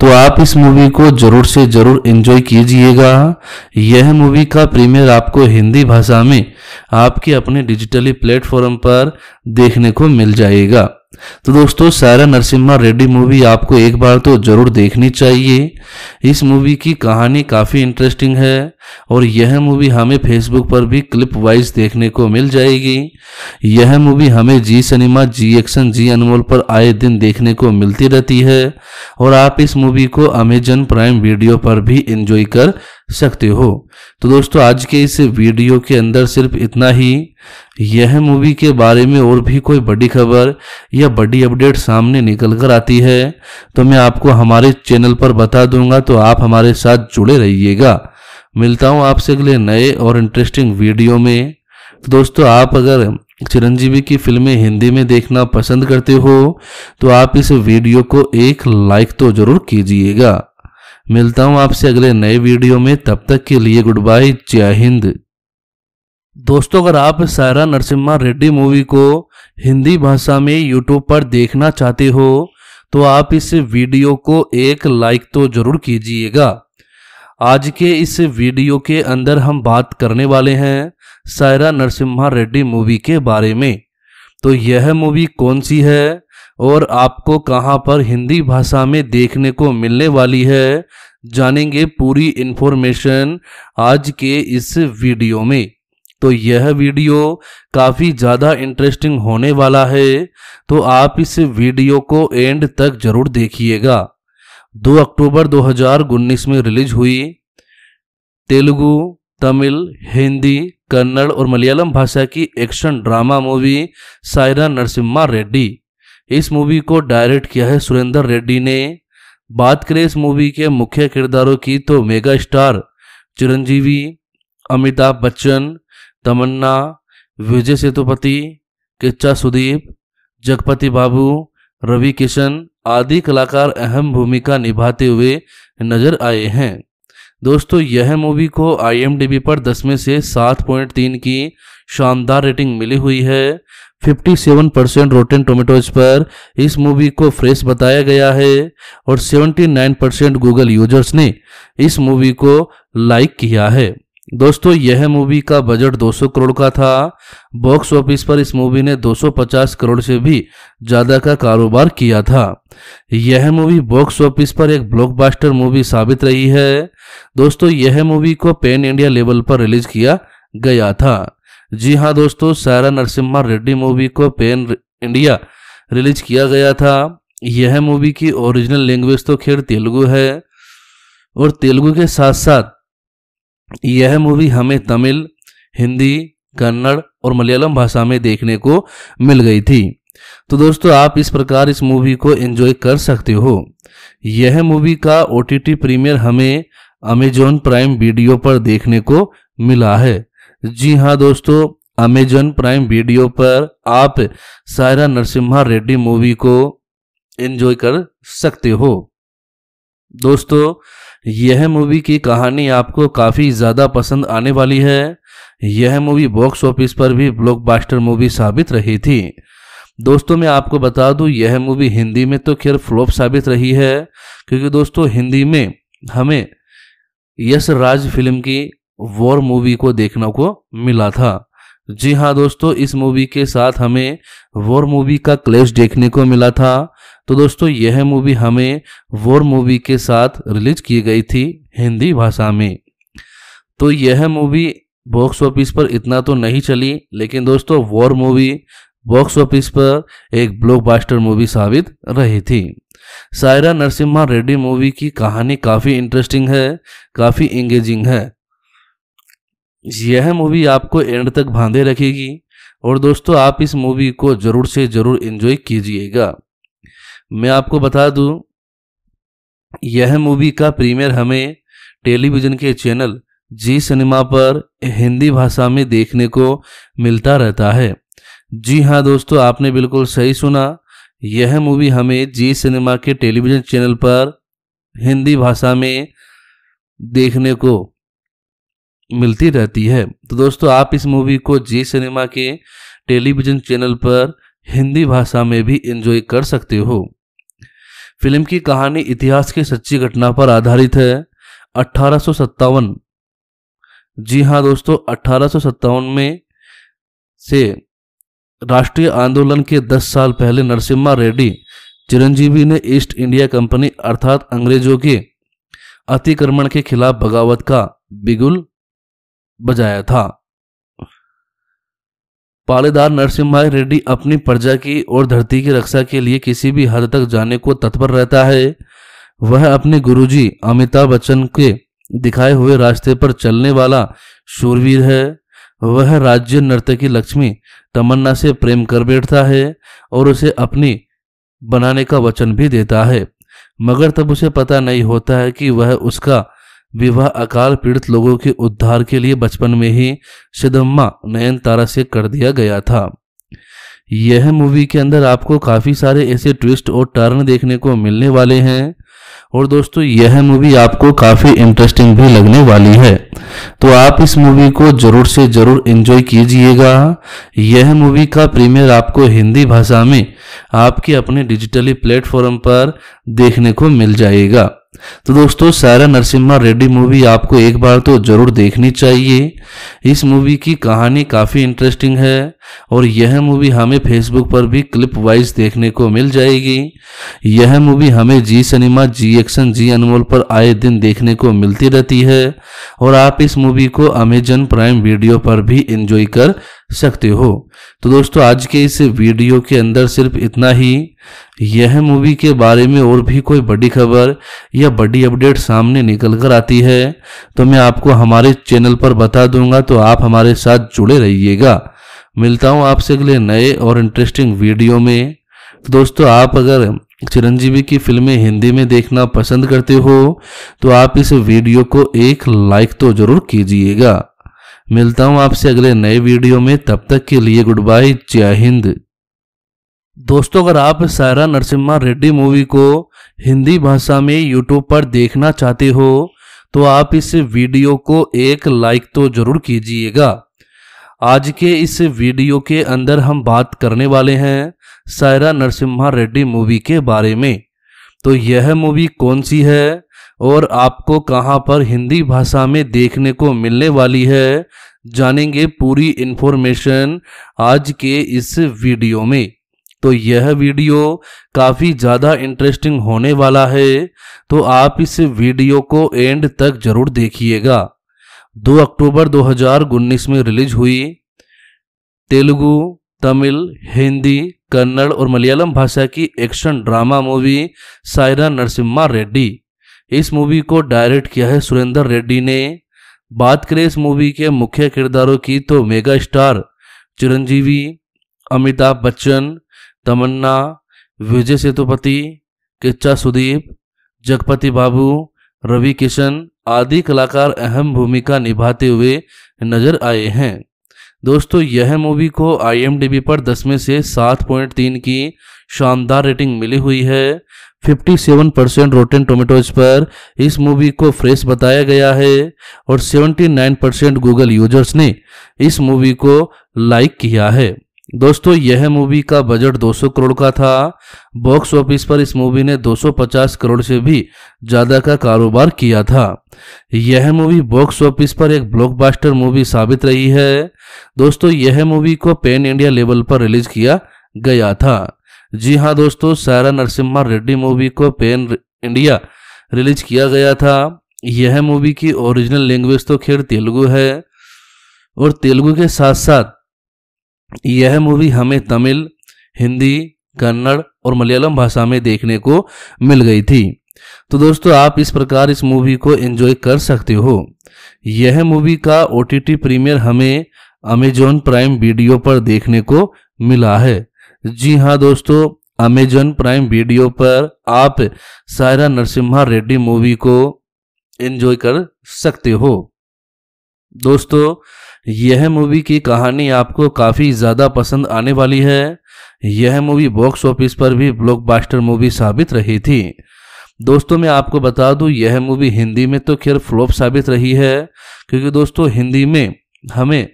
तो आप इस मूवी को ज़रूर से ज़रूर एंजॉय कीजिएगा। यह मूवी का प्रीमियर आपको हिंदी भाषा में आपके अपने डिजिटली प्लेटफॉर्म पर देखने को मिल जाएगा। तो दोस्तों सायरा नरसिम्हा रेड्डी मूवी आपको एक बार तो ज़रूर देखनी चाहिए। इस मूवी की कहानी काफ़ी इंटरेस्टिंग है और यह मूवी हमें फेसबुक पर भी क्लिप वाइज देखने को मिल जाएगी। यह मूवी हमें जी सिनेमा, जी एक्शन, जी अनमोल पर आए दिन देखने को मिलती रहती है और आप इस मूवी को अमेजॉन प्राइम वीडियो पर भी एंजॉय कर सकते हो। तो दोस्तों आज के इस वीडियो के अंदर सिर्फ इतना ही। यह मूवी के बारे में और भी कोई बड़ी खबर या बड़ी अपडेट सामने निकल कर आती है तो मैं आपको हमारे चैनल पर बता दूंगा, तो आप हमारे साथ जुड़े रहिएगा। मिलता हूं आपसे अगले नए और इंटरेस्टिंग वीडियो में। तो दोस्तों आप अगर चिरंजीवी की फिल्में हिंदी में देखना पसंद करते हो तो आप इस वीडियो को एक लाइक तो ज़रूर कीजिएगा। मिलता हूं आपसे अगले नए वीडियो में, तब तक के लिए गुड बाय, जय हिंद। दोस्तों अगर आप सायरा नरसिम्हा रेड्डी मूवी को हिंदी भाषा में यूट्यूब पर देखना चाहते हो तो आप इस वीडियो को एक लाइक तो ज़रूर कीजिएगा। आज के इस वीडियो के अंदर हम बात करने वाले हैं सायरा नरसिम्हा रेड्डी मूवी के बारे में। तो यह मूवी कौन सी है और आपको कहां पर हिंदी भाषा में देखने को मिलने वाली है, जानेंगे पूरी इन्फॉर्मेशन आज के इस वीडियो में। तो यह वीडियो काफ़ी ज़्यादा इंटरेस्टिंग होने वाला है तो आप इस वीडियो को एंड तक ज़रूर देखिएगा। दो अक्टूबर दो हज़ार उन्नीस में रिलीज हुई तेलुगु, तमिल, हिंदी, कन्नड़ और मलयालम भाषा की action drama movie Saira Narasimha Reddy. इस मूवी को डायरेक्ट किया है सुरेंद्र रेड्डी ने। बात करें इस मूवी के मुख्य किरदारों की तो मेगा स्टार चिरंजीवी, अमिताभ बच्चन, तमन्ना, विजय सेतुपति, किच्चा सुदीप, जगपति बाबू, रवि किशन आदि कलाकार अहम भूमिका निभाते हुए नजर आए हैं। दोस्तों यह मूवी को आई एम डी बी पर दस में से सात पॉइंट तीन की शानदार रेटिंग मिली हुई है। सत्तावन परसेंट रोटेन टोमेटोज पर इस मूवी को फ्रेश बताया गया है और उन्यासी परसेंट गूगल यूजर्स ने इस मूवी को लाइक किया है। दोस्तों यह मूवी का बजट दो सौ करोड़ का था। बॉक्स ऑफिस पर इस मूवी ने दो सौ पचास करोड़ से भी ज़्यादा का कारोबार किया था। यह मूवी बॉक्स ऑफिस पर एक ब्लॉकबस्टर मूवी साबित रही है। दोस्तों यह मूवी को पैन इंडिया लेवल पर रिलीज किया गया था। जी हाँ दोस्तों, सायरा नरसिम्हा रेड्डी मूवी को पैन इंडिया रिलीज किया गया था। यह मूवी की ओरिजिनल लैंग्वेज तो खैर तेलुगु है और तेलुगु के साथ साथ यह मूवी हमें तमिल, हिंदी, कन्नड़ और मलयालम भाषा में देखने को मिल गई थी। तो दोस्तों आप इस प्रकार इस मूवी को एंजॉय कर सकते हो। यह मूवी का ओटीटी प्रीमियर हमें अमेजॉन प्राइम वीडियो पर देखने को मिला है। जी हाँ दोस्तों, अमेजॉन प्राइम वीडियो पर आप सायरा नरसिम्हा रेड्डी मूवी को एंजॉय कर सकते हो। दोस्तों यह मूवी की कहानी आपको काफ़ी ज़्यादा पसंद आने वाली है। यह मूवी बॉक्स ऑफिस पर भी ब्लॉकबस्टर मूवी साबित रही थी। दोस्तों मैं आपको बता दूं, यह मूवी हिंदी में तो खैर फ्लॉप साबित रही है, क्योंकि दोस्तों हिंदी में हमें यशराज फिल्म की वॉर मूवी को देखने को मिला था। जी हाँ दोस्तों, इस मूवी के साथ हमें वॉर मूवी का क्लैश देखने को मिला था। तो दोस्तों यह मूवी हमें वॉर मूवी के साथ रिलीज की गई थी हिंदी भाषा में। तो यह मूवी बॉक्स ऑफिस पर इतना तो नहीं चली, लेकिन दोस्तों वॉर मूवी बॉक्स ऑफिस पर एक ब्लॉकबस्टर मूवी साबित रही थी। सायरा नरसिम्हा रेड्डी मूवी की कहानी काफ़ी इंटरेस्टिंग है, काफ़ी इंगेजिंग है। यह मूवी आपको एंड तक बांधे रखेगी और दोस्तों आप इस मूवी को जरूर से जरूर एंजॉय कीजिएगा। मैं आपको बता दूं, यह मूवी का प्रीमियर हमें टेलीविज़न के चैनल जी सिनेमा पर हिंदी भाषा में देखने को मिलता रहता है। जी हाँ दोस्तों, आपने बिल्कुल सही सुना, यह मूवी हमें जी सिनेमा के टेलीविज़न चैनल पर हिंदी भाषा में देखने को मिलती रहती है। तो दोस्तों आप इस मूवी को जी सिनेमा के टेलीविज़न चैनल पर हिंदी भाषा में भी एंजॉय कर सकते हो। फिल्म की कहानी इतिहास की सच्ची घटना पर आधारित है। अठारह सौ सत्तावन, जी हाँ दोस्तों, अठारह सौ सत्तावन में से राष्ट्रीय आंदोलन के दस साल पहले नरसिम्हा रेड्डी चिरंजीवी ने ईस्ट इंडिया कंपनी अर्थात अंग्रेजों के अतिक्रमण के खिलाफ बगावत का बिगुल बजाया था। पालेदार नरसिम्हा रेड्डी अपनी प्रजा की और धरती की रक्षा के लिए किसी भी हद तक जाने को तत्पर रहता है। वह अपने गुरुजी अमिताभ बच्चन के दिखाए हुए रास्ते पर चलने वाला शूरवीर है। वह राज्य नर्तकी लक्ष्मी तमन्ना से प्रेम कर बैठता है और उसे अपनी बनाने का वचन भी देता है, मगर तब उसे पता नहीं होता है कि वह उसका विवाह अकाल पीड़ित लोगों के उद्धार के लिए बचपन में ही सिदम्मा नयनतारा से कर दिया गया था। यह मूवी के अंदर आपको काफ़ी सारे ऐसे ट्विस्ट और टर्न देखने को मिलने वाले हैं और दोस्तों यह मूवी आपको काफ़ी इंटरेस्टिंग भी लगने वाली है। तो आप इस मूवी को ज़रूर से ज़रूर एंजॉय कीजिएगा। यह मूवी का प्रीमियर आपको हिंदी भाषा में आपके अपने डिजिटली प्लेटफॉर्म पर देखने को मिल जाएगा। तो दोस्तों सायरा नरसिम्हा रेड्डी मूवी आपको एक बार तो जरूर देखनी चाहिए। इस मूवी की कहानी काफ़ी इंटरेस्टिंग है और यह मूवी हमें फेसबुक पर भी क्लिप वाइज देखने को मिल जाएगी। यह मूवी हमें जी सिनेमा, जी एक्शन, जी अनमोल पर आए दिन देखने को मिलती रहती है और आप इस मूवी को अमेजॉन प्राइम वीडियो पर भी एंजॉय कर सकते हो। तो दोस्तों आज के इस वीडियो के अंदर सिर्फ इतना ही। यह मूवी के बारे में और भी कोई बड़ी खबर या बड़ी अपडेट सामने निकल कर आती है तो मैं आपको हमारे चैनल पर बता दूंगा, तो आप हमारे साथ जुड़े रहिएगा। मिलता हूं आपसे अगले नए और इंटरेस्टिंग वीडियो में। तो दोस्तों आप अगर चिरंजीवी की फिल्में हिंदी में देखना पसंद करते हो तो आप इस वीडियो को एक लाइक तो जरूर कीजिएगा। मिलता हूं आपसे अगले नए वीडियो में, तब तक के लिए गुड बाय, जय हिंद। दोस्तों अगर आप सायरा नरसिम्हा रेड्डी मूवी को हिंदी भाषा में यूट्यूब पर देखना चाहते हो तो आप इस वीडियो को एक लाइक तो जरूर कीजिएगा। आज के इस वीडियो के अंदर हम बात करने वाले हैं सायरा नरसिम्हा रेड्डी मूवी के बारे में। तो यह मूवी कौन सी है और आपको कहां पर हिंदी भाषा में देखने को मिलने वाली है, जानेंगे पूरी इन्फॉर्मेशन आज के इस वीडियो में। तो यह वीडियो काफ़ी ज़्यादा इंटरेस्टिंग होने वाला है, तो आप इस वीडियो को एंड तक ज़रूर देखिएगा। दो अक्टूबर दो हज़ार उन्नीस में रिलीज हुई तेलुगु, तमिल, हिंदी, कन्नड़ और मलयालम भाषा की action drama movie Saira Narasimha Reddy. इस मूवी को डायरेक्ट किया है सुरेंद्र रेड्डी ने। बात करें इस मूवी के मुख्य किरदारों की तो मेगा स्टार चिरंजीवी, अमिताभ बच्चन, तमन्ना, विजय सेतुपति, किच्चा सुदीप, जगपति बाबू, रवि किशन आदि कलाकार अहम भूमिका निभाते हुए नजर आए हैं। दोस्तों, यह मूवी को आई एम डी बी पर दस में से सात पॉइंट तीन की शानदार रेटिंग मिली हुई है। सत्तावन परसेंट रोटेन टोमेटोज पर इस मूवी को फ्रेश बताया गया है और उन्यासी परसेंट गूगल यूजर्स ने इस मूवी को लाइक किया है। दोस्तों, यह मूवी का बजट दो सौ करोड़ का था। बॉक्स ऑफिस पर इस मूवी ने दो सौ पचास करोड़ से भी ज़्यादा का कारोबार किया था। यह मूवी बॉक्स ऑफिस पर एक ब्लॉकबस्टर मूवी साबित रही है। दोस्तों, यह मूवी को पैन इंडिया लेवल पर रिलीज किया गया था। जी हाँ दोस्तों, सायरा नरसिम्हा रेड्डी मूवी को पैन इंडिया रिलीज किया गया था। यह मूवी की ओरिजिनल लैंग्वेज तो खैर तेलुगु है और तेलुगु के साथ साथ यह मूवी हमें तमिल, हिंदी, कन्नड़ और मलयालम भाषा में देखने को मिल गई थी। तो दोस्तों, आप इस प्रकार इस मूवी को एंजॉय कर सकते हो। यह मूवी का ओ टी टी प्रीमियर हमें अमेजॉन प्राइम वीडियो पर देखने को मिला है। जी हाँ दोस्तों, अमेजॉन प्राइम वीडियो पर आप सायरा नरसिम्हा रेड्डी मूवी को एंजॉय कर सकते हो। दोस्तों, यह मूवी की कहानी आपको काफ़ी ज़्यादा पसंद आने वाली है। यह मूवी बॉक्स ऑफिस पर भी ब्लॉकबस्टर मूवी साबित रही थी। दोस्तों, मैं आपको बता दूं, यह मूवी हिंदी में तो खैर फ्लॉप साबित रही है, क्योंकि दोस्तों हिंदी में हमें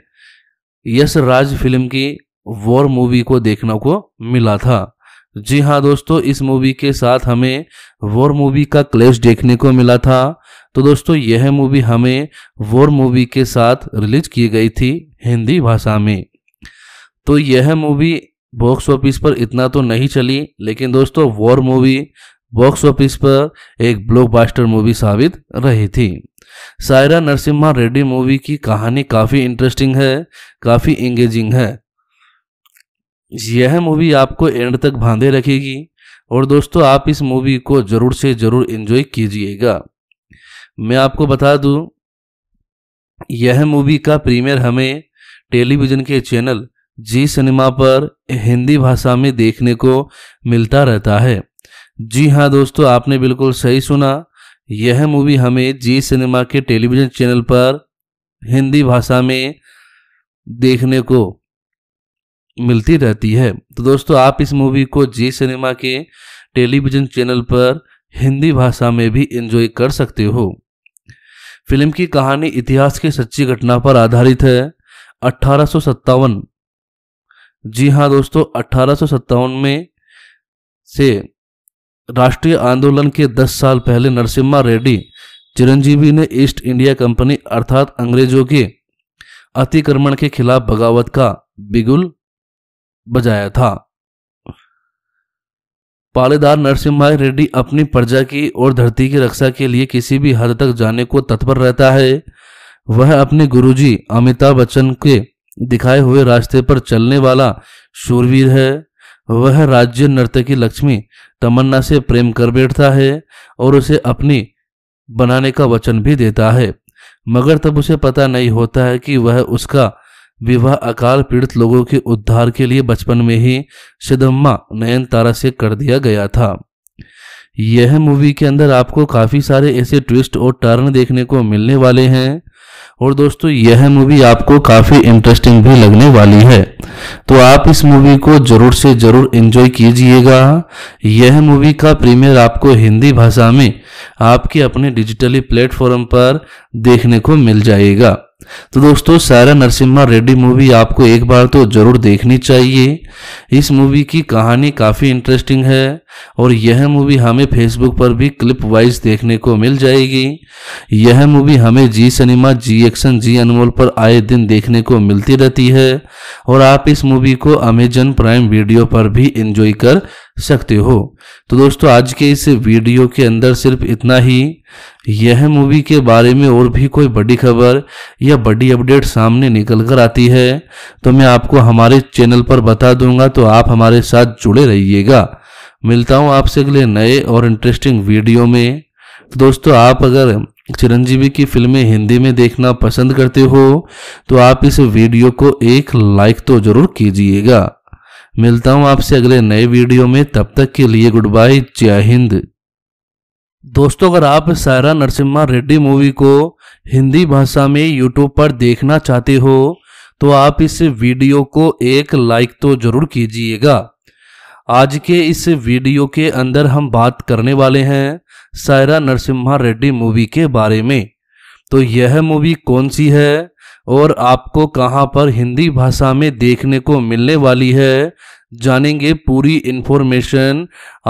यशराज फिल्म की वॉर मूवी को देखने को मिला था। जी हाँ दोस्तों, इस मूवी के साथ हमें वॉर मूवी का क्लैश देखने को मिला था। तो दोस्तों, यह मूवी हमें वॉर मूवी के साथ रिलीज की गई थी हिंदी भाषा में। तो यह मूवी बॉक्स ऑफिस पर इतना तो नहीं चली, लेकिन दोस्तों वॉर मूवी बॉक्स ऑफिस पर एक ब्लॉकबस्टर मूवी साबित रही थी। सायरा नरसिम्हा रेड्डी मूवी की कहानी काफ़ी इंटरेस्टिंग है, काफ़ी एंगेजिंग है। यह मूवी आपको एंड तक बांधे रखेगी और दोस्तों आप इस मूवी को जरूर से जरूर एंजॉय कीजिएगा। मैं आपको बता दूं, यह मूवी का प्रीमियर हमें टेलीविज़न के चैनल जी सिनेमा पर हिंदी भाषा में देखने को मिलता रहता है। जी हाँ दोस्तों, आपने बिल्कुल सही सुना, यह मूवी हमें जी सिनेमा के टेलीविज़न चैनल पर हिंदी भाषा में देखने को मिलती रहती है। तो दोस्तों, आप इस मूवी को जी सिनेमा के टेलीविज़न चैनल पर हिंदी भाषा में भी एंजॉय कर सकते हो। फिल्म की कहानी इतिहास की सच्ची घटना पर आधारित है। अठारह सौ सत्तावन, जी हाँ दोस्तों, अठारह सौ सत्तावन में से राष्ट्रीय आंदोलन के दस साल पहले नरसिम्हा रेड्डी चिरंजीवी ने ईस्ट इंडिया कंपनी अर्थात अंग्रेजों के अतिक्रमण के खिलाफ बगावत का बिगुल बजाया था। पालेदार नरसिम्हा रेड्डी अपनी प्रजा की और धरती की रक्षा के लिए किसी भी हद तक जाने को तत्पर रहता है। वह अपने गुरुजी अमिताभ बच्चन के दिखाए हुए रास्ते पर चलने वाला शूरवीर है। वह राज्य नर्तकी लक्ष्मी तमन्ना से प्रेम कर बैठता है और उसे अपनी बनाने का वचन भी देता है, मगर तब उसे पता नहीं होता है कि वह उसका विवाह अकाल पीड़ित लोगों के उद्धार के लिए बचपन में ही सिदम्मा नयनतारा से कर दिया गया था। यह मूवी के अंदर आपको काफ़ी सारे ऐसे ट्विस्ट और टर्न देखने को मिलने वाले हैं और दोस्तों यह मूवी आपको काफ़ी इंटरेस्टिंग भी लगने वाली है। तो आप इस मूवी को ज़रूर से ज़रूर एंजॉय कीजिएगा। यह मूवी का प्रीमियर आपको हिंदी भाषा में आपके अपने डिजिटली प्लेटफॉर्म पर देखने को मिल जाएगा। तो दोस्तों, सायरा नरसिम्हा रेड्डी मूवी आपको एक बार तो जरूर देखनी चाहिए। इस मूवी की कहानी काफ़ी इंटरेस्टिंग है और यह मूवी हमें फेसबुक पर भी क्लिप वाइज देखने को मिल जाएगी। यह मूवी हमें जी सिनेमा, जी एक्शन, जी अनमोल पर आए दिन देखने को मिलती रहती है और आप इस मूवी को अमेजॉन प्राइम वीडियो पर भी एंजॉय कर सकते हो। तो दोस्तों, आज के इस वीडियो के अंदर सिर्फ इतना ही। यह मूवी के बारे में और भी कोई बड़ी खबर या बड़ी अपडेट सामने निकल कर आती है तो मैं आपको हमारे चैनल पर बता दूंगा, तो आप हमारे साथ जुड़े रहिएगा। मिलता हूं आपसे अगले नए और इंटरेस्टिंग वीडियो में। तो दोस्तों, आप अगर चिरंजीवी की फिल्में हिंदी में देखना पसंद करते हो तो आप इस वीडियो को एक लाइक तो जरूर कीजिएगा। मिलता हूं आपसे अगले नए वीडियो में, तब तक के लिए गुड बाय, जय हिंद। दोस्तों, अगर आप सायरा नरसिम्हा रेड्डी मूवी को हिंदी भाषा में यूट्यूब पर देखना चाहते हो तो आप इस वीडियो को एक लाइक तो जरूर कीजिएगा। आज के इस वीडियो के अंदर हम बात करने वाले हैं सायरा नरसिम्हा रेड्डी मूवी के बारे में। तो यह मूवी कौन सी है और आपको कहां पर हिंदी भाषा में देखने को मिलने वाली है, जानेंगे पूरी इन्फॉर्मेशन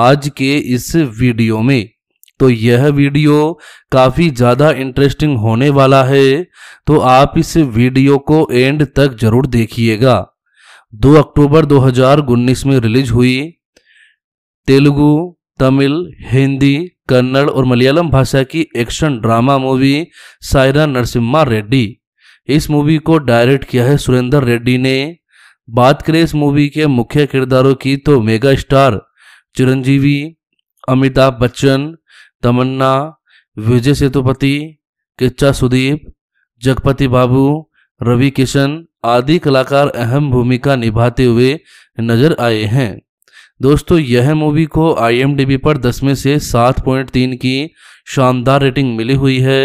आज के इस वीडियो में। तो यह वीडियो काफ़ी ज़्यादा इंटरेस्टिंग होने वाला है, तो आप इस वीडियो को एंड तक जरूर देखिएगा। दो अक्टूबर दो हज़ार उन्नीस में रिलीज हुई तेलुगु, तमिल, हिंदी, कन्नड़ और मलयालम भाषा की action drama movie Saira Narasimha Reddy. इस मूवी को डायरेक्ट किया है सुरेंद्र रेड्डी ने। बात करें इस मूवी के मुख्य किरदारों की तो मेगा स्टार चिरंजीवी, अमिताभ बच्चन, तमन्ना, विजय सेतुपति, किच्चा सुदीप, जगपति बाबू, रवि किशन आदि कलाकार अहम भूमिका निभाते हुए नजर आए हैं। दोस्तों, यह मूवी को आई एम डी बी पर दस में से सात पॉइंट तीन की शानदार रेटिंग मिली हुई है।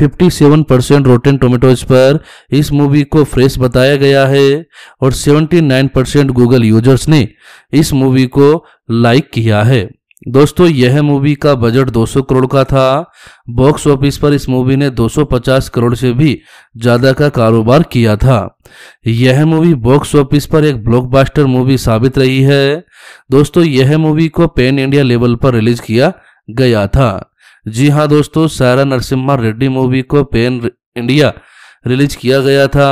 सत्तावन परसेंट रोटेन टोमेटोज पर इस मूवी को फ्रेश बताया गया है और उन्यासी परसेंट गूगल यूजर्स ने इस मूवी को लाइक किया है। दोस्तों, यह मूवी का बजट दो सौ करोड़ का था। बॉक्स ऑफिस पर इस मूवी ने दो सौ पचास करोड़ से भी ज़्यादा का कारोबार किया था। यह मूवी बॉक्स ऑफिस पर एक ब्लॉकबस्टर मूवी साबित रही है। दोस्तों, यह मूवी को पैन इंडिया लेवल पर रिलीज किया गया था। जी हाँ दोस्तों, सायरा नरसिम्हा रेड्डी मूवी को पैन इंडिया रिलीज किया गया था।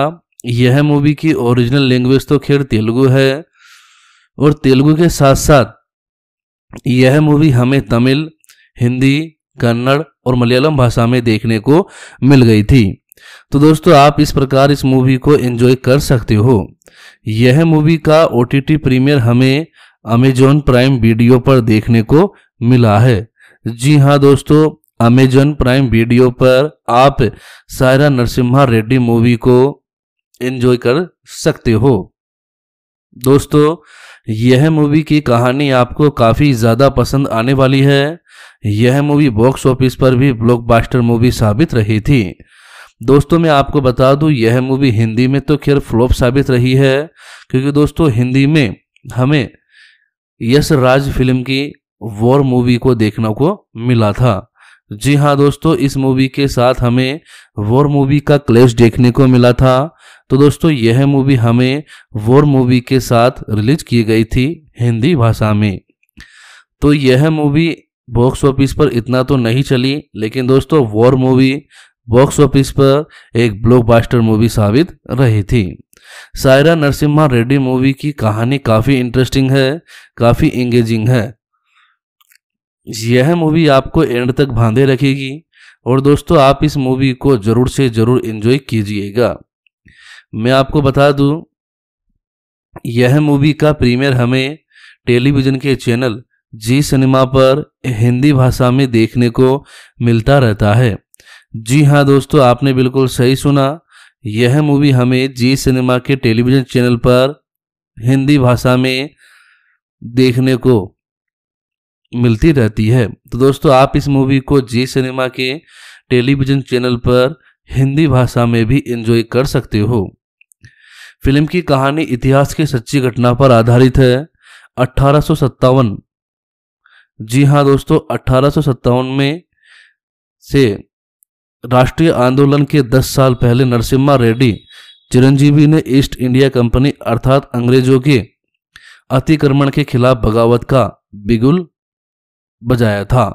यह मूवी की ओरिजिनल लैंग्वेज तो खैर तेलुगु है और तेलुगु के साथ साथ यह मूवी हमें तमिल, हिंदी, कन्नड़ और मलयालम भाषा में देखने को मिल गई थी। तो दोस्तों, आप इस प्रकार इस मूवी को एंजॉय कर सकते हो। यह मूवी का ओ टी टी प्रीमियर हमें अमेजॉन प्राइम वीडियो पर देखने को मिला है। जी हाँ दोस्तों, अमेजॉन प्राइम वीडियो पर आप सायरा नरसिम्हा रेड्डी मूवी को एंजॉय कर सकते हो। दोस्तों, यह मूवी की कहानी आपको काफ़ी ज़्यादा पसंद आने वाली है। यह मूवी बॉक्स ऑफिस पर भी ब्लॉकबस्टर मूवी साबित रही थी। दोस्तों, मैं आपको बता दूं, यह मूवी हिंदी में तो खैर फ्लॉप साबित रही है, क्योंकि दोस्तों हिंदी में हमें यशराज फिल्म की वॉर मूवी को देखने को मिला था। जी हाँ दोस्तों, इस मूवी के साथ हमें वॉर मूवी का क्लैश देखने को मिला था। तो दोस्तों, यह मूवी हमें वॉर मूवी के साथ रिलीज की गई थी हिंदी भाषा में। तो यह मूवी बॉक्स ऑफिस पर इतना तो नहीं चली, लेकिन दोस्तों वॉर मूवी बॉक्स ऑफिस पर एक ब्लॉकबस्टर मूवी साबित रही थी। सायरा नरसिम्हा रेड्डी मूवी की कहानी काफ़ी इंटरेस्टिंग है, काफ़ी एंगेजिंग है। यह मूवी आपको एंड तक बांधे रखेगी और दोस्तों आप इस मूवी को जरूर से जरूर एंजॉय कीजिएगा। मैं आपको बता दूं, यह मूवी का प्रीमियर हमें टेलीविज़न के चैनल जी सिनेमा पर हिंदी भाषा में देखने को मिलता रहता है। जी हाँ दोस्तों, आपने बिल्कुल सही सुना, यह मूवी हमें जी सिनेमा के टेलीविज़न चैनल पर हिंदी भाषा में देखने को मिलती रहती है। तो दोस्तों, आप इस मूवी को जी सिनेमा के टेलीविज़न चैनल पर हिंदी भाषा में भी एंजॉय कर सकते हो। फिल्म की कहानी इतिहास की सच्ची घटना पर आधारित है। अठारह सौ सत्तावन, जी हाँ दोस्तों, अठारह सौ सत्तावन में से राष्ट्रीय आंदोलन के दस साल पहले नरसिम्हा रेड्डी चिरंजीवी ने ईस्ट इंडिया कंपनी अर्थात अंग्रेजों के अतिक्रमण के खिलाफ बगावत का बिगुल बजाया था।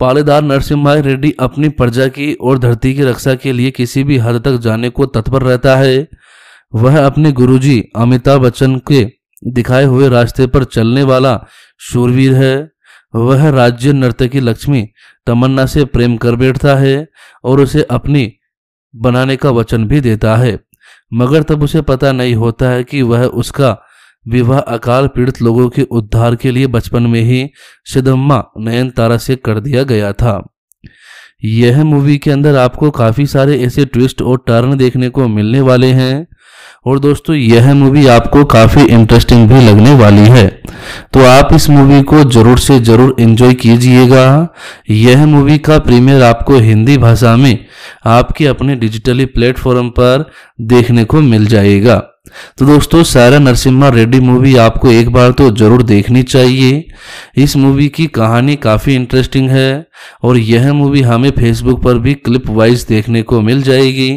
पालेदार नरसिम्हा रेड्डी अपनी प्रजा की और धरती की रक्षा के लिए किसी भी हद तक जाने को तत्पर रहता है। वह अपने गुरुजी अमिताभ बच्चन के दिखाए हुए रास्ते पर चलने वाला शूरवीर है। वह राज्य नर्तकी लक्ष्मी तमन्ना से प्रेम कर बैठता है और उसे अपनी बनाने का वचन भी देता है, मगर तब उसे पता नहीं होता है कि वह उसका विवाह अकाल पीड़ित लोगों के उद्धार के लिए बचपन में ही सिदम्मा नयनतारा से कर दिया गया था। यह मूवी के अंदर आपको काफ़ी सारे ऐसे ट्विस्ट और टर्न देखने को मिलने वाले हैं और दोस्तों यह मूवी आपको काफ़ी इंटरेस्टिंग भी लगने वाली है, तो आप इस मूवी को ज़रूर से ज़रूर एंजॉय कीजिएगा। यह मूवी का प्रीमियर आपको हिंदी भाषा में आपके अपने डिजिटली प्लेटफॉर्म पर देखने को मिल जाएगा। तो दोस्तों सायरा नरसिम्हा रेड्डी मूवी आपको एक बार तो जरूर देखनी चाहिए। इस मूवी की कहानी काफ़ी इंटरेस्टिंग है और यह मूवी हमें फेसबुक पर भी क्लिप वाइज देखने को मिल जाएगी।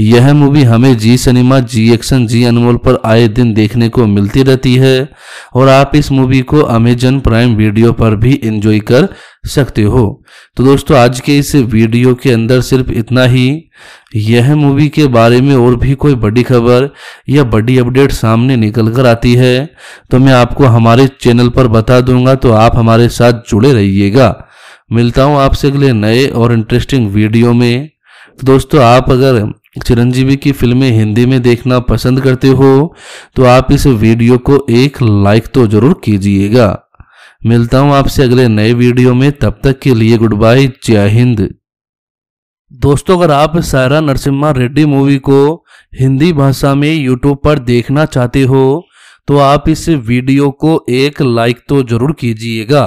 यह मूवी हमें जी सिनेमा, जी एक्शन, जी अनमोल पर आए दिन देखने को मिलती रहती है और आप इस मूवी को अमेजॉन प्राइम वीडियो पर भी एंजॉय कर सकते हो। तो दोस्तों आज के इस वीडियो के अंदर सिर्फ इतना ही। यह मूवी के बारे में और भी कोई बड़ी खबर या बड़ी अपडेट सामने निकल कर आती है तो मैं आपको हमारे चैनल पर बता दूंगा, तो आप हमारे साथ जुड़े रहिएगा। मिलता हूं आपसे अगले नए और इंटरेस्टिंग वीडियो में। तो दोस्तों आप अगर चिरंजीवी की फिल्में हिंदी में देखना पसंद करते हो तो आप इस वीडियो को एक लाइक तो जरूर कीजिएगा। मिलता हूं आपसे अगले नए वीडियो में, तब तक के लिए गुड बाय, जय हिंद। दोस्तों अगर आप सायरा नरसिम्हा रेड्डी मूवी को हिंदी भाषा में यूट्यूब पर देखना चाहते हो तो आप इस वीडियो को एक लाइक तो जरूर कीजिएगा।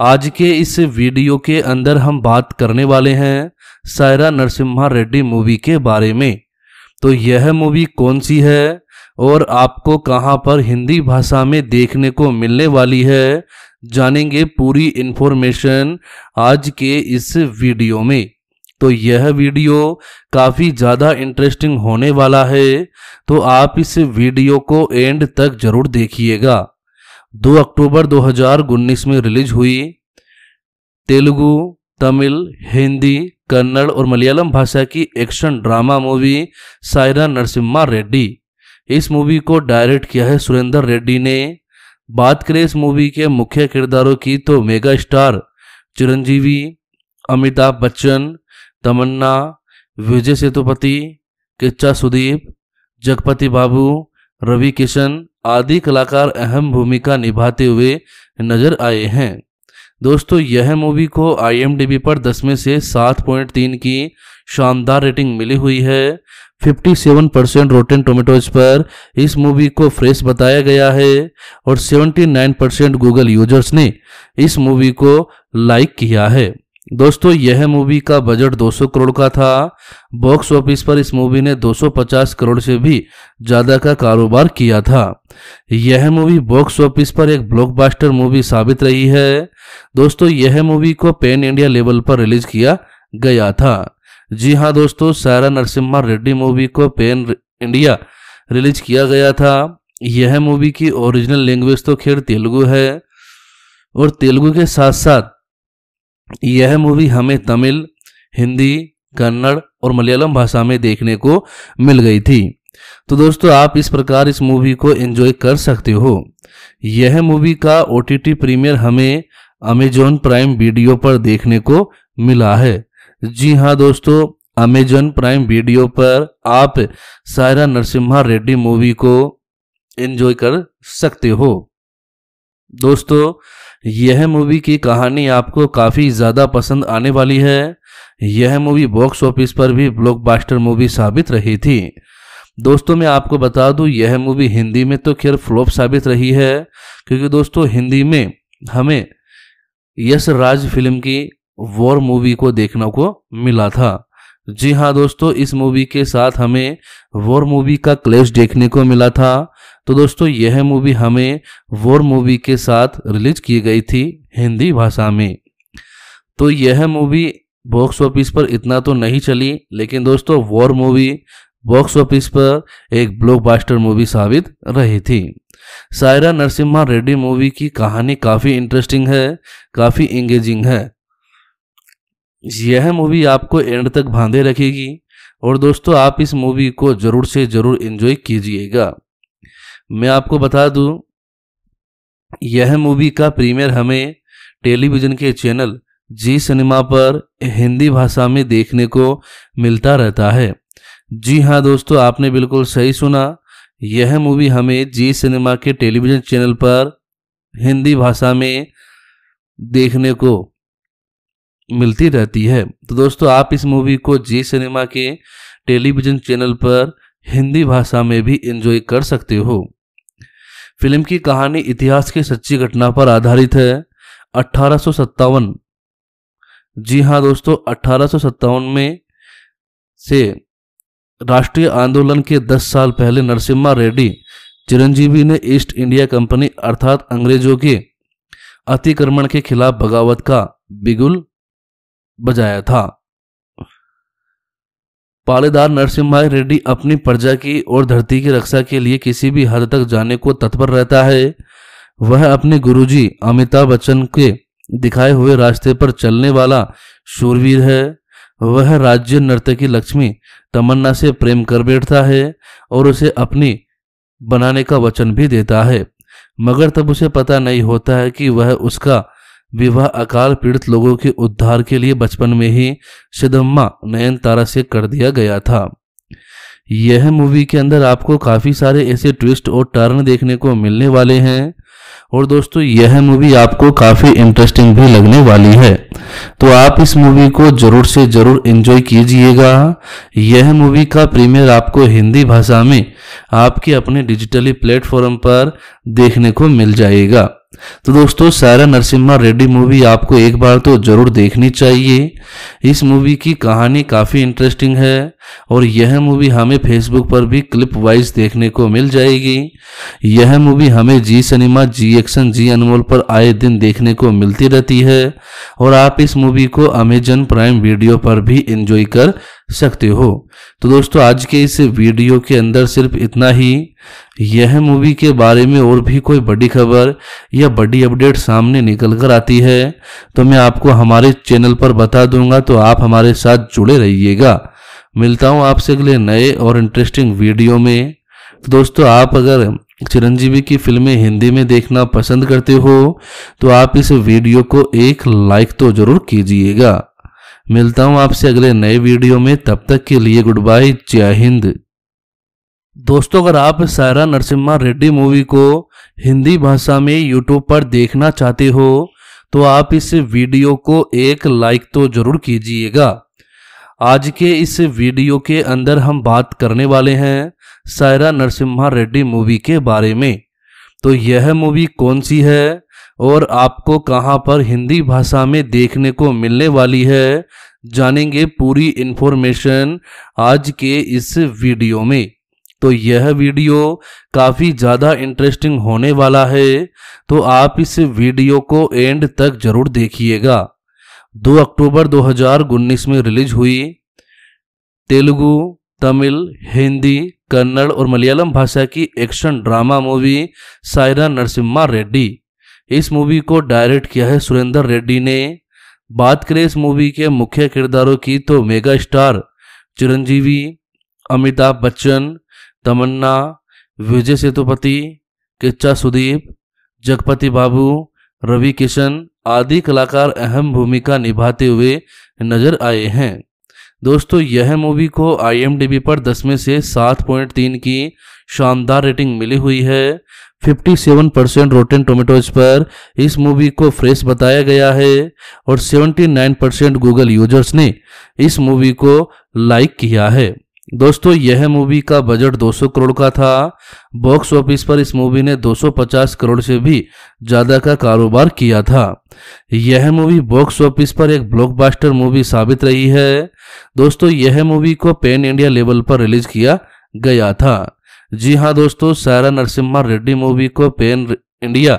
आज के इस वीडियो के अंदर हम बात करने वाले हैं सायरा नरसिम्हा रेड्डी मूवी के बारे में। तो यह मूवी कौन सी है और आपको कहां पर हिंदी भाषा में देखने को मिलने वाली है, जानेंगे पूरी इन्फॉर्मेशन आज के इस वीडियो में। तो यह वीडियो काफ़ी ज़्यादा इंटरेस्टिंग होने वाला है, तो आप इस वीडियो को एंड तक ज़रूर देखिएगा। दो अक्टूबर दो हज़ार उन्नीस में रिलीज हुई तेलुगु, तमिल, हिंदी, कन्नड़ और मलयालम भाषा की action drama movie Saira Narasimha Reddy. इस मूवी को डायरेक्ट किया है सुरेंद्र रेड्डी ने। बात करें इस मूवी के मुख्य किरदारों की तो मेगा स्टार चिरंजीवी, अमिताभ बच्चन, तमन्ना, विजय सेतुपति, किच्चा सुदीप, जगपति बाबू, रवि किशन आदि कलाकार अहम भूमिका निभाते हुए नजर आए हैं। दोस्तों यह मूवी को आई एम डी बी पर दस में से सात पॉइंट तीन की शानदार रेटिंग मिली हुई है। सत्तावन परसेंट रोटेन टोमेटोज पर इस मूवी को फ्रेश बताया गया है और उन्यासी परसेंट गूगल यूजर्स ने इस मूवी को लाइक किया है। दोस्तों यह मूवी का बजट दो सौ करोड़ का था। बॉक्स ऑफिस पर इस मूवी ने दो सौ पचास करोड़ से भी ज़्यादा का कारोबार किया था। यह मूवी बॉक्स ऑफिस पर एक ब्लॉकबस्टर मूवी साबित रही है। दोस्तों यह मूवी को पैन इंडिया लेवल पर रिलीज किया गया था। जी हाँ दोस्तों, सायरा नरसिम्हा रेड्डी मूवी को पैन इंडिया रिलीज किया गया था। यह मूवी की ओरिजिनल लैंग्वेज तो खैर तेलुगु है और तेलुगु के साथ साथ यह मूवी हमें तमिल, हिंदी, कन्नड़ और मलयालम भाषा में देखने को मिल गई थी। तो दोस्तों आप इस प्रकार इस मूवी को एंजॉय कर सकते हो। यह मूवी का ओ टी टी प्रीमियर हमें अमेजॉन प्राइम वीडियो पर देखने को मिला है। जी हाँ दोस्तों, अमेजॉन प्राइम वीडियो पर आप सायरा नरसिम्हा रेड्डी मूवी को एंजॉय कर सकते हो। दोस्तों यह मूवी की कहानी आपको काफ़ी ज़्यादा पसंद आने वाली है। यह मूवी बॉक्स ऑफिस पर भी ब्लॉकबस्टर मूवी साबित रही थी। दोस्तों मैं आपको बता दूं, यह मूवी हिंदी में तो खैर फ्लॉप साबित रही है क्योंकि दोस्तों हिंदी में हमें यशराज फिल्म की वॉर मूवी को देखने को मिला था। जी हाँ दोस्तों, इस मूवी के साथ हमें वॉर मूवी का क्लैश देखने को मिला था। तो दोस्तों यह मूवी हमें वॉर मूवी के साथ रिलीज की गई थी हिंदी भाषा में। तो यह मूवी बॉक्स ऑफिस पर इतना तो नहीं चली, लेकिन दोस्तों वॉर मूवी बॉक्स ऑफिस पर एक ब्लॉकबस्टर मूवी साबित रही थी। सायरा नरसिम्हा रेड्डी मूवी की कहानी काफ़ी इंटरेस्टिंग है, काफ़ी एंगेजिंग है। यह मूवी आपको एंड तक बांधे रखेगी और दोस्तों आप इस मूवी को ज़रूर से ज़रूर एंजॉय कीजिएगा। मैं आपको बता दूं, यह मूवी का प्रीमियर हमें टेलीविज़न के चैनल जी सिनेमा पर हिंदी भाषा में देखने को मिलता रहता है। जी हाँ दोस्तों, आपने बिल्कुल सही सुना, यह मूवी हमें जी सिनेमा के टेलीविज़न चैनल पर हिंदी भाषा में देखने को मिलती रहती है। तो दोस्तों आप इस मूवी को जी सिनेमा के टेलीविज़न चैनल पर हिंदी भाषा में भी एंजॉय कर सकते हो। फिल्म की कहानी इतिहास की सच्ची घटना पर आधारित है। अठारह सौ सत्तावन, जी हाँ दोस्तों, अठारह सौ सत्तावन में से राष्ट्रीय आंदोलन के दस साल पहले नरसिम्हा रेड्डी चिरंजीवी ने ईस्ट इंडिया कंपनी अर्थात अंग्रेजों के अतिक्रमण के खिलाफ बगावत का बिगुल बजाया था। पालेदार नरसिम्हा रेड्डी अपनी प्रजा की और धरती की रक्षा के लिए किसी भी हद तक जाने को तत्पर रहता है। वह अपने गुरुजी अमिताभ बच्चन के दिखाए हुए रास्ते पर चलने वाला शूरवीर है। वह राज्य नर्तकी लक्ष्मी तमन्ना से प्रेम कर बैठता है और उसे अपनी बनाने का वचन भी देता है, मगर तब उसे पता नहीं होता है कि वह उसका विवाह अकाल पीड़ित लोगों के उद्धार के लिए बचपन में ही सिद्धम्मा नयनतारा से कर दिया गया था। यह मूवी के अंदर आपको काफ़ी सारे ऐसे ट्विस्ट और टर्न देखने को मिलने वाले हैं और दोस्तों यह मूवी आपको काफ़ी इंटरेस्टिंग भी लगने वाली है। तो आप इस मूवी को जरूर से जरूर एंजॉय कीजिएगा। यह मूवी का प्रीमियर आपको हिंदी भाषा में आपके अपने डिजिटली प्लेटफॉर्म पर देखने को मिल जाएगा। तो दोस्तों सायरा नरसिम्हा रेड्डी मूवी आपको एक बार तो जरूर देखनी चाहिए। इस मूवी की कहानी काफ़ी इंटरेस्टिंग है और यह मूवी हमें फेसबुक पर भी क्लिप वाइज देखने को मिल जाएगी। यह मूवी हमें जी सिनेमा, जी एक्शन, जी अनमोल पर आए दिन देखने को मिलती रहती है और आप इस मूवी को अमेजॉन प्राइम वीडियो पर भी एंजॉय कर सकते हो। तो दोस्तों आज के इस वीडियो के अंदर सिर्फ इतना ही। यह मूवी के बारे में और भी कोई बड़ी खबर या बड़ी अपडेट सामने निकल कर आती है तो मैं आपको हमारे चैनल पर बता दूंगा, तो आप हमारे साथ जुड़े रहिएगा। मिलता हूं आपसे अगले नए और इंटरेस्टिंग वीडियो में। तो दोस्तों आप अगर चिरंजीवी की फिल्में हिंदी में देखना पसंद करते हो तो आप इस वीडियो को एक लाइक तो जरूर कीजिएगा। मिलता हूं आपसे अगले नए वीडियो में, तब तक के लिए गुड बाय, जय हिंद। दोस्तों अगर आप सायरा नरसिम्हा रेड्डी मूवी को हिंदी भाषा में यूट्यूब पर देखना चाहते हो तो आप इस वीडियो को एक लाइक तो जरूर कीजिएगा। आज के इस वीडियो के अंदर हम बात करने वाले हैं सायरा नरसिम्हा रेड्डी मूवी के बारे में। तो यह मूवी कौन सी है और आपको कहां पर हिंदी भाषा में देखने को मिलने वाली है, जानेंगे पूरी इन्फॉर्मेशन आज के इस वीडियो में। तो यह वीडियो काफ़ी ज़्यादा इंटरेस्टिंग होने वाला है तो आप इस वीडियो को एंड तक जरूर देखिएगा। दो अक्टूबर दो हज़ार उन्नीस में रिलीज हुई तेलुगु, तमिल, हिंदी, कन्नड़ और मलयालम भाषा की action drama movie Saira Narasimha Reddy. इस मूवी को डायरेक्ट किया है सुरेंद्र रेड्डी ने। बात करें इस मूवी के मुख्य किरदारों की तो मेगा स्टार चिरंजीवी, अमिताभ बच्चन, तमन्ना, विजय सेतुपति, किच्चा सुदीप, जगपति बाबू, रवि किशन आदि कलाकार अहम भूमिका निभाते हुए नजर आए हैं। दोस्तों यह मूवी को आई एम डी बी पर दस में से सात पॉइंट तीन की शानदार रेटिंग मिली हुई है। सत्तावन परसेंट रोटेन टोमेटोज पर इस मूवी को फ्रेश बताया गया है और उन्यासी परसेंट गूगल यूजर्स ने इस मूवी को लाइक किया है। दोस्तों यह मूवी का बजट दो सौ करोड़ का था। बॉक्स ऑफिस पर इस मूवी ने दो सौ पचास करोड़ से भी ज़्यादा का कारोबार किया था। यह मूवी बॉक्स ऑफिस पर एक ब्लॉकबस्टर मूवी साबित रही है। दोस्तों यह मूवी को पैन इंडिया लेवल पर रिलीज किया गया था। जी हाँ दोस्तों, सायरा नरसिम्हा रेड्डी मूवी को पैन इंडिया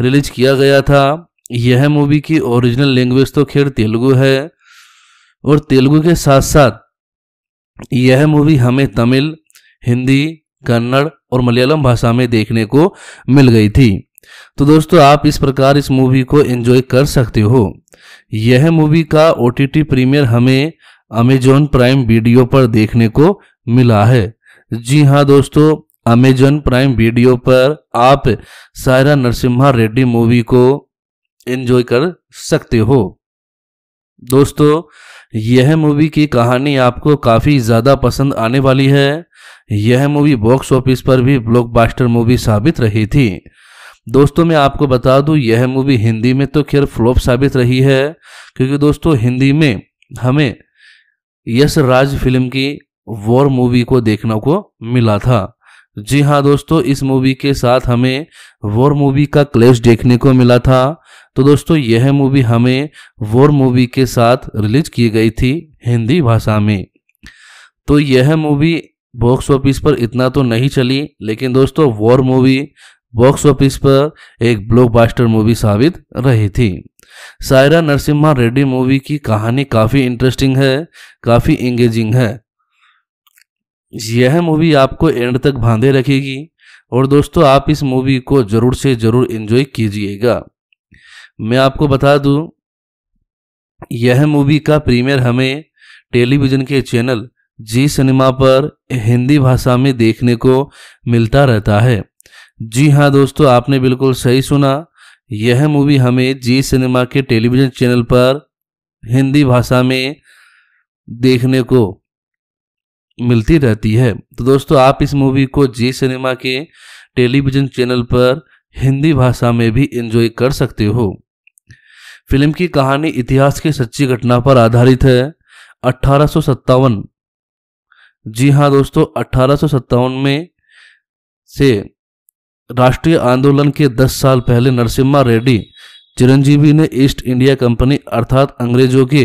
रिलीज किया गया था। यह मूवी की ओरिजिनल लैंग्वेज तो खैर तेलुगु है और तेलुगु के साथ साथ यह मूवी हमें तमिल, हिंदी, कन्नड़ और मलयालम भाषा में देखने को मिल गई थी। तो दोस्तों आप इस प्रकार इस मूवी को एंजॉय कर सकते हो। यह मूवी का ओ टी टी प्रीमियर हमें अमेजॉन प्राइम वीडियो पर देखने को मिला है। जी हाँ दोस्तों, अमेजॉन प्राइम वीडियो पर आप सायरा नरसिम्हा रेड्डी मूवी को एंजॉय कर सकते हो। दोस्तों यह मूवी की कहानी आपको काफ़ी ज़्यादा पसंद आने वाली है। यह मूवी बॉक्स ऑफिस पर भी ब्लॉकबस्टर मूवी साबित रही थी। दोस्तों मैं आपको बता दूं यह मूवी हिंदी में तो खैर फ्लॉप साबित रही है, क्योंकि दोस्तों हिंदी में हमें यशराज फिल्म की वॉर मूवी को देखने को मिला था। जी हाँ दोस्तों, इस मूवी के साथ हमें वॉर मूवी का क्लैश देखने को मिला था। तो दोस्तों यह मूवी हमें वॉर मूवी के साथ रिलीज की गई थी हिंदी भाषा में। तो यह मूवी बॉक्स ऑफिस पर इतना तो नहीं चली, लेकिन दोस्तों वॉर मूवी बॉक्स ऑफिस पर एक ब्लॉकबस्टर मूवी साबित रही थी। सायरा नरसिम्हा रेड्डी मूवी की कहानी काफ़ी इंटरेस्टिंग है, काफ़ी एंगेजिंग है। यह मूवी आपको एंड तक बांधे रखेगी और दोस्तों आप इस मूवी को जरूर से जरूर एंजॉय कीजिएगा। मैं आपको बता दूं यह मूवी का प्रीमियर हमें टेलीविज़न के चैनल जी सिनेमा पर हिंदी भाषा में देखने को मिलता रहता है। जी हाँ दोस्तों, आपने बिल्कुल सही सुना, यह मूवी हमें जी सिनेमा के टेलीविज़न चैनल पर हिंदी भाषा में देखने को मिलती रहती है। तो दोस्तों आप इस मूवी को जी सिनेमा के टेलीविज़न चैनल पर हिंदी भाषा में भी एंजॉय कर सकते हो। फिल्म की कहानी इतिहास की सच्ची घटना पर आधारित है। अठारह सौ सत्तावन, जी हाँ दोस्तों, अठारह सौ सत्तावन में से राष्ट्रीय आंदोलन के दस साल पहले नरसिम्हा रेड्डी चिरंजीवी ने ईस्ट इंडिया कंपनी अर्थात अंग्रेजों के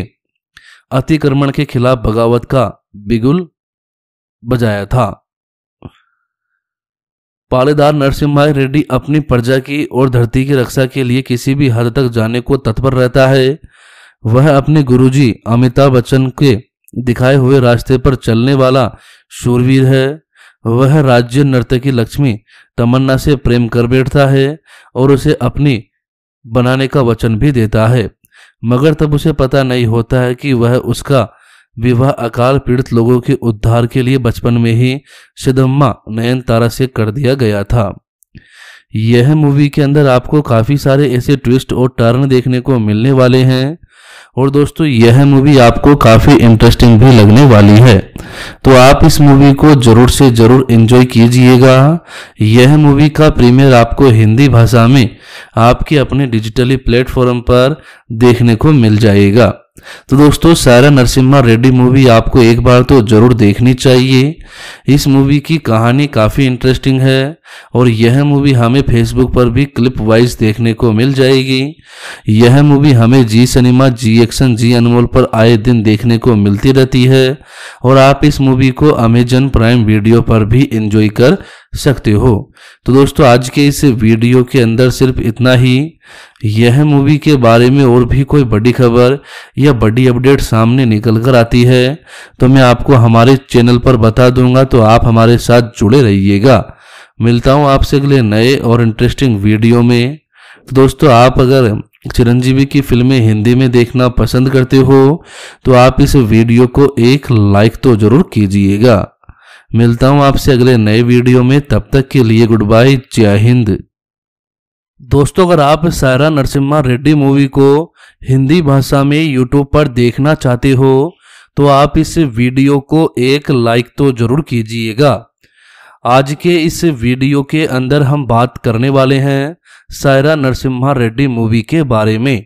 अतिक्रमण के खिलाफ बगावत का बिगुल बजाया था। पालेदार नरसिम्हा रेड्डी अपनी प्रजा की और धरती की रक्षा के लिए किसी भी हद तक जाने को तत्पर रहता है। वह अपने गुरुजी अमिताभ बच्चन के दिखाए हुए रास्ते पर चलने वाला शूरवीर है। वह राज्य नर्तकी लक्ष्मी तमन्ना से प्रेम कर बैठता है और उसे अपनी बनाने का वचन भी देता है, मगर तब उसे पता नहीं होता है कि वह उसका विवाह अकाल पीड़ित लोगों के उद्धार के लिए बचपन में ही सिदम्मा नयनतारा से कर दिया गया था। यह मूवी के अंदर आपको काफ़ी सारे ऐसे ट्विस्ट और टर्न देखने को मिलने वाले हैं और दोस्तों यह मूवी आपको काफ़ी इंटरेस्टिंग भी लगने वाली है। तो आप इस मूवी को जरूर से जरूर एंजॉय कीजिएगा। यह मूवी का प्रीमियर आपको हिंदी भाषा में आपके अपने डिजिटली प्लेटफॉर्म पर देखने को मिल जाएगा। तो दोस्तों सायरा नरसिम्हा रेड्डी मूवी आपको एक बार तो जरूर देखनी चाहिए। इस मूवी की कहानी काफ़ी इंटरेस्टिंग है और यह मूवी हमें फेसबुक पर भी क्लिप वाइज देखने को मिल जाएगी। यह मूवी हमें जी सिनेमा, जी एक्शन, जी अनमोल पर आए दिन देखने को मिलती रहती है और आप इस मूवी को अमेजॉन प्राइम वीडियो पर भी एंजॉय कर सकते हो। तो दोस्तों आज के इस वीडियो के अंदर सिर्फ इतना ही। यह मूवी के बारे में और भी कोई बड़ी खबर या बड़ी अपडेट सामने निकल कर आती है तो मैं आपको हमारे चैनल पर बता दूंगा, तो आप हमारे साथ जुड़े रहिएगा। मिलता हूं आपसे अगले नए और इंटरेस्टिंग वीडियो में। तो दोस्तों आप अगर चिरंजीवी की फिल्में हिंदी में देखना पसंद करते हो तो आप इस वीडियो को एक लाइक तो जरूर कीजिएगा। मिलता हूं आपसे अगले नए वीडियो में, तब तक के लिए गुड बाय, जय हिंद। दोस्तों अगर आप सायरा नरसिम्हा रेड्डी मूवी को हिंदी भाषा में यूट्यूब पर देखना चाहते हो तो आप इस वीडियो को एक लाइक तो जरूर कीजिएगा। आज के इस वीडियो के अंदर हम बात करने वाले हैं सायरा नरसिम्हा रेड्डी मूवी के बारे में।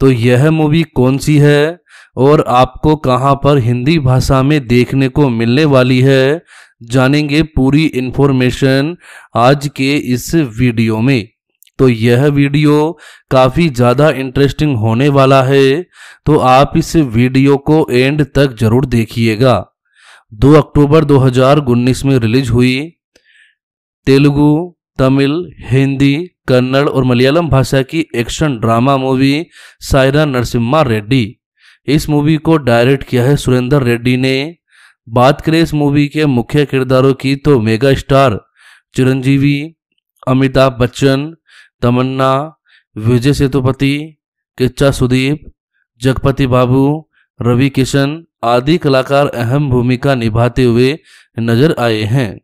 तो यह मूवी कौन सी है और आपको कहां पर हिंदी भाषा में देखने को मिलने वाली है, जानेंगे पूरी इन्फॉर्मेशन आज के इस वीडियो में। तो यह वीडियो काफ़ी ज़्यादा इंटरेस्टिंग होने वाला है, तो आप इस वीडियो को एंड तक ज़रूर देखिएगा। दो अक्टूबर दो हज़ार उन्नीस में रिलीज़ हुई तेलुगु, तमिल, हिंदी, कन्नड़ और मलयालम भाषा की action drama movie Saira Narasimha Reddy. इस मूवी को डायरेक्ट किया है सुरेंद्र रेड्डी ने। बात करें इस मूवी के मुख्य किरदारों की तो मेगा स्टार चिरंजीवी, अमिताभ बच्चन, तमन्ना, विजय सेतुपति, किच्चा सुदीप, जगपति बाबू, रवि किशन आदि कलाकार अहम भूमिका निभाते हुए नजर आए हैं।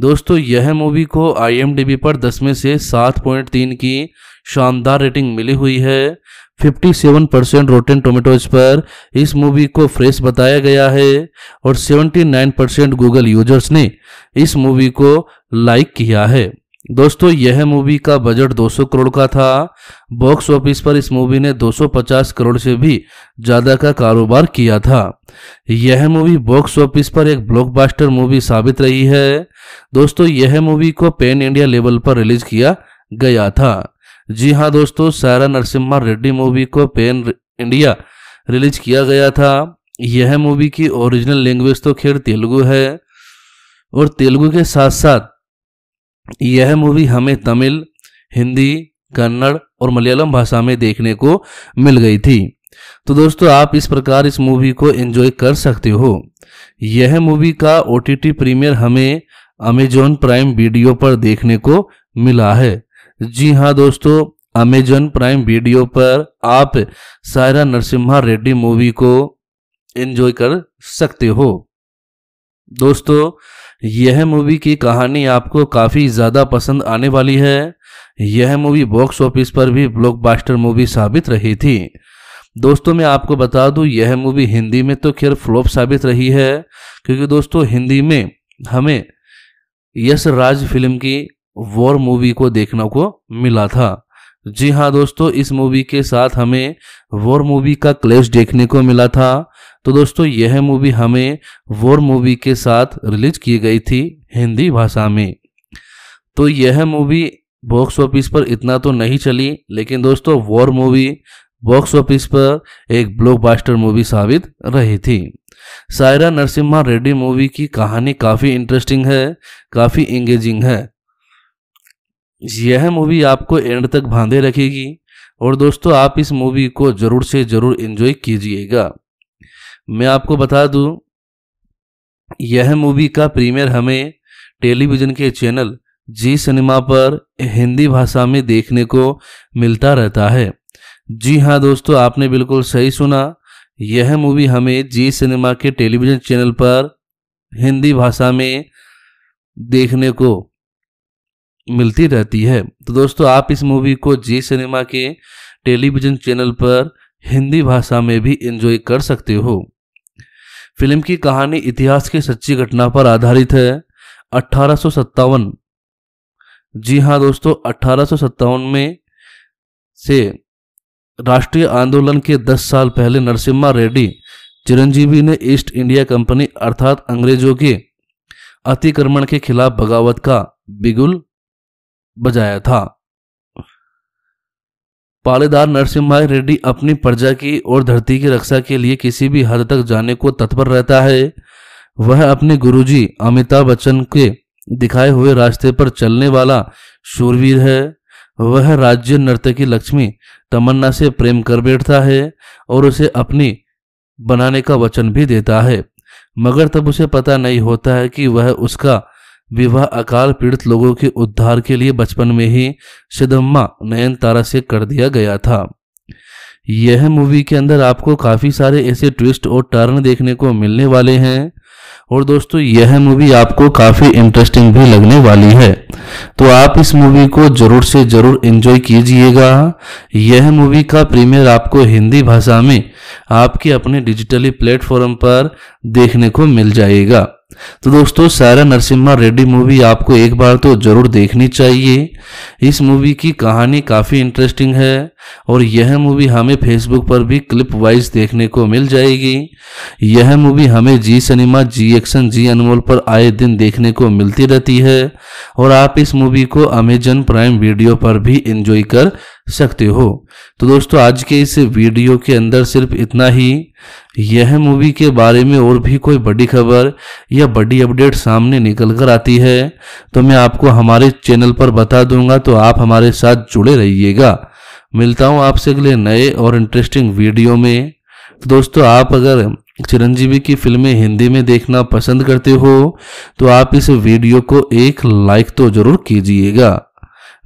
दोस्तों यह मूवी को आई एम डी बी पर दस में से सात पॉइंट तीन की शानदार रेटिंग मिली हुई है। सत्तावन परसेंट रोटेन टोमेटोज पर इस मूवी को फ्रेश बताया गया है और उन्यासी परसेंट गूगल यूजर्स ने इस मूवी को लाइक किया है। दोस्तों यह मूवी का बजट दो सौ करोड़ का था। बॉक्स ऑफिस पर इस मूवी ने दो सौ पचास करोड़ से भी ज़्यादा का कारोबार किया था। यह मूवी बॉक्स ऑफिस पर एक ब्लॉकबस्टर मूवी साबित रही है। दोस्तों यह मूवी को पैन इंडिया लेवल पर रिलीज किया गया था। जी हाँ दोस्तों, सायरा नरसिम्हा रेड्डी मूवी को पैन इंडिया रिलीज किया गया था। यह मूवी की ओरिजिनल लैंग्वेज तो खैर तेलुगु है और तेलुगु के साथ साथ यह मूवी हमें तमिल, हिंदी, कन्नड़ और मलयालम भाषा में देखने को मिल गई थी। तो दोस्तों आप इस प्रकार इस मूवी को एंजॉय कर सकते हो। यह मूवी का ओटीटी प्रीमियर हमें अमेजॉन प्राइम वीडियो पर देखने को मिला है। जी हाँ दोस्तों, अमेजॉन प्राइम वीडियो पर आप सायरा नरसिम्हा रेड्डी मूवी को एंजॉय कर सकते हो। दोस्तों यह मूवी की कहानी आपको काफ़ी ज़्यादा पसंद आने वाली है। यह मूवी बॉक्स ऑफिस पर भी ब्लॉकबस्टर मूवी साबित रही थी। दोस्तों मैं आपको बता दूं, यह मूवी हिंदी में तो खैर फ्लॉप साबित रही है, क्योंकि दोस्तों हिंदी में हमें यशराज फिल्म की वॉर मूवी को देखने को मिला था। जी हाँ दोस्तों, इस मूवी के साथ हमें वॉर मूवी का क्लैश देखने को मिला था। तो दोस्तों यह मूवी हमें वॉर मूवी के साथ रिलीज की गई थी हिंदी भाषा में। तो यह मूवी बॉक्स ऑफिस पर इतना तो नहीं चली, लेकिन दोस्तों वॉर मूवी बॉक्स ऑफिस पर एक ब्लॉकबस्टर मूवी साबित रही थी। सायरा नरसिम्हा रेड्डी मूवी की कहानी काफ़ी इंटरेस्टिंग है, काफ़ी एंगेजिंग है। यह मूवी आपको एंड तक बांधे रखेगी और दोस्तों आप इस मूवी को जरूर से जरूर एंजॉय कीजिएगा। मैं आपको बता दूं, यह मूवी का प्रीमियर हमें टेलीविज़न के चैनल जी सिनेमा पर हिंदी भाषा में देखने को मिलता रहता है। जी हाँ दोस्तों, आपने बिल्कुल सही सुना, यह मूवी हमें जी सिनेमा के टेलीविज़न चैनल पर हिंदी भाषा में देखने को मिलती रहती है। तो दोस्तों आप इस मूवी को जी सिनेमा के टेलीविज़न चैनल पर हिंदी भाषा में भी एंजॉय कर सकते हो। फिल्म की कहानी इतिहास की सच्ची घटना पर आधारित है। अठारह सौ सत्तावन, जी हाँ दोस्तों, अठारह सौ सत्तावन में से राष्ट्रीय आंदोलन के दस साल पहले नरसिम्हा रेड्डी चिरंजीवी ने ईस्ट इंडिया कंपनी अर्थात अंग्रेजों के अतिक्रमण के खिलाफ बगावत का बिगुल बजाया था। पालेदार नरसिम्हा रेड्डी अपनी प्रजा की और धरती की रक्षा के लिए किसी भी हद तक जाने को तत्पर रहता है। वह अपने गुरुजी अमिताभ बच्चन के दिखाए हुए रास्ते पर चलने वाला शूरवीर है। वह राज्य नर्तकी लक्ष्मी तमन्ना से प्रेम कर बैठता है और उसे अपनी बनाने का वचन भी देता है, मगर तब उसे पता नहीं होता है कि वह उसका विवाह अकाल पीड़ित लोगों के उद्धार के लिए बचपन में ही सिदम्मा नयनतारा से कर दिया गया था। यह मूवी के अंदर आपको काफ़ी सारे ऐसे ट्विस्ट और टर्न देखने को मिलने वाले हैं और दोस्तों यह मूवी आपको काफ़ी इंटरेस्टिंग भी लगने वाली है। तो आप इस मूवी को ज़रूर से ज़रूर एंजॉय कीजिएगा। यह मूवी का प्रीमियर आपको हिंदी भाषा में आपके अपने डिजिटली प्लेटफॉर्म पर देखने को मिल जाएगा। तो दोस्तों सायरा नरसिम्हा रेड्डी मूवी आपको एक बार तो जरूर देखनी चाहिए। इस मूवी की कहानी काफ़ी इंटरेस्टिंग है और यह मूवी हमें फेसबुक पर भी क्लिप वाइज देखने को मिल जाएगी। यह मूवी हमें जी सिनेमा, जी एक्शन, जी अनमोल पर आए दिन देखने को मिलती रहती है और आप इस मूवी को अमेजॉन प्राइम वीडियो पर भी एंजॉय कर सकते हो। तो दोस्तों आज के इस वीडियो के अंदर सिर्फ इतना ही। यह मूवी के बारे में और भी कोई बड़ी खबर या बड़ी अपडेट सामने निकल कर आती है तो मैं आपको हमारे चैनल पर बता दूंगा, तो आप हमारे साथ जुड़े रहिएगा। मिलता हूं आपसे अगले नए और इंटरेस्टिंग वीडियो में। तो दोस्तों आप अगर चिरंजीवी की फिल्में हिंदी में देखना पसंद करते हो तो आप इस वीडियो को एक लाइक तो जरूर कीजिएगा।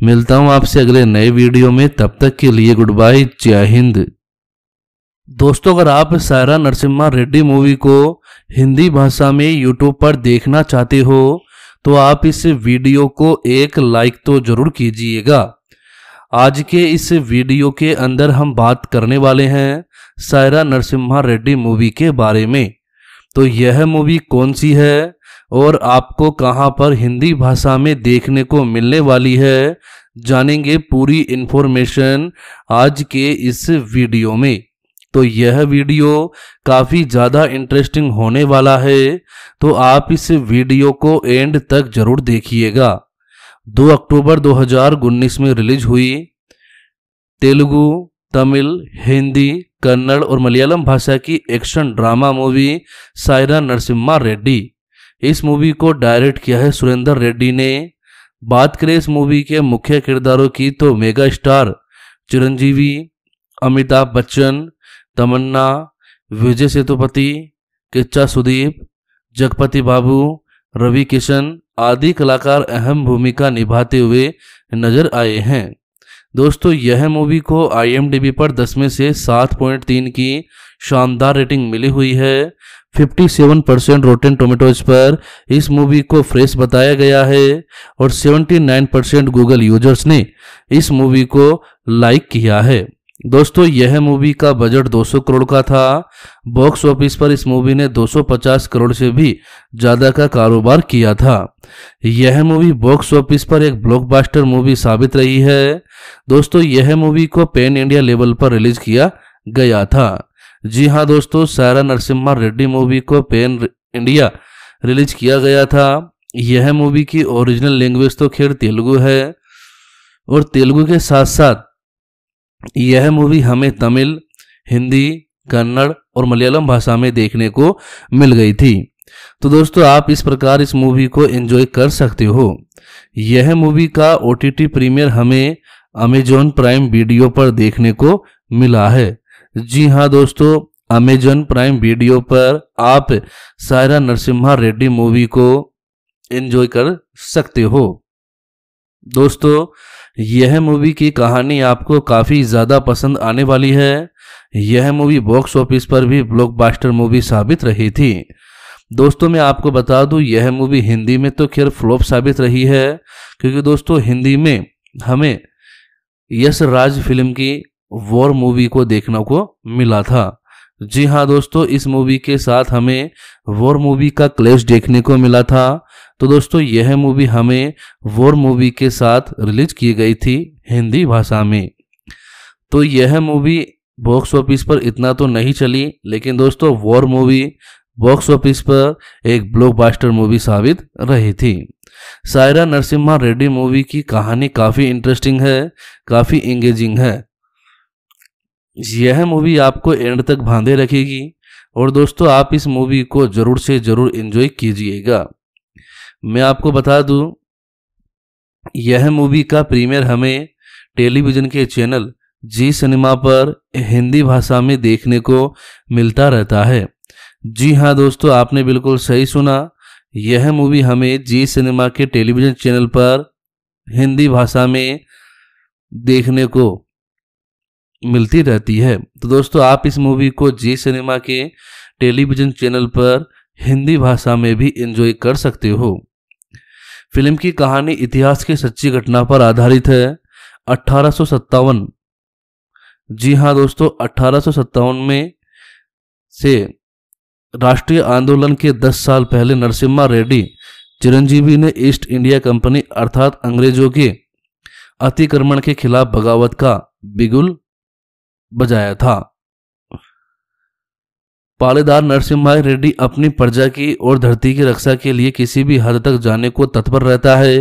मिलता हूं आपसे अगले नए वीडियो में, तब तक के लिए गुड बाय, जय हिंद। दोस्तों अगर आप सायरा नरसिम्हा रेड्डी मूवी को हिंदी भाषा में यूट्यूब पर देखना चाहते हो तो आप इस वीडियो को एक लाइक तो जरूर कीजिएगा। आज के इस वीडियो के अंदर हम बात करने वाले हैं सायरा नरसिम्हा रेड्डी मूवी के बारे में। तो यह मूवी कौन सी है और आपको कहां पर हिंदी भाषा में देखने को मिलने वाली है, जानेंगे पूरी इन्फॉर्मेशन आज के इस वीडियो में। तो यह वीडियो काफ़ी ज़्यादा इंटरेस्टिंग होने वाला है, तो आप इस वीडियो को एंड तक जरूर देखिएगा। दो अक्टूबर दो हज़ार उन्नीस में रिलीज हुई तेलुगु, तमिल, हिंदी, कन्नड़ और मलयालम भाषा की action drama movie Saira Narasimha Reddy. इस मूवी को डायरेक्ट किया है सुरेंद्र रेड्डी ने। बात करें इस मूवी के मुख्य किरदारों की तो मेगा स्टार चिरंजीवी, अमिताभ बच्चन, तमन्ना, विजय सेतुपति, किच्चा सुदीप, जगपति बाबू, रवि किशन आदि कलाकार अहम भूमिका निभाते हुए नजर आए हैं। दोस्तों, यह मूवी को आई एम डी बी पर दस में से सात पॉइंट तीन की शानदार रेटिंग मिली हुई है। सत्तावन परसेंट रोटेन टोमेटोज पर इस मूवी को फ्रेश बताया गया है और उन्यासी परसेंट गूगल यूजर्स ने इस मूवी को लाइक किया है। दोस्तों, यह मूवी का बजट दो सौ करोड़ का था। बॉक्स ऑफिस पर इस मूवी ने दो सौ पचास करोड़ से भी ज़्यादा का कारोबार किया था। यह मूवी बॉक्स ऑफिस पर एक ब्लॉकबस्टर मूवी साबित रही है। दोस्तों, यह मूवी को पैन इंडिया लेवल पर रिलीज किया गया था। जी हाँ दोस्तों, सायरा नरसिम्हा रेड्डी मूवी को पैन इंडिया रिलीज किया गया था। यह मूवी की ओरिजिनल लैंग्वेज तो खैर तेलुगु है और तेलुगु के साथ साथ यह मूवी हमें तमिल, हिंदी, कन्नड़ और मलयालम भाषा में देखने को मिल गई थी। तो दोस्तों, आप इस प्रकार इस मूवी को एंजॉय कर सकते हो। यह मूवी का ओ टी टी प्रीमियर हमें अमेजॉन प्राइम वीडियो पर देखने को मिला है। जी हाँ दोस्तों, अमेजॉन प्राइम वीडियो पर आप सायरा नरसिम्हा रेड्डी मूवी को एंजॉय कर सकते हो। दोस्तों, यह मूवी की कहानी आपको काफ़ी ज़्यादा पसंद आने वाली है। यह मूवी बॉक्स ऑफिस पर भी ब्लॉकबस्टर मूवी साबित रही थी। दोस्तों, मैं आपको बता दूं, यह मूवी हिंदी में तो खैर फ्लॉप साबित रही है, क्योंकि दोस्तों हिंदी में हमें यशराज फिल्म की वॉर मूवी को देखने को मिला था। जी हाँ दोस्तों, इस मूवी के साथ हमें वॉर मूवी का क्लैश देखने को मिला था। तो दोस्तों, यह मूवी हमें वॉर मूवी के साथ रिलीज की गई थी हिंदी भाषा में। तो यह मूवी बॉक्स ऑफिस पर इतना तो नहीं चली, लेकिन दोस्तों वॉर मूवी बॉक्स ऑफिस पर एक ब्लॉकबस्टर मूवी साबित रही थी। सायरा नरसिम्हा रेड्डी मूवी की कहानी काफ़ी इंटरेस्टिंग है, काफ़ी इंगेजिंग है। यह मूवी आपको एंड तक बांधे रखेगी और दोस्तों आप इस मूवी को जरूर से जरूर एंजॉय कीजिएगा। मैं आपको बता दूं, यह मूवी का प्रीमियर हमें टेलीविज़न के चैनल जी सिनेमा पर हिंदी भाषा में देखने को मिलता रहता है। जी हाँ दोस्तों, आपने बिल्कुल सही सुना, यह मूवी हमें जी सिनेमा के टेलीविज़न चैनल पर हिंदी भाषा में देखने को मिलती रहती है। तो दोस्तों, आप इस मूवी को जी सिनेमा के टेलीविज़न चैनल पर हिंदी भाषा में भी एंजॉय कर सकते हो। फिल्म की कहानी इतिहास की सच्ची घटना पर आधारित है। अठारह सौ सत्तावन, जी हाँ दोस्तों, अठारह सौ सत्तावन में से राष्ट्रीय आंदोलन के दस साल पहले नरसिम्हा रेड्डी चिरंजीवी ने ईस्ट इंडिया कंपनी अर्थात अंग्रेजों के अतिक्रमण के खिलाफ बगावत का बिगुल बजाया था। पालेदार नरसिम्हा रेड्डी अपनी प्रजा की और धरती की रक्षा के लिए किसी भी हद तक जाने को तत्पर रहता है।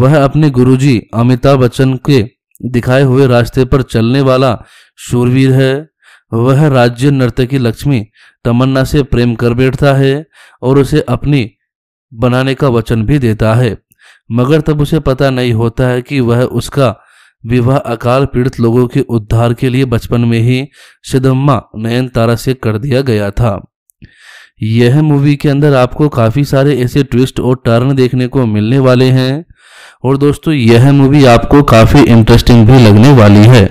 वह अपने गुरुजी अमिताभ बच्चन के दिखाए हुए रास्ते पर चलने वाला शूरवीर है। वह राज्य नर्तकी लक्ष्मी तमन्ना से प्रेम कर बैठता है और उसे अपनी बनाने का वचन भी देता है, मगर तब उसे पता नहीं होता है कि वह उसका विवाह अकाल पीड़ित लोगों के उद्धार के लिए बचपन में ही सिदम्मा नयनतारा से कर दिया गया था। यह मूवी के अंदर आपको काफ़ी सारे ऐसे ट्विस्ट और टर्न देखने को मिलने वाले हैं और दोस्तों यह मूवी आपको काफ़ी इंटरेस्टिंग भी लगने वाली है।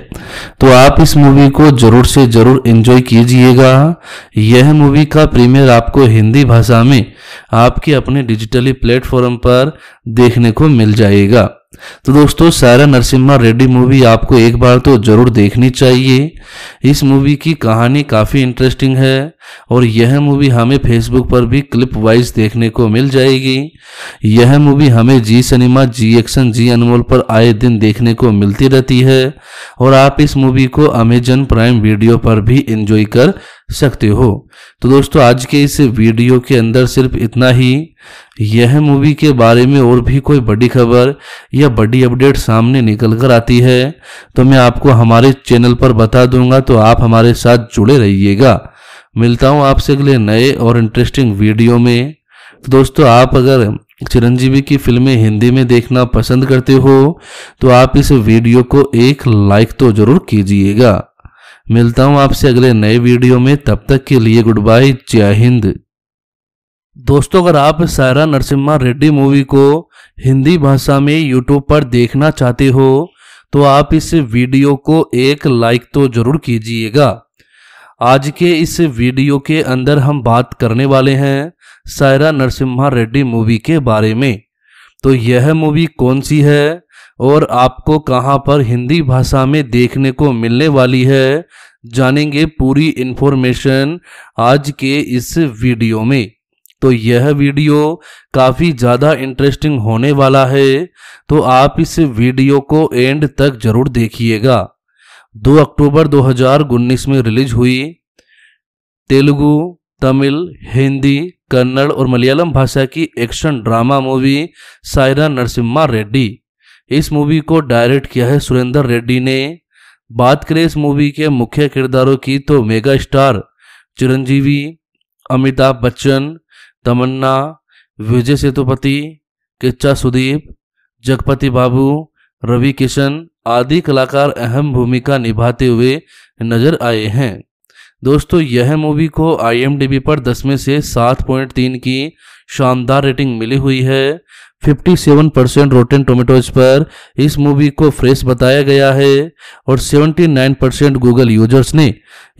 तो आप इस मूवी को जरूर से जरूर एंजॉय कीजिएगा। यह मूवी का प्रीमियर आपको हिंदी भाषा में आपके अपने डिजिटली प्लेटफॉर्म पर देखने को मिल जाएगा। तो दोस्तों सायरा नरसिम्हा रेड्डी मूवी आपको एक बार तो जरूर देखनी चाहिए। इस मूवी की कहानी काफ़ी इंटरेस्टिंग है और यह मूवी हमें फेसबुक पर भी क्लिप वाइज देखने को मिल जाएगी। यह मूवी हमें जी सिनेमा, जी एक्शन, जी अनमोल पर आए दिन देखने को मिलती रहती है और आप इस मूवी को अमेजॉन प्राइम वीडियो पर भी एंजॉय कर सकते हो। तो दोस्तों आज के इस वीडियो के अंदर सिर्फ इतना ही। यह मूवी के बारे में और भी कोई बड़ी खबर या बड़ी अपडेट सामने निकल कर आती है तो मैं आपको हमारे चैनल पर बता दूंगा, तो आप हमारे साथ जुड़े रहिएगा। मिलता हूं आपसे अगले नए और इंटरेस्टिंग वीडियो में। तो दोस्तों आप अगर चिरंजीवी की फिल्में हिंदी में देखना पसंद करते हो तो आप इस वीडियो को एक लाइक तो जरूर कीजिएगा। मिलता हूं आपसे अगले नए वीडियो में, तब तक के लिए गुड बाय, जय हिंद। दोस्तों अगर आप सायरा नरसिम्हा रेड्डी मूवी को हिंदी भाषा में यूट्यूब पर देखना चाहते हो तो आप इस वीडियो को एक लाइक तो जरूर कीजिएगा। आज के इस वीडियो के अंदर हम बात करने वाले हैं सायरा नरसिम्हा रेड्डी मूवी के बारे में। तो यह मूवी कौन सी है और आपको कहां पर हिंदी भाषा में देखने को मिलने वाली है, जानेंगे पूरी इन्फॉर्मेशन आज के इस वीडियो में। तो यह वीडियो काफ़ी ज़्यादा इंटरेस्टिंग होने वाला है, तो आप इस वीडियो को एंड तक ज़रूर देखिएगा। दो अक्टूबर दो हज़ार उन्नीस में रिलीज हुई तेलुगु, तमिल, हिंदी, कन्नड़ और मलयालम भाषा की action drama movie Saira Narasimha Reddy. इस मूवी को डायरेक्ट किया है सुरेंद्र रेड्डी ने। बात करें इस मूवी के मुख्य किरदारों की तो मेगा स्टार चिरंजीवी, अमिताभ बच्चन, तमन्ना, विजय सेतुपति, किच्चा सुदीप, जगपति बाबू, रवि किशन आदि कलाकार अहम भूमिका निभाते हुए नजर आए हैं। दोस्तों यह मूवी को आई एम डी बी पर दस में से सात पॉइंट तीन की शानदार रेटिंग मिली हुई है। सत्तावन परसेंट रोटेन टोमेटोज पर इस मूवी को फ्रेश बताया गया है और उन्यासी परसेंट गूगल यूजर्स ने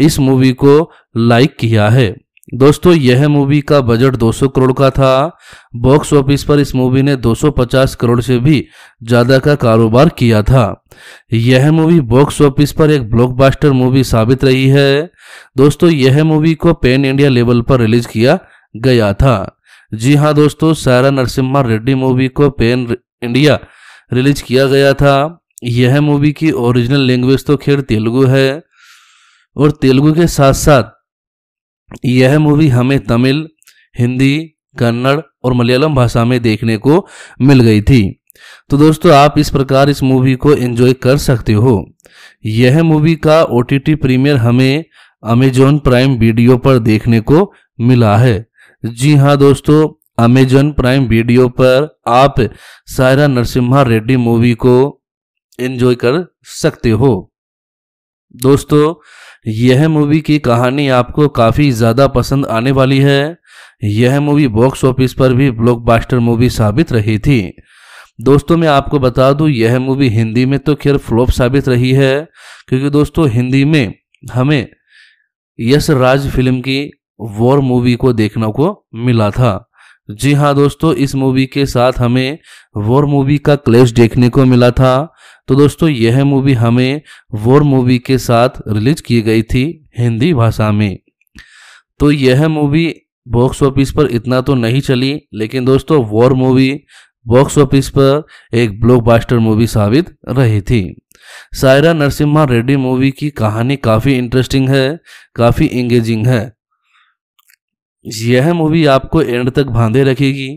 इस मूवी को लाइक किया है। दोस्तों यह मूवी का बजट दो सौ करोड़ का था। बॉक्स ऑफिस पर इस मूवी ने दो सौ पचास करोड़ से भी ज़्यादा का कारोबार किया था। यह मूवी बॉक्स ऑफिस पर एक ब्लॉकबस्टर मूवी साबित रही है। दोस्तों यह मूवी को पैन इंडिया लेवल पर रिलीज किया गया था। जी हाँ दोस्तों, सायरा नरसिम्हा रेड्डी मूवी को पैन इंडिया रिलीज किया गया था। यह मूवी की ओरिजिनल लैंग्वेज तो खैर तेलुगु है और तेलुगु के साथ साथ यह मूवी हमें तमिल, हिंदी, कन्नड़ और मलयालम भाषा में देखने को मिल गई थी। तो दोस्तों आप इस प्रकार इस मूवी को एंजॉय कर सकते हो। यह मूवी का ओ टी टी प्रीमियर हमें अमेजॉन प्राइम वीडियो पर देखने को मिला है। जी हाँ दोस्तों, अमेजॉन प्राइम वीडियो पर आप सायरा नरसिम्हा रेड्डी मूवी को एंजॉय कर सकते हो। दोस्तों यह मूवी की कहानी आपको काफ़ी ज़्यादा पसंद आने वाली है। यह मूवी बॉक्स ऑफिस पर भी ब्लॉकबस्टर मूवी साबित रही थी। दोस्तों मैं आपको बता दूं, यह मूवी हिंदी में तो खैर फ्लॉप साबित रही है क्योंकि दोस्तों हिंदी में हमें यशराज फिल्म की वॉर मूवी को देखने को मिला था। जी हाँ दोस्तों, इस मूवी के साथ हमें वॉर मूवी का क्लैश देखने को मिला था। तो दोस्तों यह मूवी हमें वॉर मूवी के साथ रिलीज की गई थी हिंदी भाषा में। तो यह मूवी बॉक्स ऑफिस पर इतना तो नहीं चली, लेकिन दोस्तों वॉर मूवी बॉक्स ऑफिस पर एक ब्लॉकबस्टर मूवी साबित रही थी। सायरा नरसिम्हा रेड्डी मूवी की कहानी काफ़ी इंटरेस्टिंग है, काफ़ी एंगेजिंग है। यह मूवी आपको एंड तक बांधे रखेगी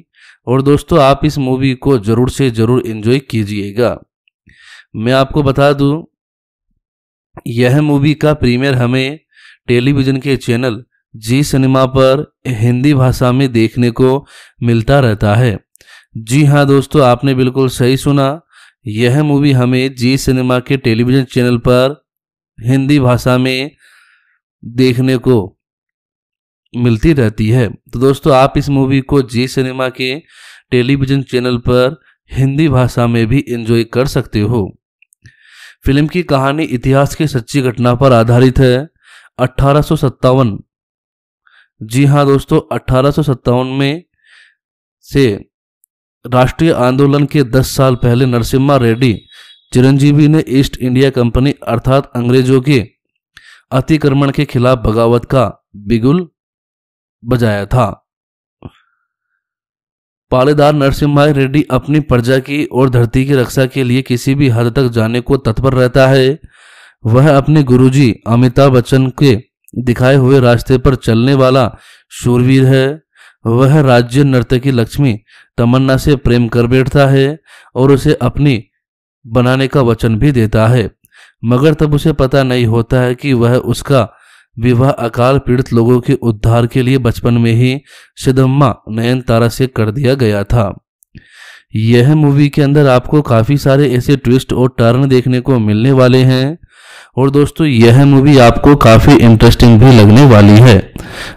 और दोस्तों आप इस मूवी को ज़रूर से ज़रूर एंजॉय कीजिएगा। मैं आपको बता दूं, यह मूवी का प्रीमियर हमें टेलीविज़न के चैनल जी सिनेमा पर हिंदी भाषा में देखने को मिलता रहता है। जी हाँ दोस्तों, आपने बिल्कुल सही सुना। यह मूवी हमें जी सिनेमा के टेलीविज़न चैनल पर हिंदी भाषा में देखने को मिलती रहती है। तो दोस्तों आप इस मूवी को जी सिनेमा के टेलीविज़न चैनल पर हिंदी भाषा में भी एंजॉय कर सकते हो। फिल्म की कहानी इतिहास की सच्ची घटना पर आधारित है। अठारह सौ सत्तावन, जी हाँ दोस्तों, अठारह सौ सत्तावन में से राष्ट्रीय आंदोलन के दस साल पहले नरसिम्हा रेड्डी चिरंजीवी ने ईस्ट इंडिया कंपनी अर्थात अंग्रेजों के अतिक्रमण के खिलाफ बगावत का बिगुल बजाया था। पालेदार नरसिम्हा रेड्डी अपनी प्रजा की और धरती की रक्षा के लिए किसी भी हद तक जाने को तत्पर रहता है। वह अपने गुरुजी अमिताभ बच्चन के दिखाए हुए रास्ते पर चलने वाला शूरवीर है। वह राज्य नर्तकी लक्ष्मी तमन्ना से प्रेम कर बैठता है और उसे अपनी बनाने का वचन भी देता है, मगर तब उसे पता नहीं होता है कि वह उसका विवाह अकाल पीड़ित लोगों के उद्धार के लिए बचपन में ही सिद्धम्मा नयनतारा से कर दिया गया था। यह मूवी के अंदर आपको काफी सारे ऐसे ट्विस्ट और टर्न देखने को मिलने वाले हैं और दोस्तों यह मूवी आपको काफी इंटरेस्टिंग भी लगने वाली है,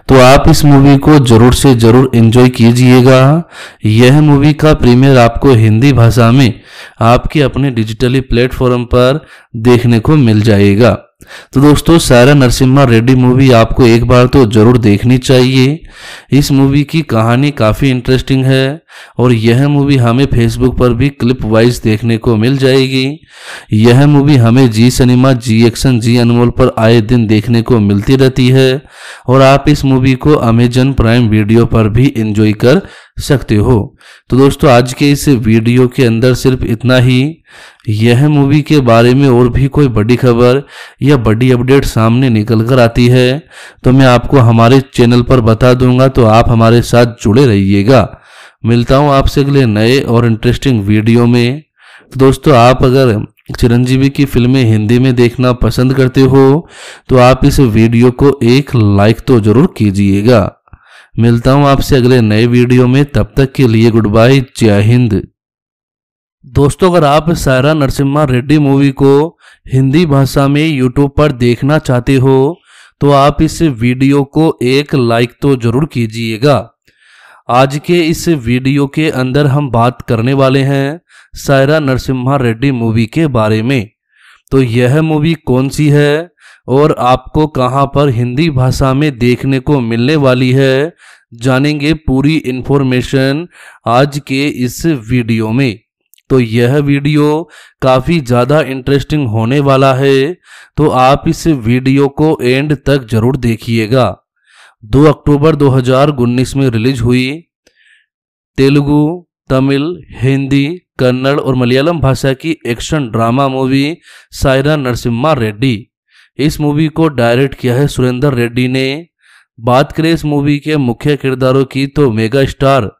तो आप इस मूवी को जरूर से जरूर एंजॉय कीजिएगा। यह मूवी का प्रीमियर आपको हिंदी भाषा में आपके अपने डिजिटली प्लेटफॉर्म पर देखने को मिल जाएगा। तो दोस्तों सायरा नरसिम्हा रेड्डी मूवी आपको एक बार तो जरूर देखनी चाहिए। इस मूवी की कहानी काफी इंटरेस्टिंग है और यह मूवी हमें फेसबुक पर भी क्लिप वाइज देखने को मिल जाएगी। यह मूवी हमें जी सिनेमा, जी एक्शन, जी अनमोल पर आए दिन देखने को मिलती रहती है और आप इस मूवी को अमेजॉन प्राइम वीडियो पर भी एंजॉय कर सकते हो। तो दोस्तों आज के इस वीडियो के अंदर सिर्फ इतना ही। यह मूवी के बारे में और भी कोई बड़ी खबर या बड़ी अपडेट सामने निकल कर आती है तो मैं आपको हमारे चैनल पर बता दूंगा, तो आप हमारे साथ जुड़े रहिएगा। मिलता हूं आपसे अगले नए और इंटरेस्टिंग वीडियो में। तो दोस्तों आप अगर चिरंजीवी की फिल्में हिंदी में देखना पसंद करते हो तो आप इस वीडियो को एक लाइक तो जरूर कीजिएगा। मिलता हूं आपसे अगले नए वीडियो में, तब तक के लिए गुड बाय, जय हिंद। दोस्तों अगर आप सायरा नरसिम्हा रेड्डी मूवी को हिंदी भाषा में यूट्यूब पर देखना चाहते हो तो आप इस वीडियो को एक लाइक तो जरूर कीजिएगा। आज के इस वीडियो के अंदर हम बात करने वाले हैं सायरा नरसिम्हा रेड्डी मूवी के बारे में। तो यह मूवी कौन सी है और आपको कहां पर हिंदी भाषा में देखने को मिलने वाली है, जानेंगे पूरी इन्फॉर्मेशन आज के इस वीडियो में। तो यह वीडियो काफ़ी ज़्यादा इंटरेस्टिंग होने वाला है, तो आप इस वीडियो को एंड तक ज़रूर देखिएगा। दो अक्टूबर दो हज़ार उन्नीस में रिलीज हुई तेलुगु, तमिल, हिंदी, कन्नड़ और मलयालम भाषा की action drama movie Saira Narasimha Reddy. इस मूवी को डायरेक्ट किया है सुरेंद्र रेड्डी ने। बात करें इस मूवी के मुख्य किरदारों की तो मेगा स्टार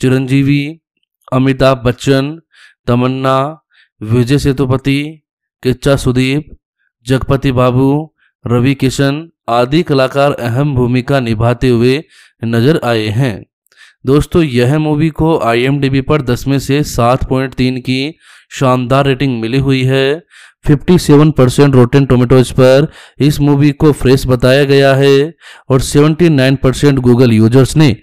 चिरंजीवी, अमिताभ बच्चन, तमन्ना, विजय सेतुपति, किच्चा सुदीप, जगपति बाबू, रवि किशन आदि कलाकार अहम भूमिका निभाते हुए नजर आए हैं। दोस्तों यह मूवी को आई एम डी बी पर दस में से सात पॉइंट तीन की शानदार रेटिंग मिली हुई है। सत्तावन परसेंट रोटेन टोमेटोज पर इस मूवी को फ्रेश बताया गया है और उन्यासी परसेंट गूगल यूजर्स ने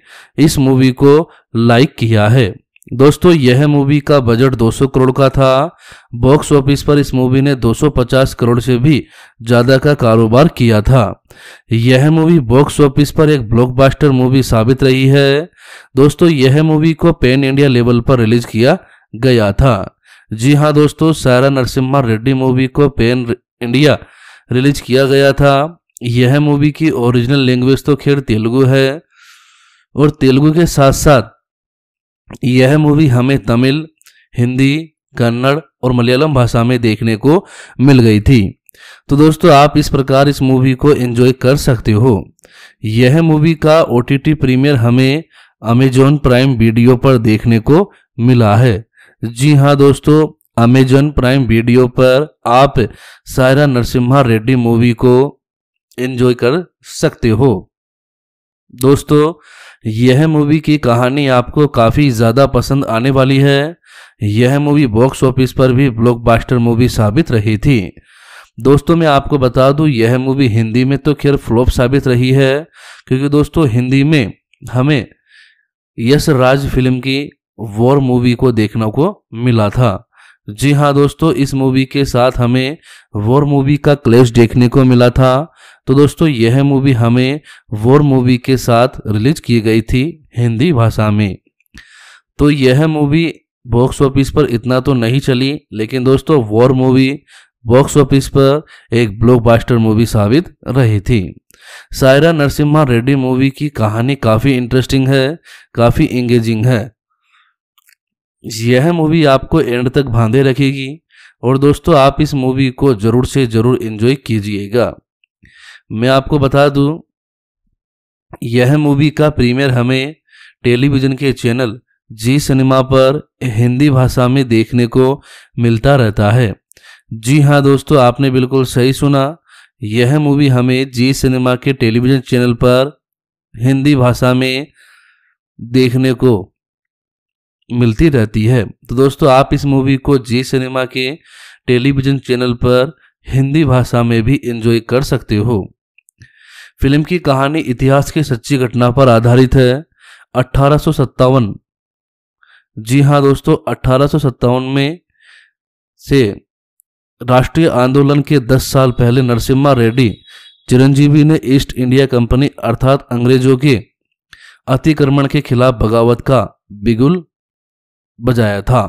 इस मूवी को लाइक किया है। दोस्तों यह मूवी का बजट दो सौ करोड़ का था। बॉक्स ऑफिस पर इस मूवी ने दो सौ पचास करोड़ से भी ज़्यादा का कारोबार किया था। यह मूवी बॉक्स ऑफिस पर एक ब्लॉकबस्टर मूवी साबित रही है। दोस्तों यह मूवी को पैन इंडिया लेवल पर रिलीज किया गया था। जी हाँ दोस्तों, सायरा नरसिम्हा रेड्डी मूवी को पैन इंडिया रिलीज किया गया था। यह मूवी की ओरिजिनल लैंग्वेज तो खैर तेलुगु है और तेलुगु के साथ साथ यह मूवी हमें तमिल, हिंदी, कन्नड़ और मलयालम भाषा में देखने को मिल गई थी। तो दोस्तों आप इस प्रकार इस मूवी को एंजॉय कर सकते हो। यह मूवी का ओ टी टी प्रीमियर हमें अमेजॉन प्राइम वीडियो पर देखने को मिला है। जी हाँ दोस्तों, अमेजॉन प्राइम वीडियो पर आप सायरा नरसिम्हा रेड्डी मूवी को एंजॉय कर सकते हो। दोस्तों यह मूवी की कहानी आपको काफ़ी ज़्यादा पसंद आने वाली है। यह मूवी बॉक्स ऑफिस पर भी ब्लॉकबस्टर मूवी साबित रही थी। दोस्तों मैं आपको बता दूं, यह मूवी हिंदी में तो खैर फ्लॉप साबित रही है, क्योंकि दोस्तों हिंदी में हमें यशराज फिल्म की वॉर मूवी को देखने को मिला था। जी हाँ दोस्तों, इस मूवी के साथ हमें वॉर मूवी का क्लैश देखने को मिला था। तो दोस्तों यह मूवी हमें वॉर मूवी के साथ रिलीज की गई थी हिंदी भाषा में। तो यह मूवी बॉक्स ऑफिस पर इतना तो नहीं चली, लेकिन दोस्तों वॉर मूवी बॉक्स ऑफिस पर एक ब्लॉकबस्टर मूवी साबित रही थी। सायरा नरसिम्हा रेड्डी मूवी की कहानी काफ़ी इंटरेस्टिंग है, काफ़ी इंगेजिंग है। यह मूवी आपको एंड तक बांधे रखेगी और दोस्तों आप इस मूवी को ज़रूर से ज़रूर एंजॉय कीजिएगा। मैं आपको बता दूं, यह मूवी का प्रीमियर हमें टेलीविज़न के चैनल जी सिनेमा पर हिंदी भाषा में देखने को मिलता रहता है। जी हाँ दोस्तों, आपने बिल्कुल सही सुना, यह मूवी हमें जी सिनेमा के टेलीविज़न चैनल पर हिंदी भाषा में देखने को मिलती रहती है। तो दोस्तों आप इस मूवी को जी सिनेमा के टेलीविज़न चैनल पर हिंदी भाषा में भी एंजॉय कर सकते हो। फिल्म की कहानी इतिहास की सच्ची घटना पर आधारित है। अठारह सौ सत्तावन, जी हाँ दोस्तों, अठारह सौ सत्तावन में से राष्ट्रीय आंदोलन के दस साल पहले नरसिम्हा रेड्डी चिरंजीवी ने ईस्ट इंडिया कंपनी अर्थात अंग्रेजों के अतिक्रमण के खिलाफ बगावत का बिगुल बजाया था।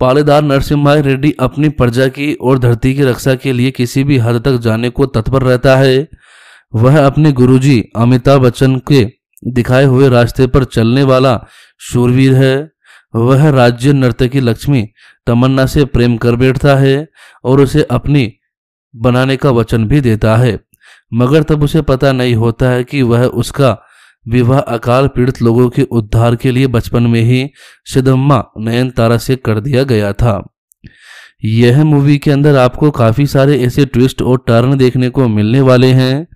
पालेदार नरसिम्हा रेड्डी अपनी प्रजा की और धरती की रक्षा के लिए किसी भी हद तक जाने को तत्पर रहता है। वह अपने गुरुजी अमिताभ बच्चन के दिखाए हुए रास्ते पर चलने वाला शूरवीर है। वह राज्य नर्तकी लक्ष्मी तमन्ना से प्रेम कर बैठता है और उसे अपनी बनाने का वचन भी देता है, मगर तब उसे पता नहीं होता है कि वह उसका विवाह अकाल पीड़ित लोगों के उद्धार के लिए बचपन में ही सिदम्मा नयनतारा से कर दिया गया था। यह मूवी के अंदर आपको काफ़ी सारे ऐसे ट्विस्ट और टर्न देखने को मिलने वाले हैं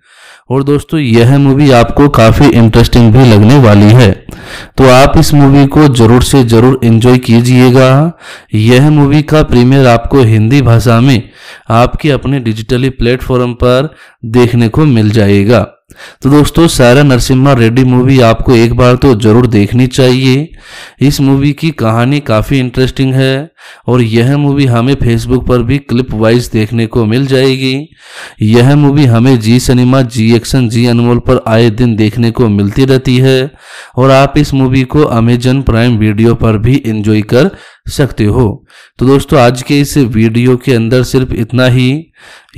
और दोस्तों यह मूवी आपको काफ़ी इंटरेस्टिंग भी लगने वाली है। तो आप इस मूवी को ज़रूर से ज़रूर एंजॉय कीजिएगा। यह मूवी का प्रीमियर आपको हिंदी भाषा में आपके अपने डिजिटली प्लेटफॉर्म पर देखने को मिल जाएगा। तो दोस्तों सायरा नरसिम्हा रेड्डी मूवी आपको एक बार तो ज़रूर देखनी चाहिए। इस मूवी की कहानी काफ़ी इंटरेस्टिंग है और यह मूवी हमें फेसबुक पर भी क्लिप वाइज देखने को मिल जाएगी। यह मूवी हमें जी सिनेमा, जी एक्शन, जी अनमोल पर आए दिन देखने को मिलती रहती है और आप इस मूवी को अमेजॉन प्राइम वीडियो पर भी एंजॉय कर सकते हो। तो दोस्तों आज के इस वीडियो के अंदर सिर्फ इतना ही।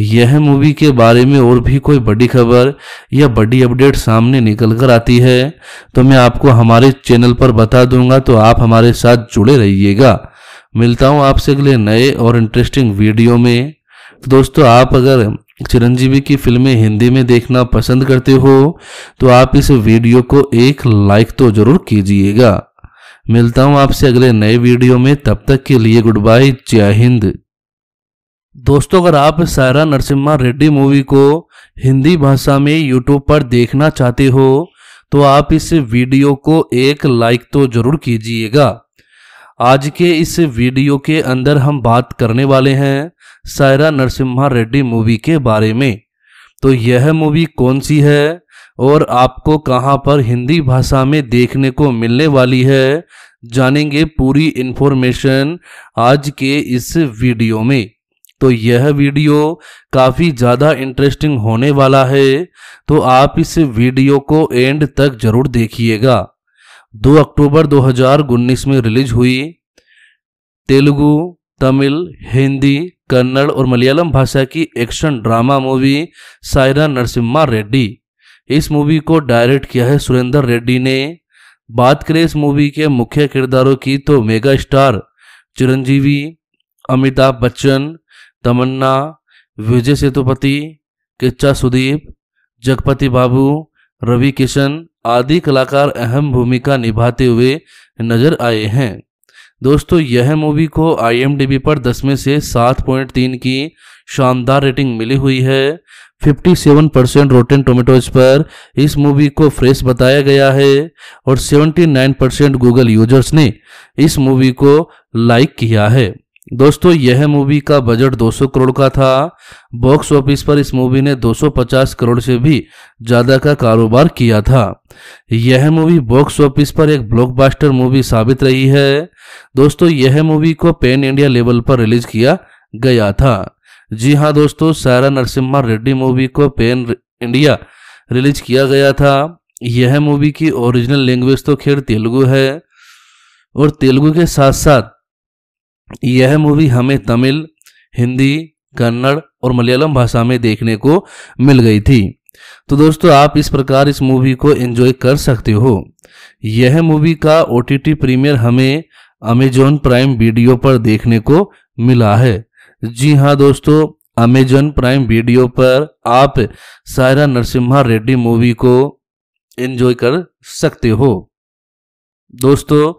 यह मूवी के बारे में और भी कोई बड़ी खबर या बड़ी अपडेट सामने निकल कर आती है तो मैं आपको हमारे चैनल पर बता दूंगा, तो आप हमारे साथ जुड़े रहिएगा। मिलता हूं आपसे अगले नए और इंटरेस्टिंग वीडियो में। तो दोस्तों आप अगर चिरंजीवी की फिल्में हिंदी में देखना पसंद करते हो तो आप इस वीडियो को एक लाइक तो जरूर कीजिएगा। मिलता हूं आपसे अगले नए वीडियो में, तब तक के लिए गुड बाय, जय हिंद। दोस्तों अगर आप सायरा नरसिम्हा रेड्डी मूवी को हिंदी भाषा में यूट्यूब पर देखना चाहते हो तो आप इस वीडियो को एक लाइक तो जरूर कीजिएगा। आज के इस वीडियो के अंदर हम बात करने वाले हैं सायरा नरसिम्हा रेड्डी मूवी के बारे में। तो यह मूवी कौन सी है और आपको कहां पर हिंदी भाषा में देखने को मिलने वाली है, जानेंगे पूरी इन्फॉर्मेशन आज के इस वीडियो में। तो यह वीडियो काफ़ी ज़्यादा इंटरेस्टिंग होने वाला है, तो आप इस वीडियो को एंड तक जरूर देखिएगा। दो अक्टूबर दो हज़ार उन्नीस में रिलीज हुई तेलुगु, तमिल, हिंदी, कन्नड़ और मलयालम भाषा की action drama movie Saira Narasimha Reddy. इस मूवी को डायरेक्ट किया है सुरेंद्र रेड्डी ने। बात करें इस मूवी के मुख्य किरदारों की तो मेगा स्टार चिरंजीवी, अमिताभ बच्चन, तमन्ना, विजय सेतुपति, किच्चा सुदीप, जगपति बाबू, रवि किशन आदि कलाकार अहम भूमिका निभाते हुए नजर आए हैं। दोस्तों यह मूवी को आई एम डी बी पर दस में से सात पॉइंट तीन की शानदार रेटिंग मिली हुई है। सत्तावन परसेंट रोटेन टोमेटोज पर इस मूवी को फ्रेश बताया गया है और उन्यासी परसेंट गूगल यूजर्स ने इस मूवी को लाइक किया है। दोस्तों यह मूवी का बजट दो सौ करोड़ का था। बॉक्स ऑफिस पर इस मूवी ने दो सौ पचास करोड़ से भी ज़्यादा का कारोबार किया था। यह मूवी बॉक्स ऑफिस पर एक ब्लॉकबस्टर मूवी साबित रही है। दोस्तों यह मूवी को पैन इंडिया लेवल पर रिलीज किया गया था। जी हाँ दोस्तों, सायरा नरसिम्हा रेड्डी मूवी को पैन इंडिया रिलीज किया गया था। यह मूवी की ओरिजिनल लैंग्वेज तो खैर तेलुगु है और तेलुगु के साथ साथ यह मूवी हमें तमिल, हिंदी, कन्नड़ और मलयालम भाषा में देखने को मिल गई थी। तो दोस्तों आप इस प्रकार इस मूवी को एंजॉय कर सकते हो। यह मूवी का ओटीटी प्रीमियर हमें अमेजॉन प्राइम वीडियो पर देखने को मिला है। जी हाँ दोस्तों, अमेजॉन प्राइम वीडियो पर आप सायरा नरसिम्हा रेड्डी मूवी को एंजॉय कर सकते हो। दोस्तों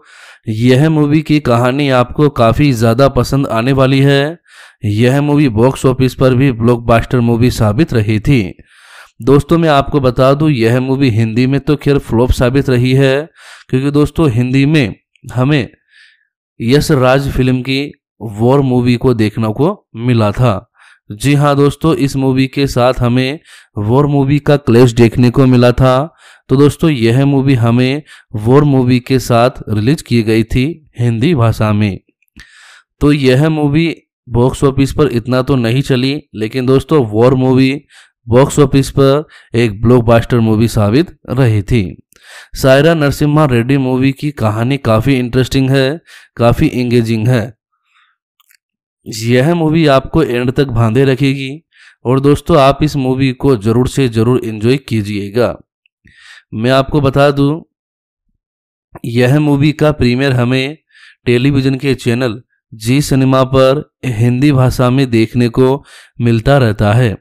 यह मूवी की कहानी आपको काफ़ी ज़्यादा पसंद आने वाली है। यह मूवी बॉक्स ऑफिस पर भी ब्लॉकबस्टर मूवी साबित रही थी। दोस्तों मैं आपको बता दूं, यह मूवी हिंदी में तो खैर फ्लॉप साबित रही है, क्योंकि दोस्तों हिंदी में हमें यशराज फिल्म की वॉर मूवी को देखने को मिला था। जी हाँ दोस्तों, इस मूवी के साथ हमें वॉर मूवी का क्लैश देखने को मिला था। तो दोस्तों यह मूवी हमें वॉर मूवी के साथ रिलीज की गई थी हिंदी भाषा में। तो यह मूवी बॉक्स ऑफिस पर इतना तो नहीं चली, लेकिन दोस्तों वॉर मूवी बॉक्स ऑफिस पर एक ब्लॉकबस्टर मूवी साबित रही थी। सायरा नरसिम्हा रेड्डी मूवी की कहानी काफ़ी इंटरेस्टिंग है, काफ़ी इंगेजिंग है। यह मूवी आपको एंड तक बांधे रखेगी और दोस्तों आप इस मूवी को ज़रूर से ज़रूर एंजॉय कीजिएगा। मैं आपको बता दूं, यह मूवी का प्रीमियर हमें टेलीविज़न के चैनल जी सिनेमा पर हिंदी भाषा में देखने को मिलता रहता है।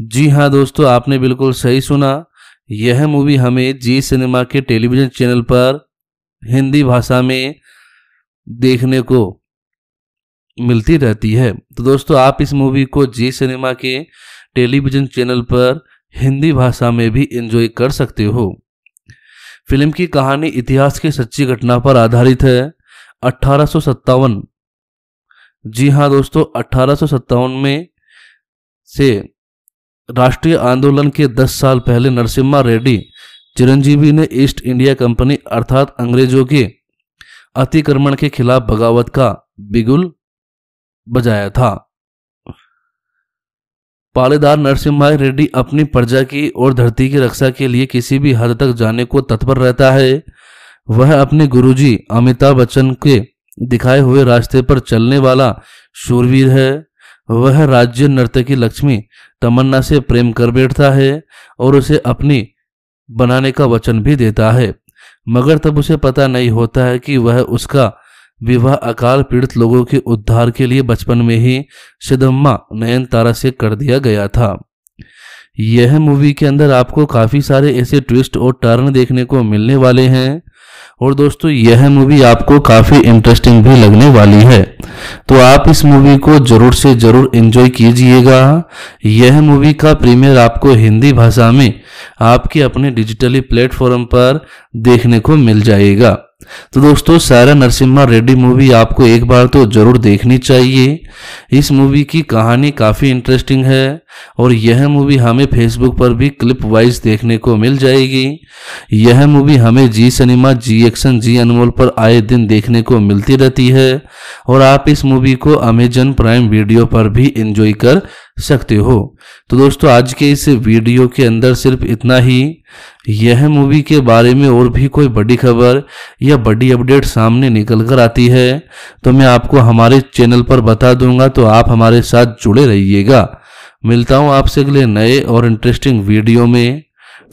जी हाँ दोस्तों, आपने बिल्कुल सही सुना, यह मूवी हमें जी सिनेमा के टेलीविज़न चैनल पर हिंदी भाषा में देखने को मिलती रहती है। तो दोस्तों आप इस मूवी को जी सिनेमा के टेलीविज़न चैनल पर हिंदी भाषा में भी एंजॉय कर सकते हो। फिल्म की कहानी इतिहास की सच्ची घटना पर आधारित है। अठारह सौ सत्तावन, जी हाँ दोस्तों, अठारह सौ सत्तावन में से राष्ट्रीय आंदोलन के दस साल पहले नरसिम्हा रेड्डी चिरंजीवी ने ईस्ट इंडिया कंपनी अर्थात अंग्रेजों के अतिक्रमण के खिलाफ बगावत का बिगुल बजाया था। पालेदार नरसिम्हा रेड्डी अपनी प्रजा की और धरती की रक्षा के लिए किसी भी हद तक जाने को तत्पर रहता है। वह अपने गुरुजी अमिताभ बच्चन के दिखाए हुए रास्ते पर चलने वाला शूरवीर है। वह राज्य नर्तकी लक्ष्मी तमन्ना से प्रेम कर बैठता है और उसे अपनी बनाने का वचन भी देता है, मगर तब उसे पता नहीं होता है कि वह उसका विवाह अकाल पीड़ित लोगों के उद्धार के लिए बचपन में ही सिदम्मा नयनतारा से कर दिया गया था। यह मूवी के अंदर आपको काफ़ी सारे ऐसे ट्विस्ट और टर्न देखने को मिलने वाले हैं और दोस्तों यह मूवी आपको काफ़ी इंटरेस्टिंग भी लगने वाली है। तो आप इस मूवी को ज़रूर से ज़रूर एंजॉय कीजिएगा। यह मूवी का प्रीमियर आपको हिंदी भाषा में आपके अपने डिजिटली प्लेटफॉर्म पर देखने को मिल जाएगा। तो दोस्तों सायरा नरसिम्हा रेड्डी मूवी आपको एक बार तो ज़रूर देखनी चाहिए। इस मूवी की कहानी काफ़ी इंटरेस्टिंग है और यह मूवी हमें फेसबुक पर भी क्लिप वाइज देखने को मिल जाएगी। यह मूवी हमें जी सिनेमा, जी एक्शन, जी अनमोल पर आए दिन देखने को मिलती रहती है और आप इस मूवी को अमेजॉन प्राइम वीडियो पर भी एंजॉय कर सकते हो। तो दोस्तों आज के इस वीडियो के अंदर सिर्फ इतना ही। यह मूवी के बारे में और भी कोई बड़ी खबर या बड़ी अपडेट सामने निकल कर आती है तो मैं आपको हमारे चैनल पर बता दूंगा, तो आप हमारे साथ जुड़े रहिएगा। मिलता हूं आपसे अगले नए और इंटरेस्टिंग वीडियो में।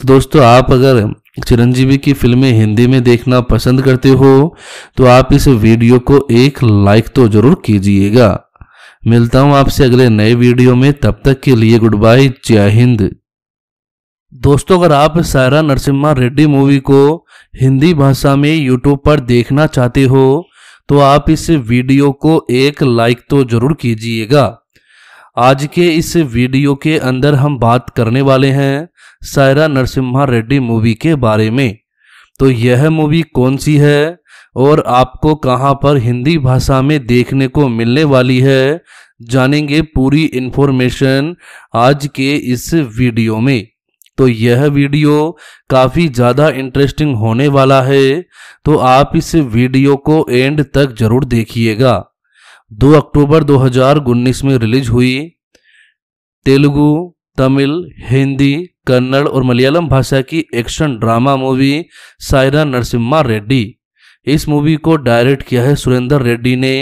तो दोस्तों आप अगर चिरंजीवी की फिल्में हिंदी में देखना पसंद करते हो तो आप इस वीडियो को एक लाइक तो ज़रूर कीजिएगा। मिलता हूं आपसे अगले नए वीडियो में, तब तक के लिए गुड बाय, जय हिंद। दोस्तों अगर आप सायरा नरसिम्हा रेड्डी मूवी को हिंदी भाषा में यूट्यूब पर देखना चाहते हो तो आप इस वीडियो को एक लाइक तो ज़रूर कीजिएगा। आज के इस वीडियो के अंदर हम बात करने वाले हैं सायरा नरसिम्हा रेड्डी मूवी के बारे में। तो यह मूवी कौन सी है और आपको कहां पर हिंदी भाषा में देखने को मिलने वाली है, जानेंगे पूरी इन्फॉर्मेशन आज के इस वीडियो में। तो यह वीडियो काफ़ी ज़्यादा इंटरेस्टिंग होने वाला है, तो आप इस वीडियो को एंड तक ज़रूर देखिएगा। दो अक्टूबर दो हज़ार उन्नीस में रिलीज हुई तेलुगु, तमिल, हिंदी, कन्नड़ और मलयालम भाषा की action drama movie Saira Narasimha Reddy. इस मूवी को डायरेक्ट किया है सुरेंद्र रेड्डी ने।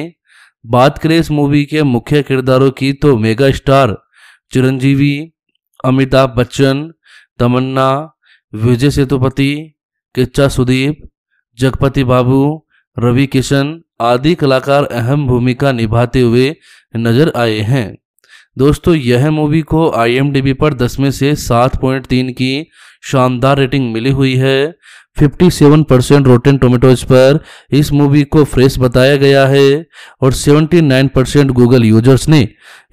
बात करें इस मूवी के मुख्य किरदारों की तो मेगा स्टार चिरंजीवी, अमिताभ बच्चन, तमन्ना, विजय सेतुपति, किच्चा सुदीप, जगपति बाबू, रवि किशन आदि कलाकार अहम भूमिका निभाते हुए नजर आए हैं। दोस्तों, यह मूवी को आई एम डी बी पर दस में से सात पॉइंट तीन की शानदार रेटिंग मिली हुई है। सत्तावन परसेंट रोटेन टोमेटोज पर इस मूवी को फ्रेश बताया गया है और उन्यासी परसेंट गूगल यूजर्स ने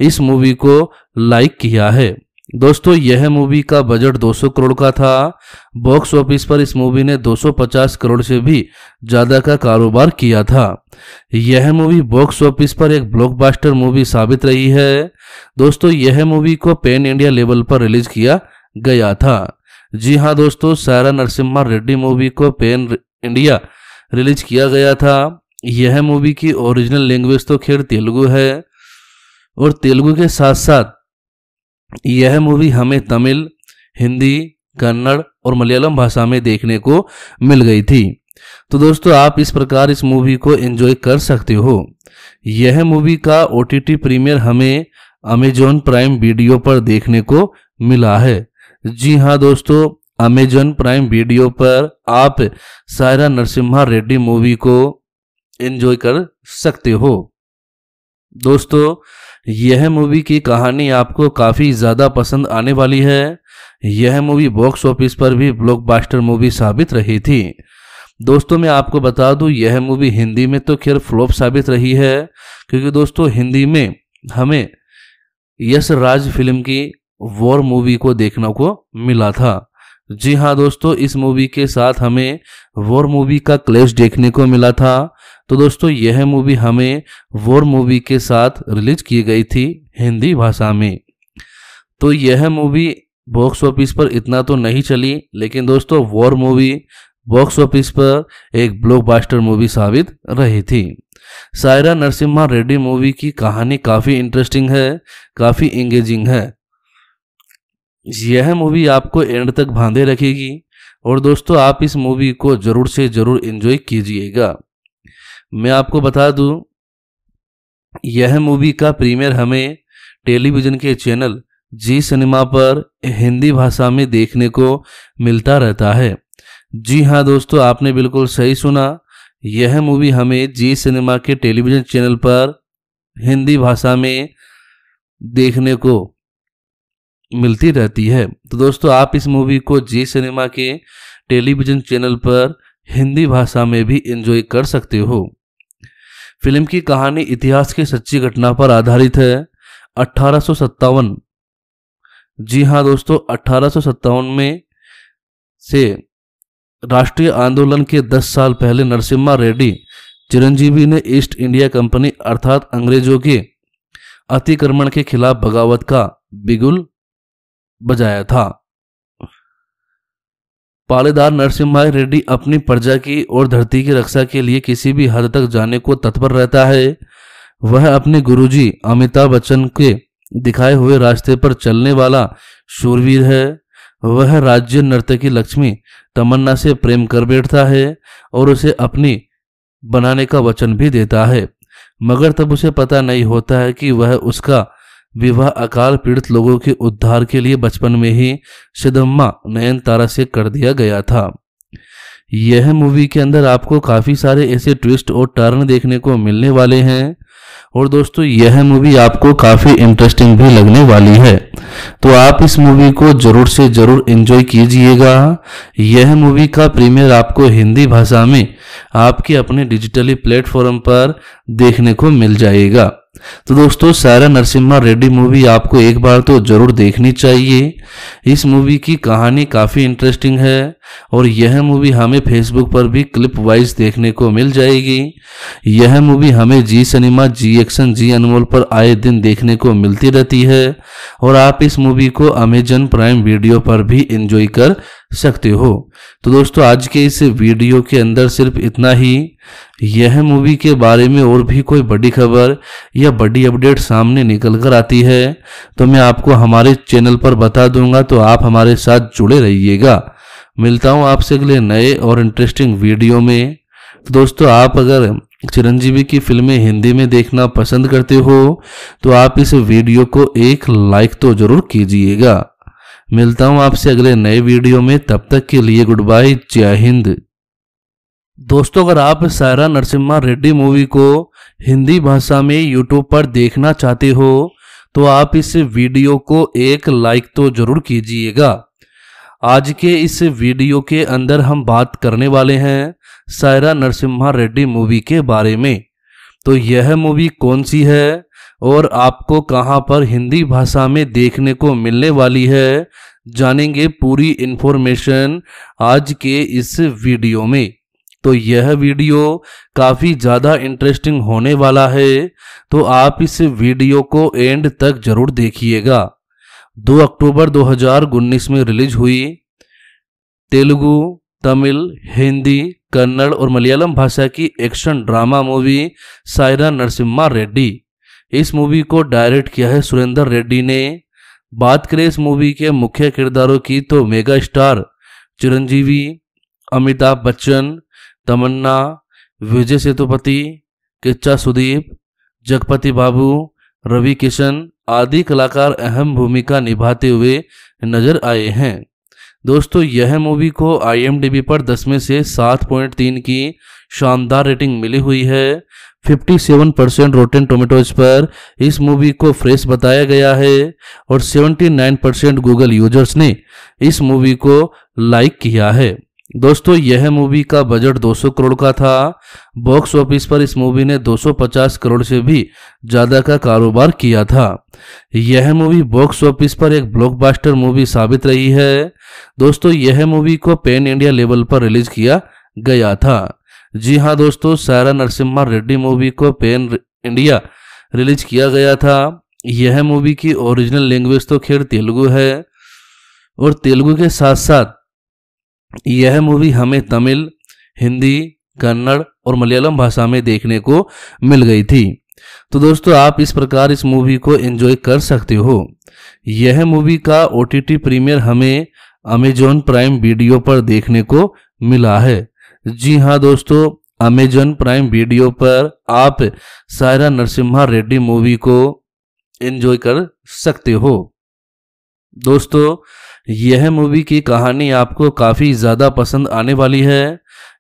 इस मूवी को लाइक किया है। दोस्तों, यह मूवी का बजट दो सौ करोड़ का था। बॉक्स ऑफिस पर इस मूवी ने दो सौ पचास करोड़ से भी ज़्यादा का कारोबार किया था। यह मूवी बॉक्स ऑफिस पर एक ब्लॉकबस्टर मूवी साबित रही है। दोस्तों, यह मूवी को पैन इंडिया लेवल पर रिलीज किया गया था। जी हाँ दोस्तों, सायरा नरसिम्हा रेड्डी मूवी को पैन इंडिया रिलीज किया गया था। यह मूवी की ओरिजिनल लैंग्वेज तो खैर तेलुगु है और तेलुगु के साथ साथ यह मूवी हमें तमिल, हिंदी, कन्नड़ और मलयालम भाषा में देखने को मिल गई थी। तो दोस्तों, आप इस प्रकार इस मूवी को एंजॉय कर सकते हो। यह मूवी का ओ टी टी प्रीमियर हमें अमेजॉन प्राइम वीडियो पर देखने को मिला है। जी हाँ दोस्तों, अमेजॉन प्राइम वीडियो पर आप सायरा नरसिम्हा रेड्डी मूवी को एंजॉय कर सकते हो। दोस्तों, यह मूवी की कहानी आपको काफ़ी ज़्यादा पसंद आने वाली है। यह मूवी बॉक्स ऑफिस पर भी ब्लॉकबस्टर मूवी साबित रही थी। दोस्तों, मैं आपको बता दूं, यह मूवी हिंदी में तो खैर फ्लॉप साबित रही है, क्योंकि दोस्तों हिंदी में हमें यशराज फिल्म की वॉर मूवी को देखने को मिला था। जी हाँ दोस्तों, इस मूवी के साथ हमें वॉर मूवी का क्लैश देखने को मिला था। तो दोस्तों, यह मूवी हमें वॉर मूवी के साथ रिलीज की गई थी हिंदी भाषा में। तो यह मूवी बॉक्स ऑफिस पर इतना तो नहीं चली, लेकिन दोस्तों वॉर मूवी बॉक्स ऑफिस पर एक ब्लॉकबस्टर मूवी साबित रही थी। सायरा नरसिम्हा रेड्डी मूवी की कहानी काफ़ी इंटरेस्टिंग है, काफ़ी इंगेजिंग है। यह मूवी आपको एंड तक बांधे रखेगी और दोस्तों आप इस मूवी को जरूर से जरूर एंजॉय कीजिएगा। मैं आपको बता दूं, यह मूवी का प्रीमियर हमें टेलीविज़न के चैनल जी सिनेमा पर हिंदी भाषा में देखने को मिलता रहता है। जी हाँ दोस्तों, आपने बिल्कुल सही सुना, यह मूवी हमें जी सिनेमा के टेलीविज़न चैनल पर हिंदी भाषा में देखने को मिलती रहती है। तो दोस्तों, आप इस मूवी को जी सिनेमा के टेलीविज़न चैनल पर हिंदी भाषा में भी एंजॉय कर सकते हो। फिल्म की कहानी इतिहास की सच्ची घटना पर आधारित है। अठारह सौ सत्तावन, जी हाँ दोस्तों, अठारह सौ सत्तावन में से राष्ट्रीय आंदोलन के दस साल पहले नरसिम्हा रेड्डी चिरंजीवी ने ईस्ट इंडिया कंपनी अर्थात अंग्रेजों के अतिक्रमण के खिलाफ बगावत का बिगुल बजाया था। पालेदार नरसिम्हा रेड्डी अपनी प्रजा की और धरती की रक्षा के लिए किसी भी हद तक जाने को तत्पर रहता है। वह अपने गुरुजी अमिताभ बच्चन के दिखाए हुए रास्ते पर चलने वाला शूरवीर है। वह राज्य नर्तकी लक्ष्मी तमन्ना से प्रेम कर बैठता है और उसे अपनी बनाने का वचन भी देता है, मगर तब उसे पता नहीं होता है कि वह उसका विवाह अकाल पीड़ित लोगों के उद्धार के लिए बचपन में ही सिदम्मा नयनतारा से कर दिया गया था। यह मूवी के अंदर आपको काफ़ी सारे ऐसे ट्विस्ट और टर्न देखने को मिलने वाले हैं और दोस्तों यह मूवी आपको काफ़ी इंटरेस्टिंग भी लगने वाली है। तो आप इस मूवी को ज़रूर से ज़रूर एंजॉय कीजिएगा। यह मूवी का प्रीमियर आपको हिंदी भाषा में आपके अपने डिजिटली प्लेटफॉर्म पर देखने को मिल जाएगा। तो दोस्तों, सायरा नरसिम्हा रेड्डी मूवी आपको एक बार तो जरूर देखनी चाहिए। इस मूवी की कहानी काफ़ी इंटरेस्टिंग है और यह मूवी हमें फेसबुक पर भी क्लिप वाइज देखने को मिल जाएगी। यह मूवी हमें जी सिनेमा, जी एक्शन, जी अनमोल पर आए दिन देखने को मिलती रहती है और आप इस मूवी को अमेजॉन प्राइम वीडियो पर भी एंजॉय कर सकते हो। तो दोस्तों आज के इस वीडियो के अंदर सिर्फ इतना ही। यह मूवी के बारे में और भी कोई बड़ी खबर या बड़ी अपडेट सामने निकल कर आती है तो मैं आपको हमारे चैनल पर बता दूंगा, तो आप हमारे साथ जुड़े रहिएगा। मिलता हूँ आपसे अगले नए और इंटरेस्टिंग वीडियो में। तो दोस्तों आप अगर चिरंजीवी की फिल्में हिंदी में देखना पसंद करते हो तो आप इस वीडियो को एक लाइक तो जरूर कीजिएगा। मिलता हूं आपसे अगले नए वीडियो में, तब तक के लिए गुड बाय, जय हिंद। दोस्तों अगर आप सायरा नरसिम्हा रेड्डी मूवी को हिंदी भाषा में यूट्यूब पर देखना चाहते हो तो आप इस वीडियो को एक लाइक तो जरूर कीजिएगा। आज के इस वीडियो के अंदर हम बात करने वाले हैं सायरा नरसिम्हा रेड्डी मूवी के बारे में। तो यह मूवी कौन सी है और आपको कहां पर हिंदी भाषा में देखने को मिलने वाली है, जानेंगे पूरी इन्फॉर्मेशन आज के इस वीडियो में। तो यह वीडियो काफ़ी ज़्यादा इंटरेस्टिंग होने वाला है, तो आप इस वीडियो को एंड तक ज़रूर देखिएगा। दो अक्टूबर दो हज़ार उन्नीस में रिलीज हुई तेलुगु, तमिल, हिंदी, कन्नड़ और मलयालम भाषा की action drama movie Saira Narasimha Reddy. इस मूवी को डायरेक्ट किया है सुरेंद्र रेड्डी ने। बात करें इस मूवी के मुख्य किरदारों की तो मेगा स्टार चिरंजीवी, अमिताभ बच्चन, तमन्ना, विजय सेतुपति, किच्चा सुदीप, जगपति बाबू, रवि किशन आदि कलाकार अहम भूमिका निभाते हुए नजर आए हैं। दोस्तों यह मूवी को आई एम डी बी पर दस में से सात पॉइंट तीन की शानदार रेटिंग मिली हुई है। सत्तावन परसेंट रोटेन टोमेटोज पर इस मूवी को फ्रेश बताया गया है और उन्यासी परसेंट गूगल यूजर्स ने इस मूवी को लाइक किया है। दोस्तों यह मूवी का बजट दो सौ करोड़ का था। बॉक्स ऑफिस पर इस मूवी ने दो सौ पचास करोड़ से भी ज़्यादा का कारोबार किया था। यह मूवी बॉक्स ऑफिस पर एक ब्लॉकबस्टर मूवी साबित रही है। दोस्तों यह मूवी को पैन इंडिया लेवल पर रिलीज किया गया था। जी हाँ दोस्तों, सायरा नरसिम्हा रेड्डी मूवी को पैन इंडिया रिलीज किया गया था। यह मूवी की ओरिजिनल लैंग्वेज तो खैर तेलुगु है और तेलुगु के साथ साथ यह मूवी हमें तमिल, हिंदी, कन्नड़ और मलयालम भाषा में देखने को मिल गई थी। तो दोस्तों आप इस प्रकार इस मूवी को एंजॉय कर सकते हो। यह मूवी का ओ टी टी प्रीमियर हमें अमेजॉन प्राइम वीडियो पर देखने को मिला है। जी हाँ दोस्तों, अमेजॉन प्राइम वीडियो पर आप सायरा नरसिम्हा रेड्डी मूवी को एंजॉय कर सकते हो। दोस्तों यह मूवी की कहानी आपको काफ़ी ज़्यादा पसंद आने वाली है।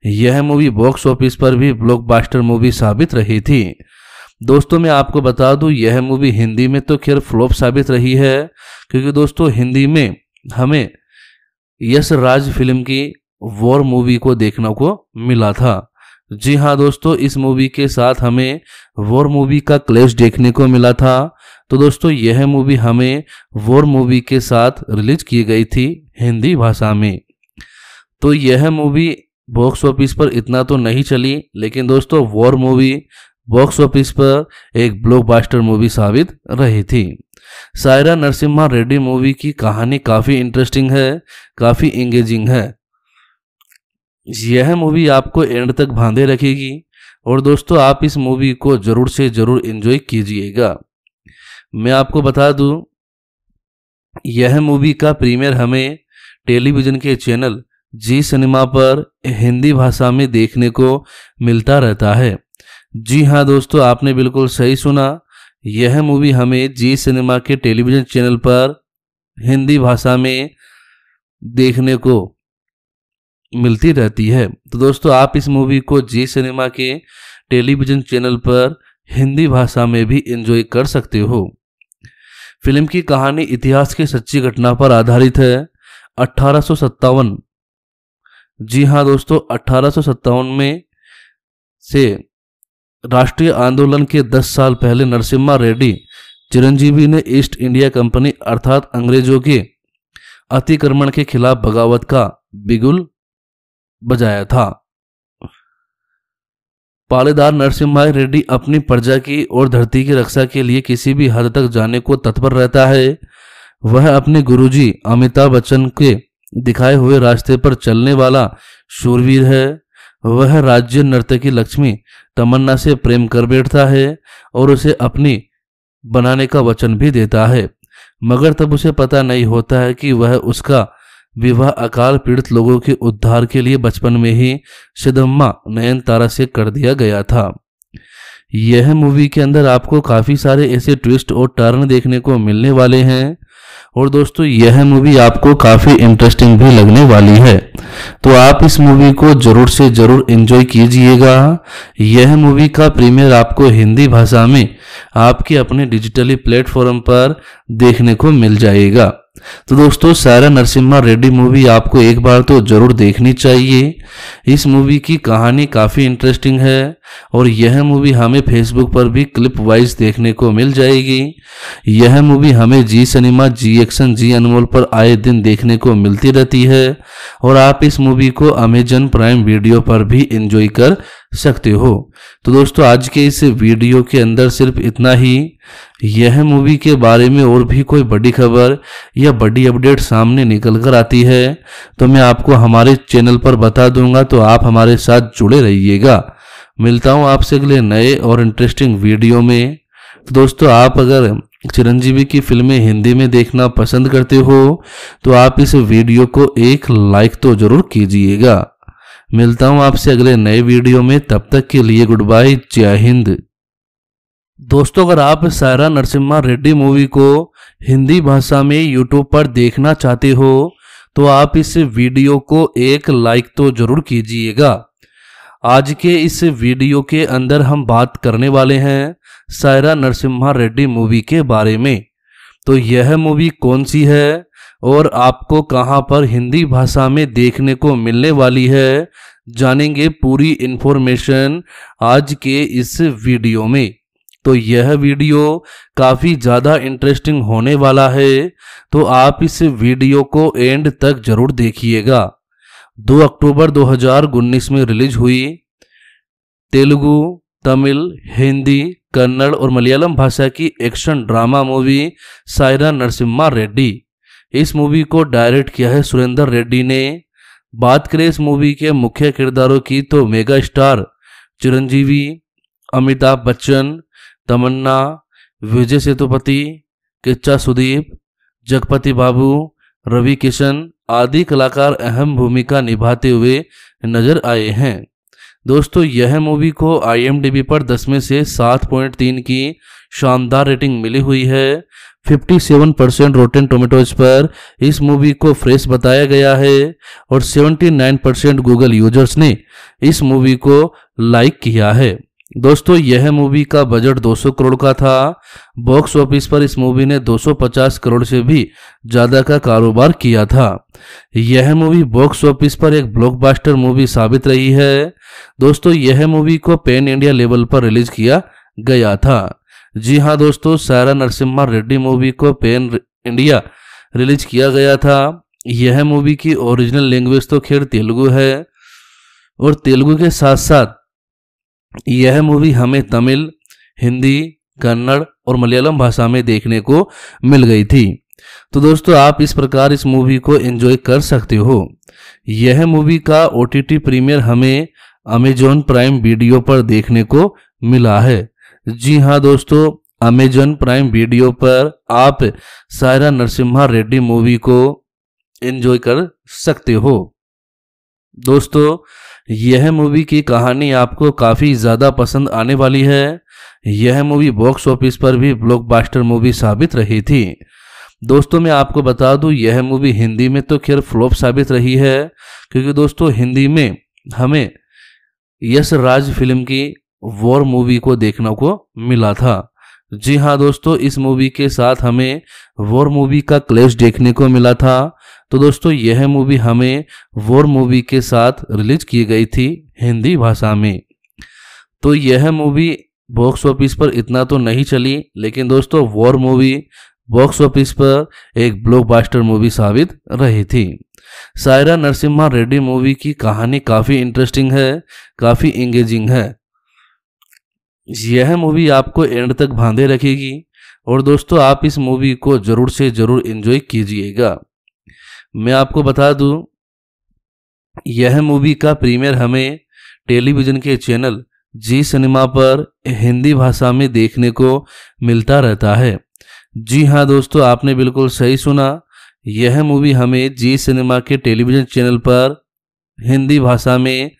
यह मूवी बॉक्स ऑफिस पर भी ब्लॉकबस्टर मूवी साबित रही थी। दोस्तों मैं आपको बता दूं, यह मूवी हिंदी में तो खैर फ्लॉप साबित रही है, क्योंकि दोस्तों हिंदी में हमें यशराज फिल्म की वॉर मूवी को देखने को मिला था। जी हाँ दोस्तों, इस मूवी के साथ हमें वॉर मूवी का क्लैश देखने को मिला था। तो दोस्तों यह मूवी हमें वॉर मूवी के साथ रिलीज की गई थी हिंदी भाषा में। तो यह मूवी बॉक्स ऑफिस पर इतना तो नहीं चली, लेकिन दोस्तों वॉर मूवी बॉक्स ऑफिस पर एक ब्लॉकबस्टर मूवी साबित रही थी। सायरा नरसिम्हा रेड्डी मूवी की कहानी काफ़ी इंटरेस्टिंग है, काफ़ी एंगेजिंग है। यह मूवी आपको एंड तक बांधे रखेगी और दोस्तों आप इस मूवी को ज़रूर से ज़रूर एंजॉय कीजिएगा। मैं आपको बता दूं, यह मूवी का प्रीमियर हमें टेलीविज़न के चैनल जी सिनेमा पर हिंदी भाषा में देखने को मिलता रहता है। जी हाँ दोस्तों, आपने बिल्कुल सही सुना, यह मूवी हमें जी सिनेमा के टेलीविज़न चैनल पर हिंदी भाषा में देखने को मिलती रहती है। तो दोस्तों आप इस मूवी को जी सिनेमा के टेलीविज़न चैनल पर हिंदी भाषा में भी एंजॉय कर सकते हो। फिल्म की कहानी इतिहास की सच्ची घटना पर आधारित है। अठारह सौ सत्तावन, जी हाँ दोस्तों, अठारह सौ सत्तावन में से राष्ट्रीय आंदोलन के दस साल पहले नरसिम्हा रेड्डी चिरंजीवी ने ईस्ट इंडिया कंपनी अर्थात अंग्रेजों के अतिक्रमण के खिलाफ बगावत का बिगुल बजाया था। पालेदार नरसिम्हा रेड्डी अपनी प्रजा की और धरती की रक्षा के लिए किसी भी हद तक जाने को तत्पर रहता है। वह अपने गुरुजी अमिताभ बच्चन के दिखाए हुए रास्ते पर चलने वाला शूरवीर है। वह राज्य नर्तकी लक्ष्मी तमन्ना से प्रेम कर बैठता है और उसे अपनी बनाने का वचन भी देता है, मगर तब उसे पता नहीं होता है कि वह उसका विवाह अकाल पीड़ित लोगों के उद्धार के लिए बचपन में ही सिदम्मा नयनतारा से कर दिया गया था। यह मूवी के अंदर आपको काफ़ी सारे ऐसे ट्विस्ट और टर्न देखने को मिलने वाले हैं और दोस्तों यह मूवी आपको काफ़ी इंटरेस्टिंग भी लगने वाली है, तो आप इस मूवी को जरूर से जरूर एंजॉय कीजिएगा। यह मूवी का प्रीमियर आपको हिंदी भाषा में आपके अपने डिजिटली प्लेटफॉर्म पर देखने को मिल जाएगा। तो दोस्तों सायरा नरसिम्हा रेड्डी मूवी आपको एक बार तो जरूर देखनी चाहिए। इस मूवी की कहानी काफ़ी इंटरेस्टिंग है और यह मूवी हमें फेसबुक पर भी क्लिप वाइज देखने को मिल जाएगी। यह मूवी हमें जी सिनेमा, जी एक्शन, जी अनमोल पर आए दिन देखने को मिलती रहती है और आप इस मूवी को अमेजॉन प्राइम वीडियो पर भी एंजॉय कर सकते हो। तो दोस्तों आज के इस वीडियो के अंदर सिर्फ इतना ही। यह मूवी के बारे में और भी कोई बड़ी खबर या बड़ी अपडेट सामने निकल कर आती है तो मैं आपको हमारे चैनल पर बता दूंगा, तो आप हमारे साथ जुड़े रहिएगा। मिलता हूं आपसे अगले नए और इंटरेस्टिंग वीडियो में। तो दोस्तों आप अगर चिरंजीवी की फिल्में हिंदी में देखना पसंद करते हो तो आप इस वीडियो को एक लाइक तो जरूर कीजिएगा। मिलता हूं आपसे अगले नए वीडियो में, तब तक के लिए गुड बाय, जय हिंद। दोस्तों अगर आप सायरा नरसिम्हा रेड्डी मूवी को हिंदी भाषा में यूट्यूब पर देखना चाहते हो तो आप इस वीडियो को एक लाइक तो जरूर कीजिएगा। आज के इस वीडियो के अंदर हम बात करने वाले हैं सायरा नरसिम्हा रेड्डी मूवी के बारे में। तो यह मूवी कौन सी है और आपको कहां पर हिंदी भाषा में देखने को मिलने वाली है, जानेंगे पूरी इन्फॉर्मेशन आज के इस वीडियो में। तो यह वीडियो काफ़ी ज़्यादा इंटरेस्टिंग होने वाला है, तो आप इस वीडियो को एंड तक जरूर देखिएगा। दो अक्टूबर दो हज़ार उन्नीस में रिलीज हुई तेलुगु, तमिल, हिंदी, कन्नड़ और मलयालम भाषा की action drama movie Saira Narasimha Reddy. इस मूवी को डायरेक्ट किया है सुरेंद्र रेड्डी ने। बात करें इस मूवी के मुख्य किरदारों की तो मेगा स्टार चिरंजीवी, अमिताभ बच्चन, तमन्ना, विजय सेतुपति, किच्चा सुदीप, जगपति बाबू, रवि किशन आदि कलाकार अहम भूमिका निभाते हुए नजर आए हैं। दोस्तों यह मूवी को आई एम डी बी पर दस में से सात पॉइंट तीन की शानदार रेटिंग मिली हुई है। सत्तावन परसेंट रोटेन टोमेटोज पर इस मूवी को फ्रेश बताया गया है और उन्यासी परसेंट गूगल यूजर्स ने इस मूवी को लाइक किया है। दोस्तों यह मूवी का बजट दो सौ करोड़ का था। बॉक्स ऑफिस पर इस मूवी ने दो सौ पचास करोड़ से भी ज़्यादा का कारोबार किया था। यह मूवी बॉक्स ऑफिस पर एक ब्लॉकबस्टर मूवी साबित रही है। दोस्तों यह मूवी को पैन इंडिया लेवल पर रिलीज किया गया था। जी हाँ दोस्तों, सायरा नरसिम्हा रेड्डी मूवी को पैन इंडिया रिलीज किया गया था। यह मूवी की ओरिजिनल लैंग्वेज तो खैर तेलुगु है और तेलुगु के साथ साथ यह मूवी हमें तमिल, हिंदी, कन्नड़ और मलयालम भाषा में देखने को मिल गई थी। तो दोस्तों आप इस प्रकार इस मूवी को एंजॉय कर सकते हो। यह मूवी का ओ टी टी प्रीमियर हमें अमेजॉन प्राइम वीडियो पर देखने को मिला है। जी हाँ दोस्तों, अमेजॉन प्राइम वीडियो पर आप सायरा नरसिम्हा रेड्डी मूवी को एंजॉय कर सकते हो। दोस्तों यह मूवी की कहानी आपको काफ़ी ज़्यादा पसंद आने वाली है। यह मूवी बॉक्स ऑफिस पर भी ब्लॉकबस्टर मूवी साबित रही थी। दोस्तों मैं आपको बता दूं, यह मूवी हिंदी में तो खैर फ्लॉप साबित रही है, क्योंकि दोस्तों हिंदी में हमें यशराज फिल्म की वॉर मूवी को देखने को मिला था। जी हाँ दोस्तों, इस मूवी के साथ हमें वॉर मूवी का क्लैश देखने को मिला था। तो दोस्तों यह मूवी हमें वॉर मूवी के साथ रिलीज की गई थी हिंदी भाषा में। तो यह मूवी बॉक्स ऑफिस पर इतना तो नहीं चली, लेकिन दोस्तों वॉर मूवी बॉक्स ऑफिस पर एक ब्लॉकबस्टर मूवी साबित रही थी। सायरा नरसिम्हा रेड्डी मूवी की कहानी काफ़ी इंटरेस्टिंग है, काफ़ी एंगेजिंग है। यह मूवी आपको एंड तक बांधे रखेगी और दोस्तों आप इस मूवी को जरूर से जरूर एंजॉय कीजिएगा। मैं आपको बता दूं, यह मूवी का प्रीमियर हमें टेलीविज़न के चैनल जी सिनेमा पर हिंदी भाषा में देखने को मिलता रहता है। जी हाँ दोस्तों, आपने बिल्कुल सही सुना, यह मूवी हमें जी सिनेमा के टेलीविज़न चैनल पर हिंदी भाषा में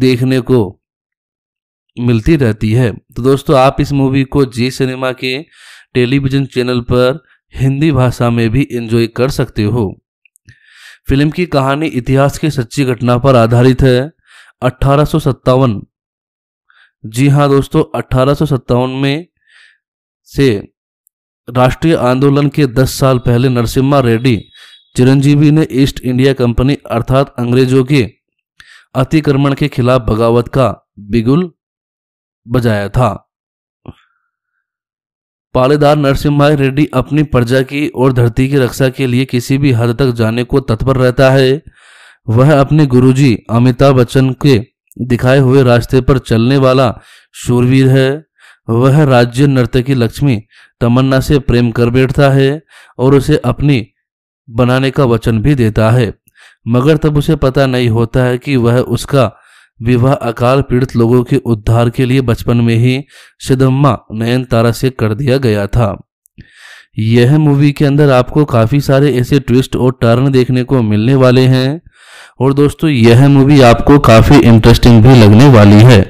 देखने को मिलती रहती है। तो दोस्तों, आप इस मूवी को जी सिनेमा के टेलीविज़न चैनल पर हिंदी भाषा में भी एंजॉय कर सकते हो। फिल्म की कहानी इतिहास की सच्ची घटना पर आधारित है। अठारह सौ सत्तावन, जी हाँ दोस्तों, अठारह सौ सत्तावन में से राष्ट्रीय आंदोलन के दस साल पहले नरसिम्हा रेड्डी चिरंजीवी ने ईस्ट इंडिया कंपनी अर्थात अंग्रेजों के अतिक्रमण के खिलाफ बगावत का बिगुल बजाया था। पालेदार नरसिम्हा रेड्डी अपनी प्रजा की और धरती की रक्षा के लिए किसी भी हद तक जाने को तत्पर रहता है। वह अपने गुरुजी अमिताभ बच्चन के दिखाए हुए रास्ते पर चलने वाला शूरवीर है। वह राज्य नर्तकी लक्ष्मी तमन्ना से प्रेम कर बैठता है और उसे अपनी बनाने का वचन भी देता है, मगर तब उसे पता नहीं होता है कि वह उसका विवाह अकाल पीड़ित लोगों के उद्धार के लिए बचपन में ही सिद्धम्मा नयनतारा से कर दिया गया था। यह मूवी के अंदर आपको काफ़ी सारे ऐसे ट्विस्ट और टर्न देखने को मिलने वाले हैं और दोस्तों यह मूवी आपको काफ़ी इंटरेस्टिंग भी लगने वाली है।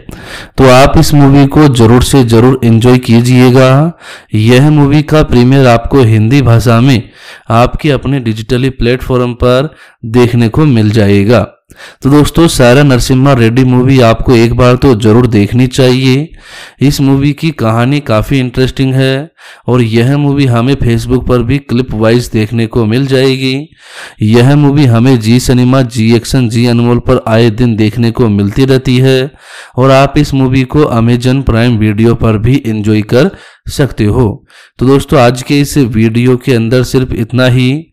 तो आप इस मूवी को जरूर से जरूर एंजॉय कीजिएगा। यह मूवी का प्रीमियर आपको हिंदी भाषा में आपके अपने डिजिटली प्लेटफॉर्म पर देखने को मिल जाएगा। तो दोस्तों, सायरा नरसिम्हा रेड्डी मूवी आपको एक बार तो जरूर देखनी चाहिए। इस मूवी की कहानी काफ़ी इंटरेस्टिंग है और यह मूवी हमें फेसबुक पर भी क्लिप वाइज देखने को मिल जाएगी। यह मूवी हमें जी सिनेमा, जी एक्शन, जी अनमोल पर आए दिन देखने को मिलती रहती है और आप इस मूवी को अमेजॉन प्राइम वीडियो पर भी एंजॉय कर सकते हो। तो दोस्तों, आज के इस वीडियो के अंदर सिर्फ इतना ही।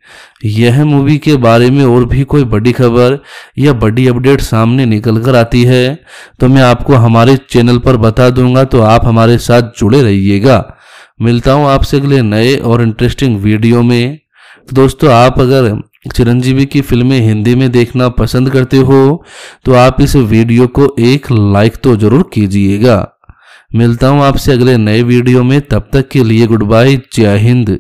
यह मूवी के बारे में और भी कोई बड़ी खबर या बड़ी अपडेट सामने निकल कर आती है तो मैं आपको हमारे चैनल पर बता दूंगा, तो आप हमारे साथ जुड़े रहिएगा। मिलता हूं आपसे अगले नए और इंटरेस्टिंग वीडियो में। तो दोस्तों, आप अगर चिरंजीवी की फिल्में हिंदी में देखना पसंद करते हो तो आप इस वीडियो को एक लाइक तो जरूर कीजिएगा। मिलता हूं आपसे अगले नए वीडियो में, तब तक के लिए गुड बाय, जय हिंद।